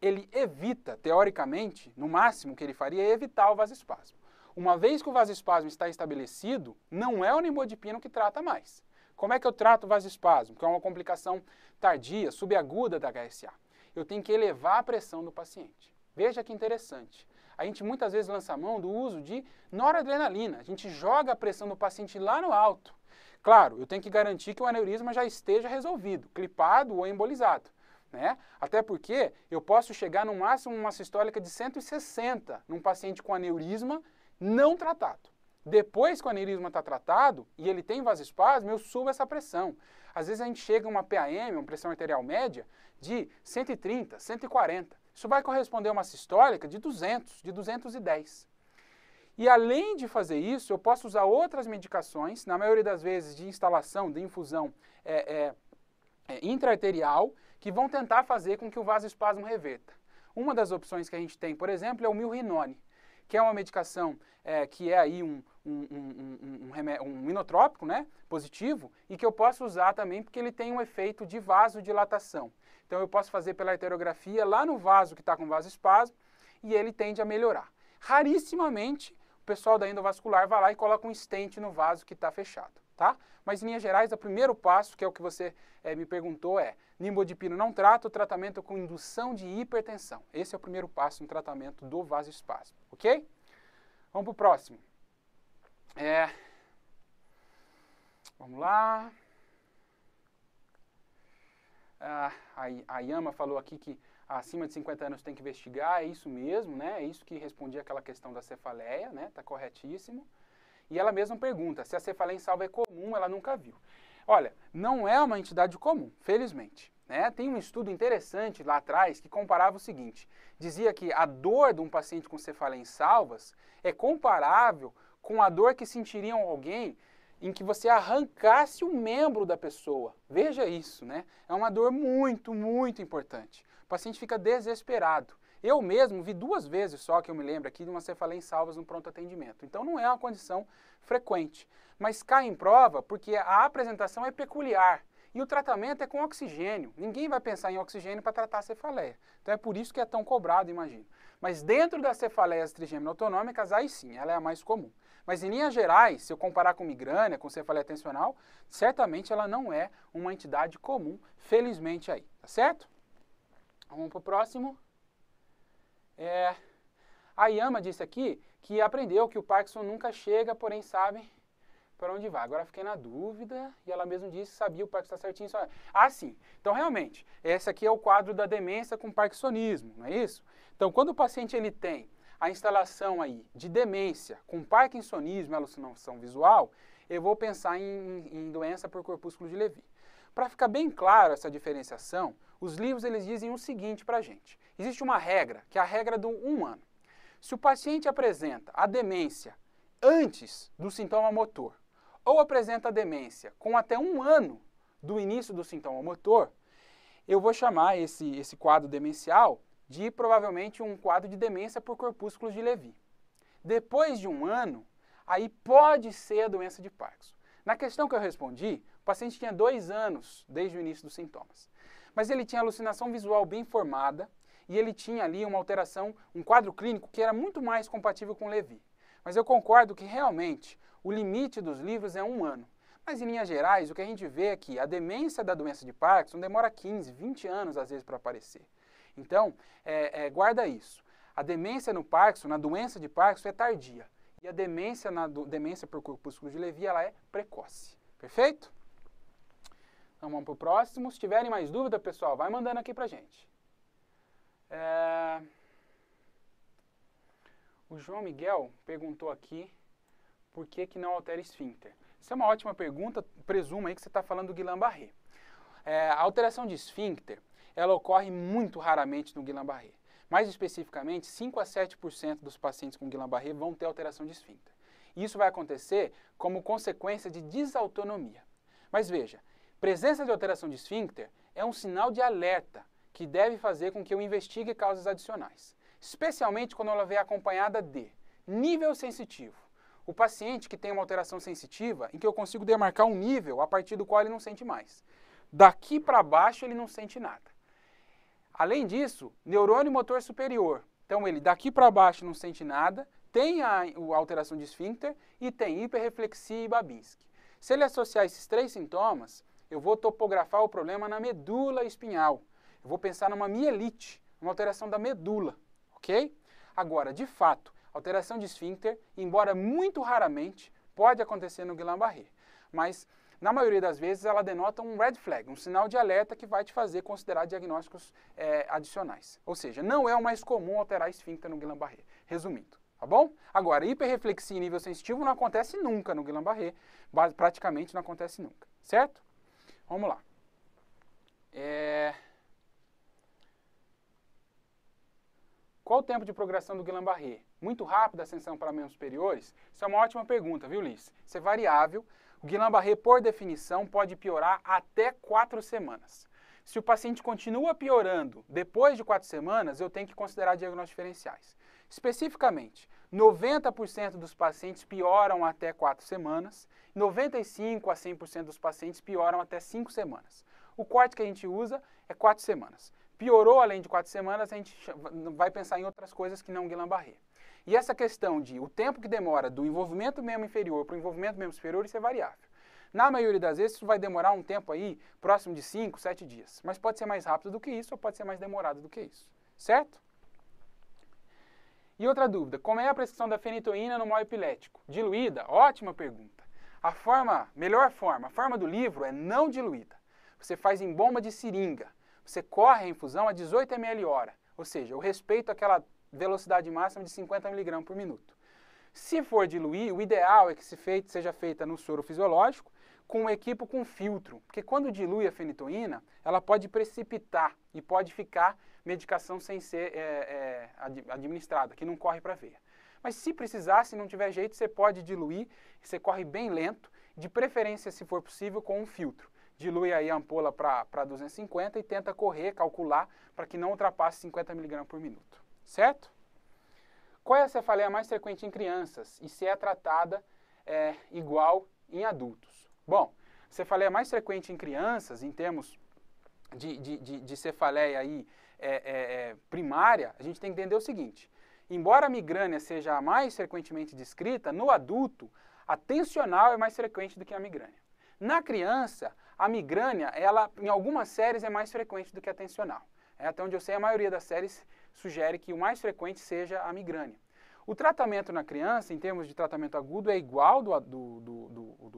Ele evita, teoricamente, no máximo que ele faria é evitar o vasoespasmo. Uma vez que o vasoespasmo está estabelecido, não é o nimodipino que trata mais. Como é que eu trato o vasoespasmo, que é uma complicação tardia, subaguda da HSA? Eu tenho que elevar a pressão do paciente. Veja que interessante. A gente muitas vezes lança a mão do uso de noradrenalina. A gente joga a pressão do paciente lá no alto. Claro, eu tenho que garantir que o aneurisma já esteja resolvido, clipado ou embolizado. Né? Até porque eu posso chegar no máximo uma sistólica de 160 num paciente com aneurisma não tratado. Depois que o aneurisma está tratado e ele tem vasoespasmo, eu subo essa pressão. Às vezes a gente chega a uma PAM, uma pressão arterial média, de 130, 140. Isso vai corresponder a uma sistólica de 200, de 210. E além de fazer isso, eu posso usar outras medicações, na maioria das vezes de instalação, de infusão intraarterial, que vão tentar fazer com que o vasoespasmo reverta. Uma das opções que a gente tem, por exemplo, é o milrinone, que é uma medicação que é aí um inotrópico, positivo, e que eu posso usar também porque ele tem um efeito de vasodilatação. Então eu posso fazer pela arteriografia lá no vaso que está com vasoespasmo e ele tende a melhorar. Rarissimamente o pessoal da endovascular vai lá e coloca um stent no vaso que está fechado, tá? Mas em linhas gerais, o primeiro passo, que é o que você me perguntou, é nimodipino não trata, o tratamento com indução de hipertensão. Esse é o primeiro passo no tratamento do vasoespasmo, ok? Vamos para o próximo. Vamos lá. A Yama falou aqui que acima de 50 anos tem que investigar, é isso mesmo, É isso que respondia aquela questão da cefaleia, Tá corretíssimo. E ela mesma pergunta se a cefaleia em salva é comum, ela nunca viu. Olha, não é uma entidade comum, felizmente. Tem um estudo interessante lá atrás que comparava o seguinte, dizia que a dor de um paciente com cefaleia em salvas é comparável com a dor que sentiria alguém em que você arrancasse um membro da pessoa. Veja isso, É uma dor muito, muito importante. O paciente fica desesperado. Eu mesmo vi 2 vezes só, que eu me lembro aqui, de uma cefaleia em salvas no pronto atendimento. Então não é uma condição frequente. Mas cai em prova porque a apresentação é peculiar e o tratamento é com oxigênio. Ninguém vai pensar em oxigênio para tratar a cefaleia. Então é por isso que é tão cobrado, imagino. Mas dentro das cefaleias trigêmeo-autonômicas, aí sim, ela é a mais comum. Mas em linhas gerais, se eu comparar com migrânia, com cefaleia tensional, certamente ela não é uma entidade comum, felizmente aí, tá certo? Vamos para o próximo. A Yama disse aqui que aprendeu que o Parkinson nunca chega, porém sabe para onde vai. Agora fiquei na dúvida e ela mesma disse que sabia o Parkinson está certinho. Só... Ah, sim. Então, realmente, esse aqui é o quadro da demência com parkinsonismo, não é isso? Então, quando o paciente ele tem a instalação aí de demência com parkinsonismo e alucinação visual, eu vou pensar em doença por corpúsculo de Levy. Para ficar bem claro essa diferenciação, os livros eles dizem o seguinte para a gente. Existe uma regra, que é a regra do 1 ano. Se o paciente apresenta a demência antes do sintoma motor, ou apresenta a demência com até 1 ano do início do sintoma motor, eu vou chamar esse quadro demencial de provavelmente um quadro de demência por corpúsculos de Levy. Depois de 1 ano, aí pode ser a doença de Parkinson. Na questão que eu respondi, o paciente tinha 2 anos desde o início dos sintomas, mas ele tinha alucinação visual bem formada e ele tinha ali uma alteração, um quadro clínico que era muito mais compatível com Levy. Mas eu concordo que realmente o limite dos livros é 1 ano. Mas em linhas gerais, o que a gente vê é que a demência da doença de Parkinson demora 15, 20 anos às vezes para aparecer. Então, guarda isso. A demência no Parkinson, na doença de Parkinson, é tardia. E a demência demência por corpúsculo de Levy, ela é precoce. Perfeito? Então vamos para o próximo. Se tiverem mais dúvida, pessoal, vai mandando aqui para a gente. O João Miguel perguntou aqui por que não altera esfíncter. Isso é uma ótima pergunta, presumo aí que você está falando do Guillain-Barré. A alteração de esfíncter, ela ocorre muito raramente no Guillain-Barré. Mais especificamente, 5 a 7% dos pacientes com Guillain-Barré vão ter alteração de esfíncter. Isso vai acontecer como consequência de desautonomia. Mas veja, presença de alteração de esfíncter é um sinal de alerta que deve fazer com que eu investigue causas adicionais, especialmente quando ela vem acompanhada de nível sensitivo. O paciente que tem uma alteração sensitiva em que eu consigo demarcar um nível a partir do qual ele não sente mais. Daqui para baixo ele não sente nada. Além disso, neurônio motor superior. Então ele daqui para baixo não sente nada, tem a alteração de esfíncter e tem hiperreflexia e Babinski. Se ele associar esses 3 sintomas, eu vou topografar o problema na medula espinhal. Eu vou pensar numa mielite, uma alteração da medula, ok? Agora, de fato, alteração de esfíncter, embora muito raramente, pode acontecer no Guillain-Barré, mas na maioria das vezes ela denota um red flag, um sinal de alerta que vai te fazer considerar diagnósticos adicionais. Ou seja, não é o mais comum alterar esfíncter no Guillain-Barré, resumindo, tá bom? Agora, hiperreflexia em nível sensitivo não acontece nunca no Guillain-Barré, praticamente não acontece nunca, certo? Vamos lá. Qual o tempo de progressão do Guillain-Barré? Muito rápida a ascensão para membros superiores? Isso é uma ótima pergunta, viu, Liz? Isso é variável. O Guillain-Barré, por definição, pode piorar até 4 semanas. Se o paciente continua piorando depois de 4 semanas, eu tenho que considerar diagnósticos diferenciais. Especificamente, 90% dos pacientes pioram até 4 semanas, 95 a 100% dos pacientes pioram até 5 semanas. O corte que a gente usa é 4 semanas. Piorou além de 4 semanas, a gente vai pensar em outras coisas que não Guillain-Barré. E essa questão de o tempo que demora do envolvimento membro inferior para o envolvimento membro superior, isso é variável. Na maioria das vezes, isso vai demorar um tempo aí, próximo de 5, 7 dias. Mas pode ser mais rápido do que isso ou pode ser mais demorado do que isso, certo? E outra dúvida, como é a prescrição da fenitoína no mal epilético? Diluída? Ótima pergunta. A forma do livro é não diluída. Você faz em bomba de seringa. Você corre a infusão a 18 ml hora, ou seja, eu respeito aquela velocidade máxima de 50 mg por minuto. Se for diluir, o ideal é que seja feita no soro fisiológico com um equipo com filtro, porque quando dilui a fenitoína, ela pode precipitar e pode ficar medicação sem ser administrada, que não corre para a veia. Mas se precisar, se não tiver jeito, você pode diluir, você corre bem lento, de preferência, se for possível, com um filtro. Dilui aí a ampola para 250 e tenta correr, calcular, para que não ultrapasse 50 mg por minuto, certo? Qual é a cefaleia mais frequente em crianças e se é tratada igual em adultos? Bom, a cefaleia mais frequente em crianças, em termos de cefaleia aí, primária, a gente tem que entender o seguinte, Embora a migrânia seja a mais frequentemente descrita, no adulto, a tensional é mais frequente do que a migrânia. Na criança, a migrânia, ela, em algumas séries, é mais frequente do que a tensional. Até onde eu sei, a maioria das séries sugere que o mais frequente seja a migrânia. O tratamento na criança, em termos de tratamento agudo, é igual do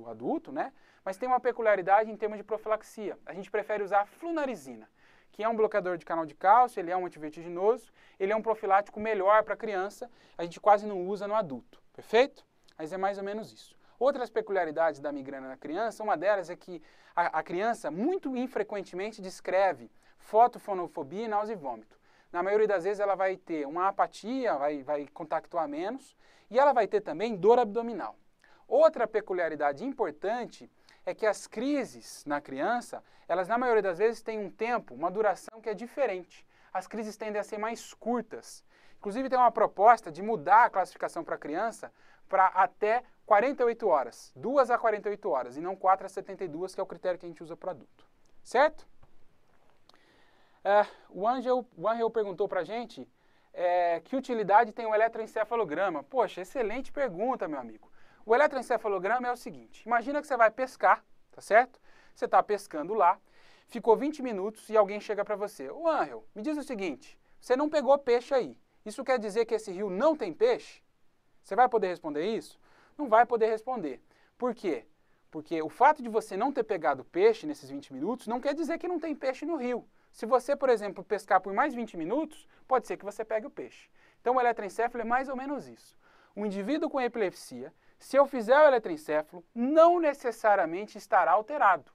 adulto, né? Mas tem uma peculiaridade em termos de profilaxia. A gente prefere usar a flunarizina, que é um bloqueador de canal de cálcio, ele é um antivertiginoso, ele é um profilático melhor para a criança, a gente quase não usa no adulto, perfeito? Mas é mais ou menos isso. Outras peculiaridades da migrânia na criança, uma delas é que a criança muito infrequentemente descreve fotofonofobia e náusea e vômito. Na maioria das vezes ela vai ter uma apatia, vai contactuar menos, e ela vai ter também dor abdominal. Outra peculiaridade importante é que as crises na criança, elas na maioria das vezes têm um tempo, uma duração que é diferente. As crises tendem a ser mais curtas. Inclusive tem uma proposta de mudar a classificação para a criança para até 48 horas, 2 a 48 horas, e não 4 a 72, que é o critério que a gente usa para adulto. Certo? O Angel perguntou para a gente que utilidade tem o eletroencefalograma. Poxa, excelente pergunta, meu amigo. O eletroencefalograma é o seguinte, imagina que você vai pescar, tá certo? Você está pescando lá, ficou 20 minutos e alguém chega para você. Ô Angel, me diz o seguinte, você não pegou peixe aí, isso quer dizer que esse rio não tem peixe? Você vai poder responder isso? Não vai poder responder. Por quê? Porque o fato de você não ter pegado peixe nesses 20 minutos não quer dizer que não tem peixe no rio. Se você, por exemplo, pescar por mais 20 minutos, pode ser que você pegue o peixe. Então o eletroencefalo é mais ou menos isso. Um indivíduo com epilepsia, se eu fizer o eletroencefalo, não necessariamente estará alterado.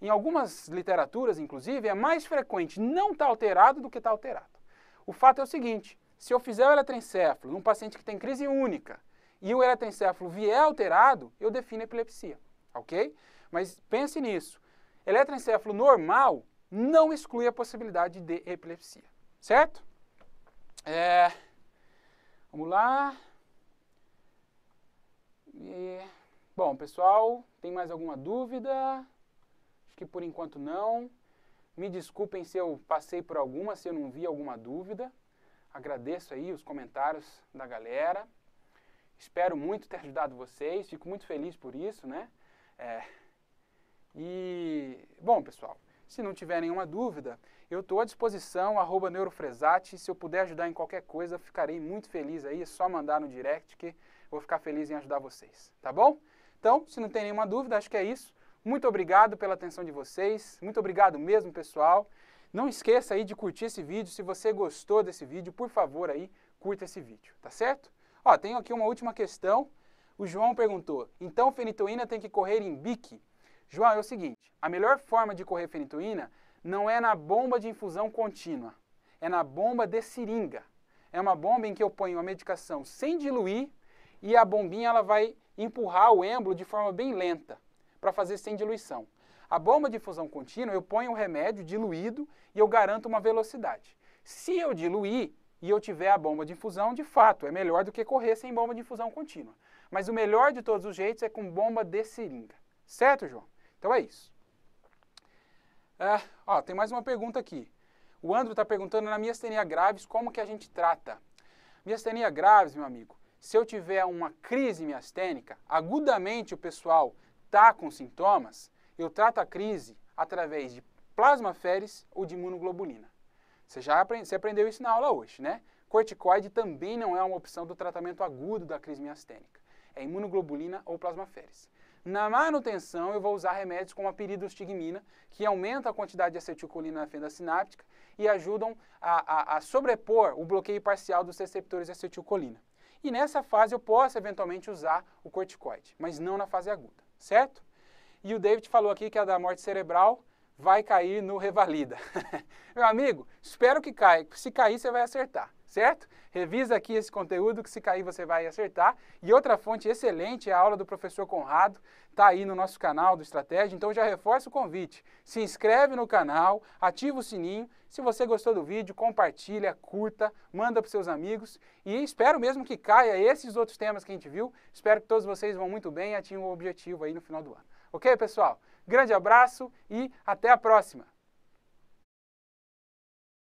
Em algumas literaturas, inclusive, é mais frequente não estar alterado do que estar alterado. O fato é o seguinte, se eu fizer o eletroencefalo num paciente que tem crise única e o eletroencefalo vier alterado, eu defino epilepsia, ok? Mas pense nisso, eletroencefalo normal não exclui a possibilidade de epilepsia, certo? Vamos lá. Bom, pessoal, tem mais alguma dúvida? Acho que por enquanto não. Me desculpem se eu passei por alguma, se eu não vi alguma dúvida. Agradeço aí os comentários da galera. Espero muito ter ajudado vocês, fico muito feliz por isso, né? Bom, pessoal, se não tiver nenhuma dúvida, eu estou à disposição, @neurofrezatti, se eu puder ajudar em qualquer coisa, ficarei muito feliz aí, é só mandar no direct que vou ficar feliz em ajudar vocês, tá bom? Então, se não tem nenhuma dúvida, acho que é isso. Muito obrigado pela atenção de vocês, muito obrigado mesmo, pessoal. Não esqueça aí de curtir esse vídeo, se você gostou desse vídeo, por favor aí, curta esse vídeo, tá certo? Ó, tenho aqui uma última questão, o João perguntou, então fenitoína tem que correr em bique? João, é o seguinte, a melhor forma de correr fenitoína não é na bomba de infusão contínua, é na bomba de seringa. É uma bomba em que eu ponho a medicação sem diluir e a bombinha ela vai empurrar o êmbolo de forma bem lenta para fazer sem diluição. A bomba de infusão contínua, eu ponho o remédio diluído e eu garanto uma velocidade. Se eu diluir e eu tiver a bomba de infusão, de fato, é melhor do que correr sem bomba de infusão contínua. Mas o melhor de todos os jeitos é com bomba de seringa. Certo, João? Então é isso. Tem mais uma pergunta aqui. O Andro está perguntando na miastenia graves como que a gente trata. Miastenia graves, meu amigo, se eu tiver uma crise miastênica, agudamente o pessoal está com sintomas, eu trato a crise através de plasmaféres ou de imunoglobulina. Você aprendeu isso na aula hoje, né? Corticoide também não é uma opção do tratamento agudo da crise miastênica. É imunoglobulina ou plasmaféres. Na manutenção, eu vou usar remédios como a piridostigmina, que aumenta a quantidade de acetilcolina na fenda sináptica e ajudam a sobrepor o bloqueio parcial dos receptores de acetilcolina. E nessa fase eu posso eventualmente usar o corticoide, mas não na fase aguda, certo? E o David falou aqui que a da morte cerebral vai cair no Revalida. Meu amigo, espero que caia, se cair você vai acertar, certo? Revisa aqui esse conteúdo que se cair você vai acertar. E outra fonte excelente é a aula do professor Conrado, está aí no nosso canal do Estratégia, então já reforço o convite. Se inscreve no canal, ativa o sininho, se você gostou do vídeo, compartilha, curta, manda para os seus amigos e espero mesmo que caia esses outros temas que a gente viu. Espero que todos vocês vão muito bem e atinjam o objetivo aí no final do ano. Ok, pessoal? Grande abraço e até a próxima!